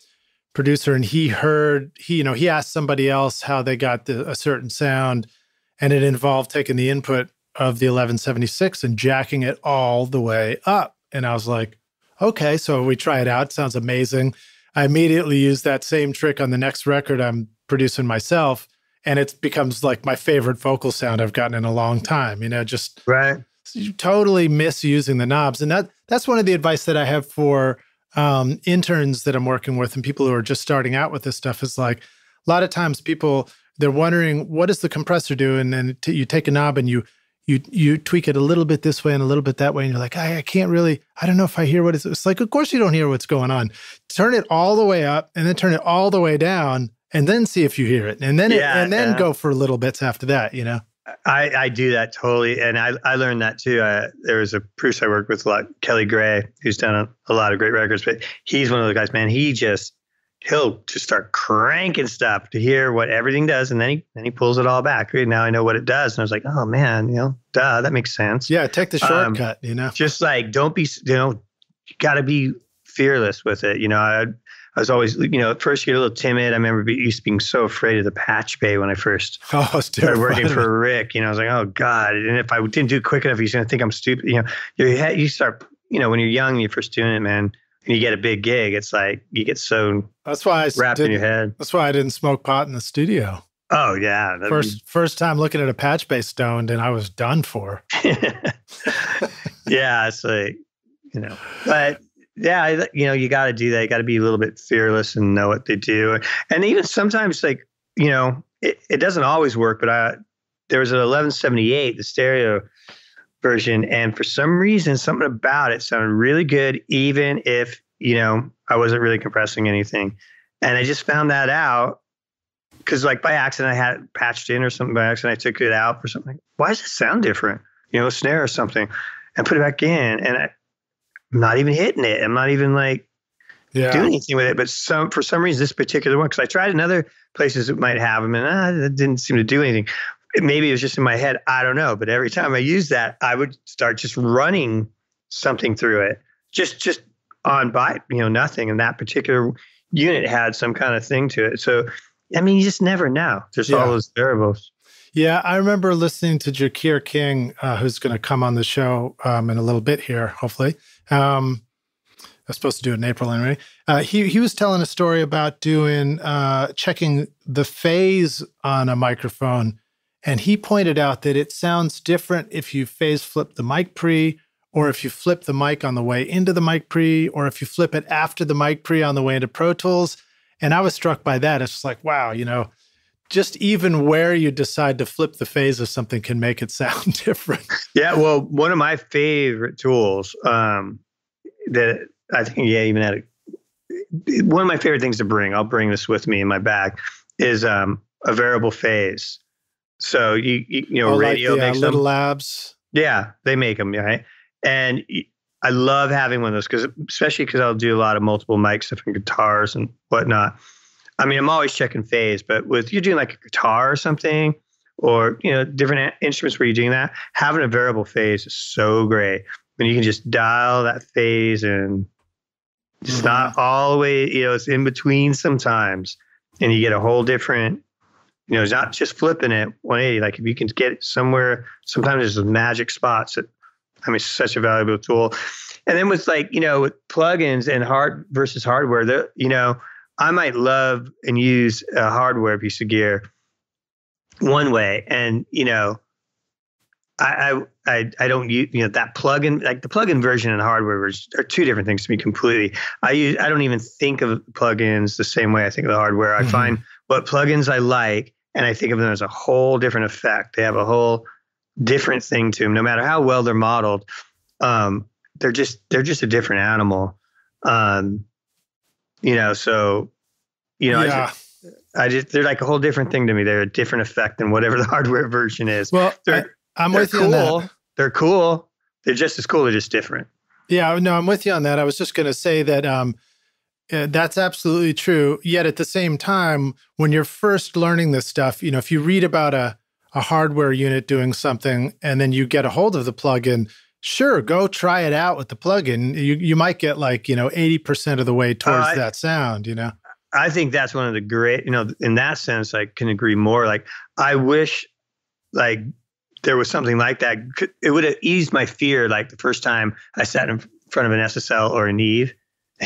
producer and he heard, he, you know, he asked somebody else how they got the, a certain sound, and it involved taking the input of the eleven seventy-six and jacking it all the way up. And I was like, okay, so we try it out. Sounds amazing. I immediately used that same trick on the next record I'm producing myself. And it becomes like my favorite vocal sound I've gotten in a long time, you know, just right. totally misusing the knobs. And that that's one of the advice that I have for um, interns that I'm working with and people who are just starting out with this stuff is like, a lot of times people, they're wondering, what does the compressor do? And then t you take a knob and you, you, you tweak it a little bit this way and a little bit that way. And you're like, I, I can't really, I don't know if I hear what it's, it's like, of course you don't hear what's going on. Turn it all the way up and then turn it all the way down. And then see if you hear it, and then yeah, it, and then yeah. go for little bits after that, you know. I, I do that totally, and I I learned that too. I, there was a producer I worked with a lot, Kelly Gray, who's done a, a lot of great records, but he's one of the guys. Man, he just he'll just start cranking stuff to hear what everything does, and then he then he pulls it all back. Now I know what it does, and I was like, oh man, you know, duh, that makes sense. Yeah, take the shortcut, um, you know. Just like don't be, you know, you got to be fearless with it, you know. I. I was always, you know, at first you get a little timid. I remember be, used to being so afraid of the patch bay when I first oh, I started working for Rick. You know, I was like, oh God. And if I didn't do it quick enough, he's going to think I'm stupid. You know, you you start, you know, when you're young and you're first doing it, man, and you get a big gig, it's like you get so that's why I wrapped in your head. That's why I didn't smoke pot in the studio. Oh yeah. First, be... first time looking at a patch bay stoned and I was done for. Yeah. It's like, you know, but yeah, you know, you got to do that. You got to be a little bit fearless and know what they do. And even sometimes, like, you know, it, it doesn't always work. But I, there was an eleven seventy-eight, the stereo version. And for some reason, something about it sounded really good, even if, you know, I wasn't really compressing anything. And I just found that out because, like, by accident, I had it patched in or something. By accident, I took it out for something. Why does it sound different? You know, a snare or something, and put it back in. And I, I'm not even hitting it. I'm not even like yeah. doing anything with it. But some for some reason, this particular one, because I tried in other places that might have them, and ah, it didn't seem to do anything. Maybe it was just in my head. I don't know. But every time I used that, I would start just running something through it, just just on by, you know, nothing. And that particular unit had some kind of thing to it. So, I mean, you just never know. There's yeah. all those variables. Yeah, I remember listening to Jakir King, uh, who's going to come on the show um, in a little bit here, hopefully. Um, I was supposed to do it in April anyway. Uh, he he was telling a story about doing uh, checking the phase on a microphone, and he pointed out that it sounds different if you phase flip the mic pre, or if you flip the mic on the way into the mic pre, or if you flip it after the mic pre on the way into Pro Tools. And I was struck by that. It's just like, wow, you know, just even where you decide to flip the phase of something can make it sound different. Yeah, well, one of my favorite tools um, that I think, yeah, even at a, one of my favorite things to bring, I'll bring this with me in my bag, is um, a variable phase. So, you you, you know, oh, radio like the, makes uh, Little them. Labs. Yeah, they make them, right? And I love having one of those, because especially because I'll do a lot of multiple mic stuff and guitars and whatnot. I mean, I'm always checking phase, but with you doing like a guitar or something, or, you know, different instruments where you're doing that, having a variable phase is so great. When you can just dial that phase in. It's mm-hmm. not always, you know, it's in between sometimes, and you get a whole different, you know, it's not just flipping it one eighty. Like if you can get it somewhere, sometimes there's those magic spots that, I mean, such a valuable tool. And then with like, you know, with plugins and hard versus hardware, the, you know, I might love and use a hardware piece of gear one way. And, you know, I, I, I don't use, you know, that plugin, like the plugin version and hardware version are two different things to me completely. I use, I don't even think of plugins the same way I think of the hardware. Mm-hmm. I find what plugins I like, and I think of them as a whole different effect. They have a whole different thing to them, no matter how well they're modeled. Um, they're just, they're just a different animal. Um, You know, so, you know, yeah. I, just, I just, they're like a whole different thing to me. They're a different effect than whatever the hardware version is. Well, they're, I, I'm they're with cool. you on that. They're cool. They're just as cool. They're just different. Yeah, no, I'm with you on that. I was just going to say that um, uh, that's absolutely true. Yet at the same time, when you're first learning this stuff, you know, if you read about a, a hardware unit doing something and then you get a hold of the plugin, sure, go try it out with the plugin. You you might get like, you know, eighty percent of the way towards uh, I, that sound, you know? I think that's one of the great, you know, in that sense, I can agree more. Like, I wish like there was something like that. It would have eased my fear. Like the first time I sat in front of an S S L or an Eve,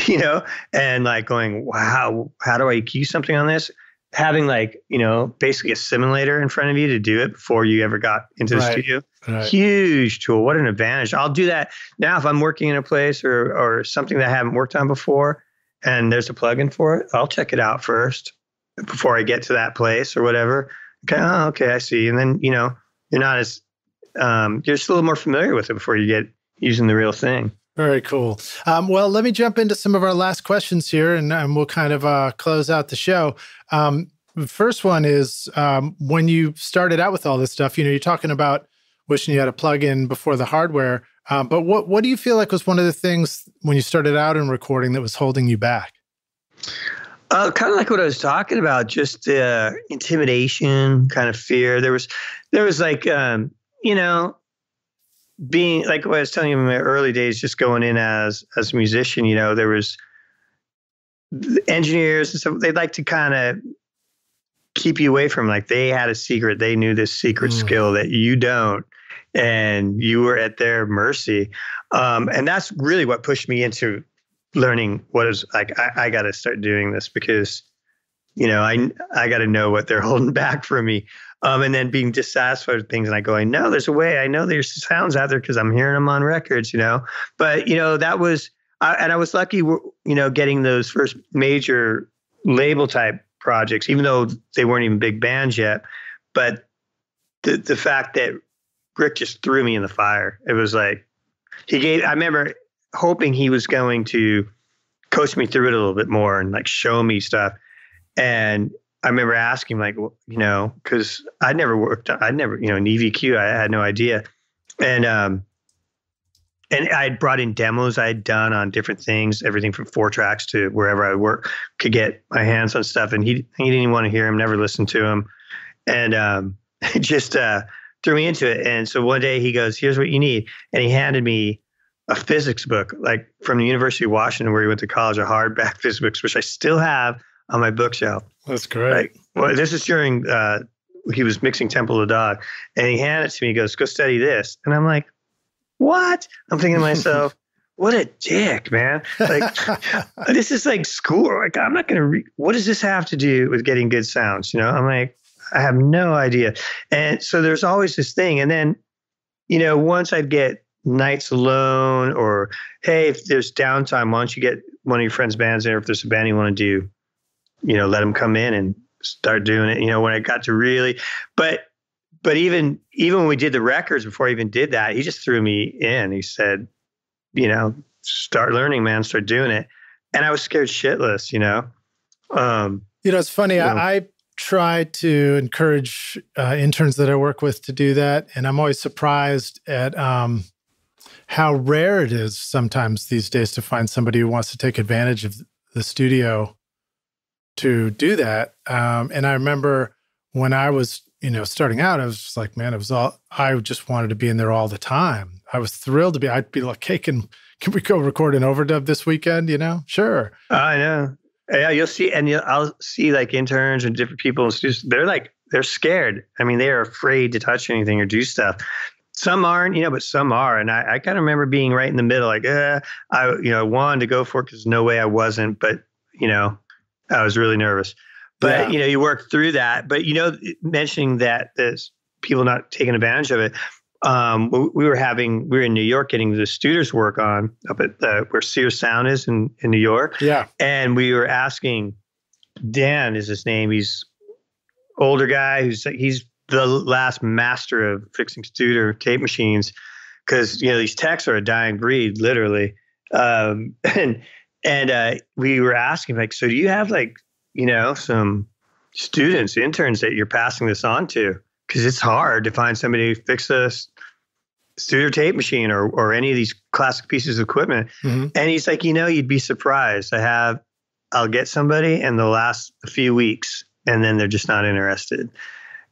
you know, and like going, wow, how do I E Q something on this? Having like, you know, basically a simulator in front of you to do it before you ever got into the right. studio. Right. Huge tool. What an advantage. I'll do that now if I'm working in a place or or something that I haven't worked on before and there's a plugin for it, I'll check it out first before I get to that place or whatever. Okay, oh, okay, I see. And then, you know, you're not as, um, you're just a little more familiar with it before you get using the real thing. Very cool. Um, well, let me jump into some of our last questions here, and, and we'll kind of uh, close out the show. Um, the first one is um, when you started out with all this stuff, you know, you're talking about wishing you had a plug-in before the hardware, um, but what what do you feel like was one of the things when you started out in recording that was holding you back? Uh, kind of like what I was talking about, just uh, intimidation, kind of fear. There was, there was like, um, you know, being like what I was telling you in my early days, just going in as as a musician, you know, there was the engineers and stuff. They'd like to kind of keep you away from, like, they had a secret. They knew this secret mm. skill that you don't, and you were at their mercy. Um, and that's really what pushed me into learning what is like. I, I got to start doing this because, you know, I I got to know what they're holding back from me. Um, and then being dissatisfied with things, and I go, I know there's a way. I know there's sounds out there because I'm hearing them on records, you know. But, you know, that was, I, and I was lucky, you know, getting those first major label type projects, even though they weren't even big bands yet. But the the fact that Rick just threw me in the fire. It was like he gave, I remember hoping he was going to coach me through it a little bit more and like show me stuff. And I remember asking like, well, you know, cause I'd never worked, I'd never, you know, in E V Q, I had no idea. And, um, and I had brought in demos I had done on different things, everything from four tracks to wherever I would work, could get my hands on stuff. And he, he didn't even want to hear him, never listened to him. And, um, it just, uh, threw me into it. And so one day he goes, here's what you need. And he handed me a physics book, like from the University of Washington, where he went to college, a hardback physics book, which I still have on my bookshelf. That's great. Like, well, this is during, uh, he was mixing Temple Dog, and he handed it to me, he goes, go study this. And I'm like, what? I'm thinking to myself, what a dick, man. Like, this is like school. Like, I'm not going to read. What does this have to do with getting good sounds? You know, I'm like, I have no idea. And so there's always this thing. And then, you know, once I'd get nights alone, or, hey, if there's downtime, why don't you get one of your friend's bands there? If there's a band you want to do, you know, let them come in and start doing it. You know, when I got to really, but But even even when we did the records, before I even did that, he just threw me in. He said, you know, start learning, man, start doing it. And I was scared shitless, you know. Um, you know, it's funny. You know, I, I try to encourage uh, interns that I work with to do that. And I'm always surprised at um, how rare it is sometimes these days to find somebody who wants to take advantage of the studio to do that. Um, and I remember when I was... you know, starting out, I was just like, man, it was all, I just wanted to be in there all the time. I was thrilled to be, I'd be like, hey, can, can we go record an overdub this weekend? You know, sure. I know. Yeah, you'll see, and you'll, I'll see like interns and different people, and students, they're like, they're scared. I mean, they're afraid to touch anything or do stuff. Some aren't, you know, but some are. And I, I kind of remember being right in the middle, like, eh, I, you know, I wanted to go for it because no way I wasn't, but, you know, I was really nervous. But, yeah. you know, you work through that. But, you know, mentioning that there's people not taking advantage of it. Um, we, we were having, we were in New York getting the Studer's work on up at the, where Sears Sound is in, in New York. Yeah. And we were asking, Dan is his name. He's older guy. Who's He's the last master of fixing Studer tape machines because, you know, these techs are a dying breed, literally. Um, and and uh, we were asking, like, so do you have, like, you know, some students, interns that you're passing this on to, because it's hard to find somebody who fixes a Studer tape machine or or any of these classic pieces of equipment. Mm-hmm. And he's like, you know, you'd be surprised. I have, I'll get somebody in the last few weeks, and then they're just not interested.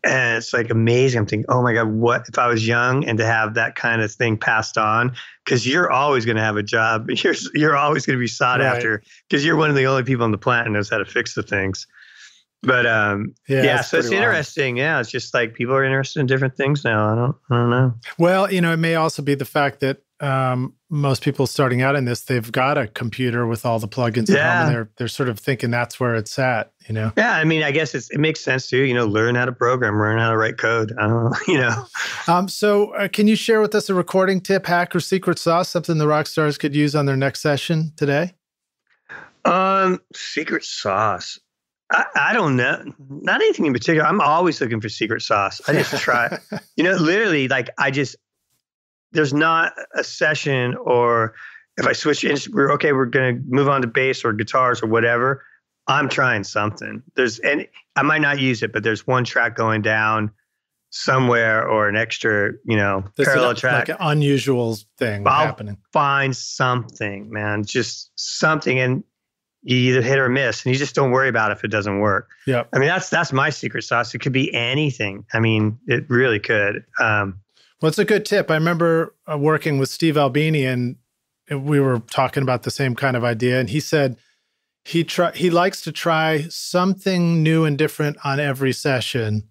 And it's like amazing. I'm thinking, oh my God, what if I was young and to have that kind of thing passed on? Because you're always going to have a job. You're you're always going to be sought right. after because you're one of the only people on the planet who knows how to fix the things. But um, yeah, yeah so it's wild. Interesting. Yeah, it's just like people are interested in different things now. I don't, I don't know. Well, you know, it may also be the fact that um, most people starting out in this, they've got a computer with all the plugins yeah. at home, and they're they're sort of thinking that's where it's at. You know? Yeah, I mean, I guess it's, it makes sense too. You know, learn how to program, learn how to write code. I don't know, you know. Um, so uh, can you share with us a recording tip, hack, or secret sauce, something the rock stars could use on their next session today? Um, secret sauce. I, I don't know. Not anything in particular. I'm always looking for secret sauce. I just try. You know, literally, like I just, there's not a session or if I switch, in, we're okay, we're going to move on to bass or guitars or whatever. I'm trying something. There's, and I might not use it, but there's one track going down somewhere or an extra, you know, there's parallel an, track. Like an unusual thing I'll happening. Find something, man, just something. And you either hit or miss, and you just don't worry about it if it doesn't work. Yeah. I mean, that's, that's my secret sauce. It could be anything. I mean, it really could. Um, well, it's a good tip. I remember uh, working with Steve Albini, and we were talking about the same kind of idea. And he said, He try, he likes to try something new and different on every session,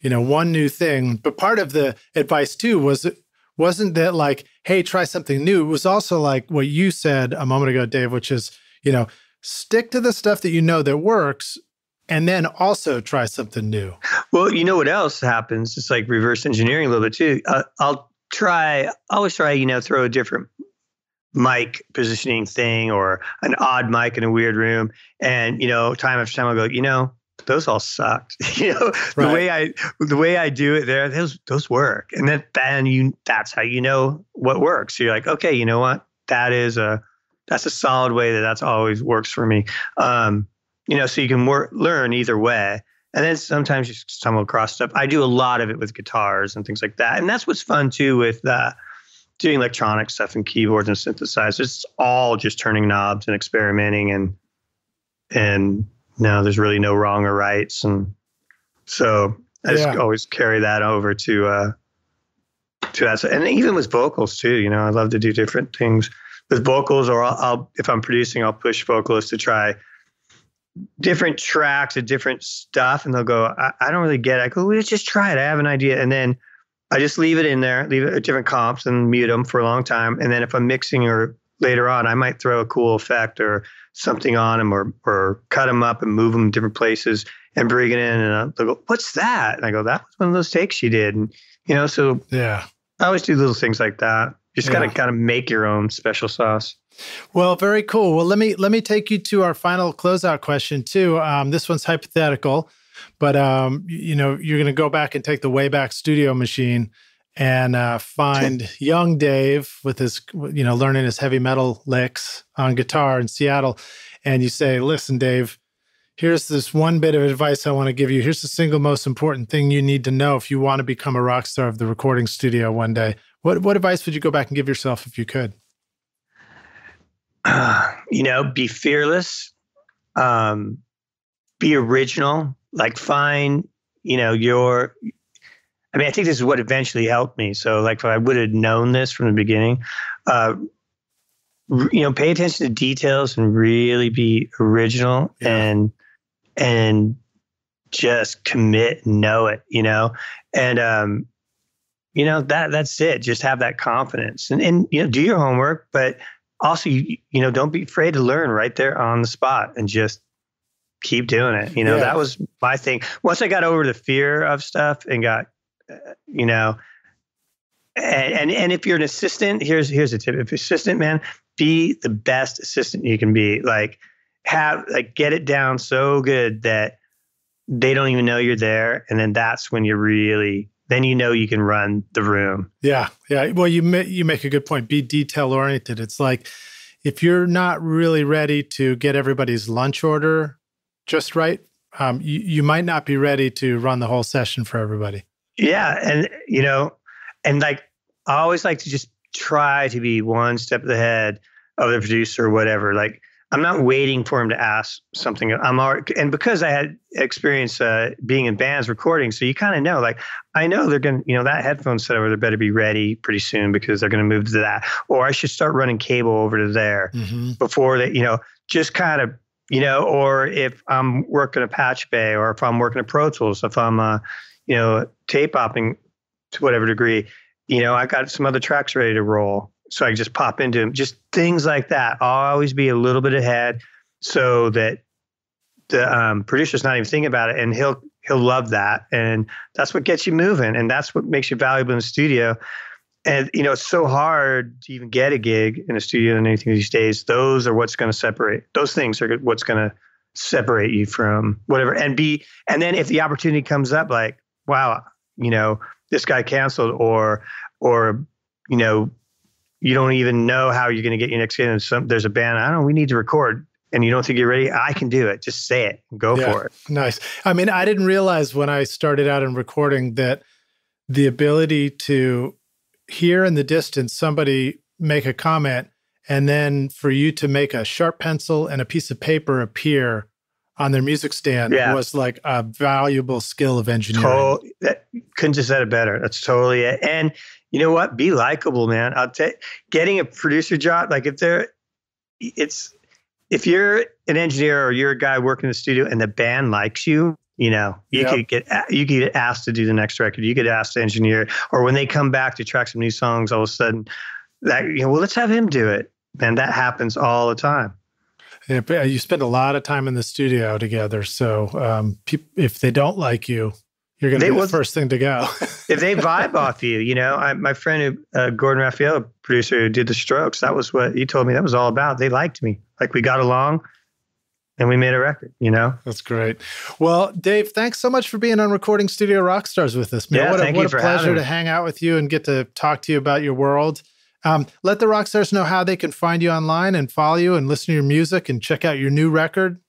you know, one new thing. But part of the advice, too, was it wasn't that like, hey, try something new. It was also like what you said a moment ago, Dave, which is, you know, stick to the stuff that you know that works and then also try something new. Well, you know what else happens? It's like reverse engineering a little bit, too. Uh, I'll try, always try, you know, throw a different mic positioning thing or an odd mic in a weird room. And, you know, time after time I'll go, you know, those all sucked. You know, right. the way I the way I do it there, those those work. And then then you that's how you know what works. You're like, okay, you know what? That is a that's a solid way that that's always works for me. Um, you know, so you can work learn either way. And then sometimes you stumble across stuff. I do a lot of it with guitars and things like that. And that's what's fun too with uh, doing electronic stuff and keyboards and synthesizers. It's all just turning knobs and experimenting and and no, there's really no wrong or rights. And so I just yeah. always carry that over to uh, to that. And even with vocals too, you know, I love to do different things with vocals. Or I'll, I'll if I'm producing, I'll push vocalists to try different tracks of different stuff, and they'll go, I, I don't really get it. I go, let's just try it. I have an idea. And then I just leave it in there, leave it at different comps and mute them for a long time. And then if I'm mixing or later on, I might throw a cool effect or something on them, or or cut them up and move them different places and bring it in. And they'll go, what's that? And I go, that was one of those takes she did. And, you know, so yeah, I always do little things like that. You just yeah. gotta kind of make your own special sauce. Well, very cool. Well, let me let me take you to our final closeout question too. Um, this one's hypothetical, but um, you know, you're going to go back and take the Wayback Studio machine and uh, find young Dave with his, you know, learning his heavy metal licks on guitar in Seattle, and you say, "Listen, Dave, here's this one bit of advice I want to give you. Here's the single most important thing you need to know if you want to become a rock star of the recording studio one day." What what advice would you go back and give yourself if you could? Uh, you know, be fearless, um, be original, like find, you know, your, I mean, I think this is what eventually helped me. So like, if I would have known this from the beginning, uh, you know, pay attention to details and really be original yeah. and, and just commit and know it, you know? And, um, you know, that, that's it. Just have that confidence and, and, you know, do your homework, but also, you, you know, don't be afraid to learn right there on the spot and just keep doing it. You know, yeah. that was my thing. Once I got over the fear of stuff and got, uh, you know, and, and and if you're an assistant, here's here's a tip. If you're an assistant, man, be the best assistant you can be. Like have like get it down so good that they don't even know you're there, and then that's when you really. Then you know you can run the room. Yeah, yeah. Well, you ma you make a good point. Be detail oriented. It's like if you're not really ready to get everybody's lunch order just right, um, you you might not be ready to run the whole session for everybody. Yeah, and you know, and like I always like to just try to be one step ahead of the producer or whatever. Like I'm not waiting for him to ask something. I'm already, and because I had experience uh, being in bands recording, so you kind of know, like, I know they're going to, you know, that headphone set over there better be ready pretty soon because they're going to move to that. Or I should start running cable over to there mm-hmm. before that, you know, just kind of, you know, or if I'm working a patch bay or if I'm working a Pro Tools, if I'm, uh, you know, tape hopping to whatever degree, you know, I got some other tracks ready to roll. So I can just pop into them, just things like that. I'll always be a little bit ahead so that the um, producer's not even thinking about it, and he'll he'll love that. And that's what gets you moving, and that's what makes you valuable in the studio. And, you know, it's so hard to even get a gig in a studio and anything these days. Those are what's going to separate. Those things are what's going to separate you from whatever. And be, and then if the opportunity comes up, like, wow, you know, this guy canceled, or, or, you know, you don't even know how you're going to get your next game. Some, there's a band, I don't know, we need to record, and you don't think you're ready. I can do it. Just say it. Go yeah, for it. Nice. I mean, I didn't realize when I started out in recording that the ability to hear in the distance somebody make a comment, and then for you to make a sharp pencil and a piece of paper appear on their music stand yeah. was like a valuable skill of engineering. Total, that, couldn't have said it better. That's totally it. And you know what? Be likable, man. I'll tell you, getting a producer job, like if they're, it's, if you're an engineer or you're a guy working in the studio and the band likes you, you know, you yep. could get, you could get asked to do the next record. You could ask to engineer, or when they come back to track some new songs, all of a sudden that, you know, well, let's have him do it. And that happens all the time. Yeah, you spend a lot of time in the studio together. So um, if they don't like you, you're going to be the first thing to go. If they vibe off you, you know, I, my friend, who, uh, Gordon Raphael, producer who did The Strokes, that was what he told me that was all about. They liked me. Like we got along and we made a record, you know? That's great. Well, Dave, thanks so much for being on Recording Studio Rockstars with us, man. Yeah, what thank a, what you a for pleasure to hang out with you and get to talk to you about your world. Um, let the Rockstars know how they can find you online and follow you and listen to your music and check out your new record.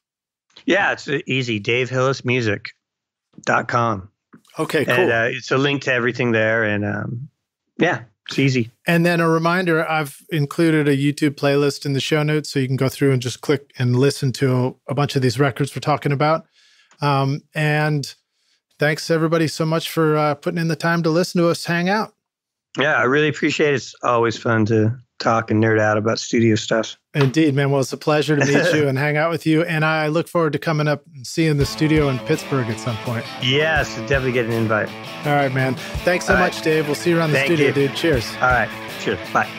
Yeah, it's easy. Dave Hillis Music dot com. Okay, cool. And, uh, it's a link to everything there. And um, yeah, it's easy. And then a reminder, I've included a YouTube playlist in the show notes, so you can go through and just click and listen to a bunch of these records we're talking about. Um, and thanks, everybody, so much for uh, putting in the time to listen to us hang out. Yeah, I really appreciate it. It's always fun to talk and nerd out about studio stuff. Indeed, man. Well, it's a pleasure to meet you and hang out with you. And I look forward to coming up and seeing the studio in Pittsburgh at some point. Yes, yeah, so definitely get an invite. All right, man. Thanks so All much, right. Dave. We'll see you around the Thank studio, you. dude. Cheers. All right. Cheers. Bye.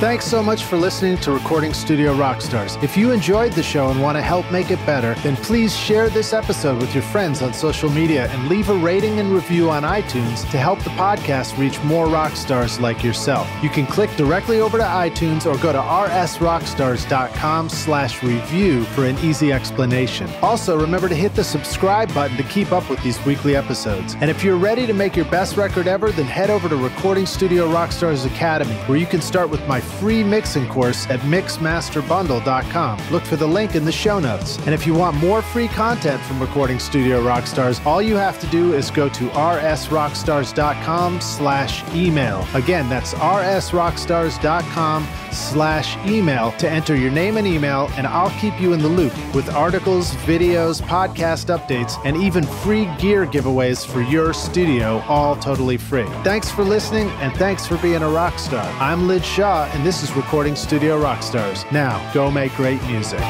Thanks so much for listening to Recording Studio Rockstars. If you enjoyed the show and want to help make it better, then please share this episode with your friends on social media and leave a rating and review on iTunes to help the podcast reach more rockstars like yourself. You can click directly over to iTunes or go to r s rockstars dot com slash review for an easy explanation. Also, remember to hit the subscribe button to keep up with these weekly episodes. And if you're ready to make your best record ever, then head over to Recording Studio Rockstars Academy, where you can start with my free mixing course at mix master bundle dot com. Look for the link in the show notes. And if you want more free content from Recording Studio Rockstars, all you have to do is go to r s rockstars dot com slash email. Again, that's r s rockstars dot com slash email to enter your name and email, and I'll keep you in the loop with articles, videos, podcast updates, and even free gear giveaways for your studio, all totally free. Thanks for listening, and thanks for being a rock star. I'm Lij Shaw, and this is Recording Studio Rockstars. Now, go make great music.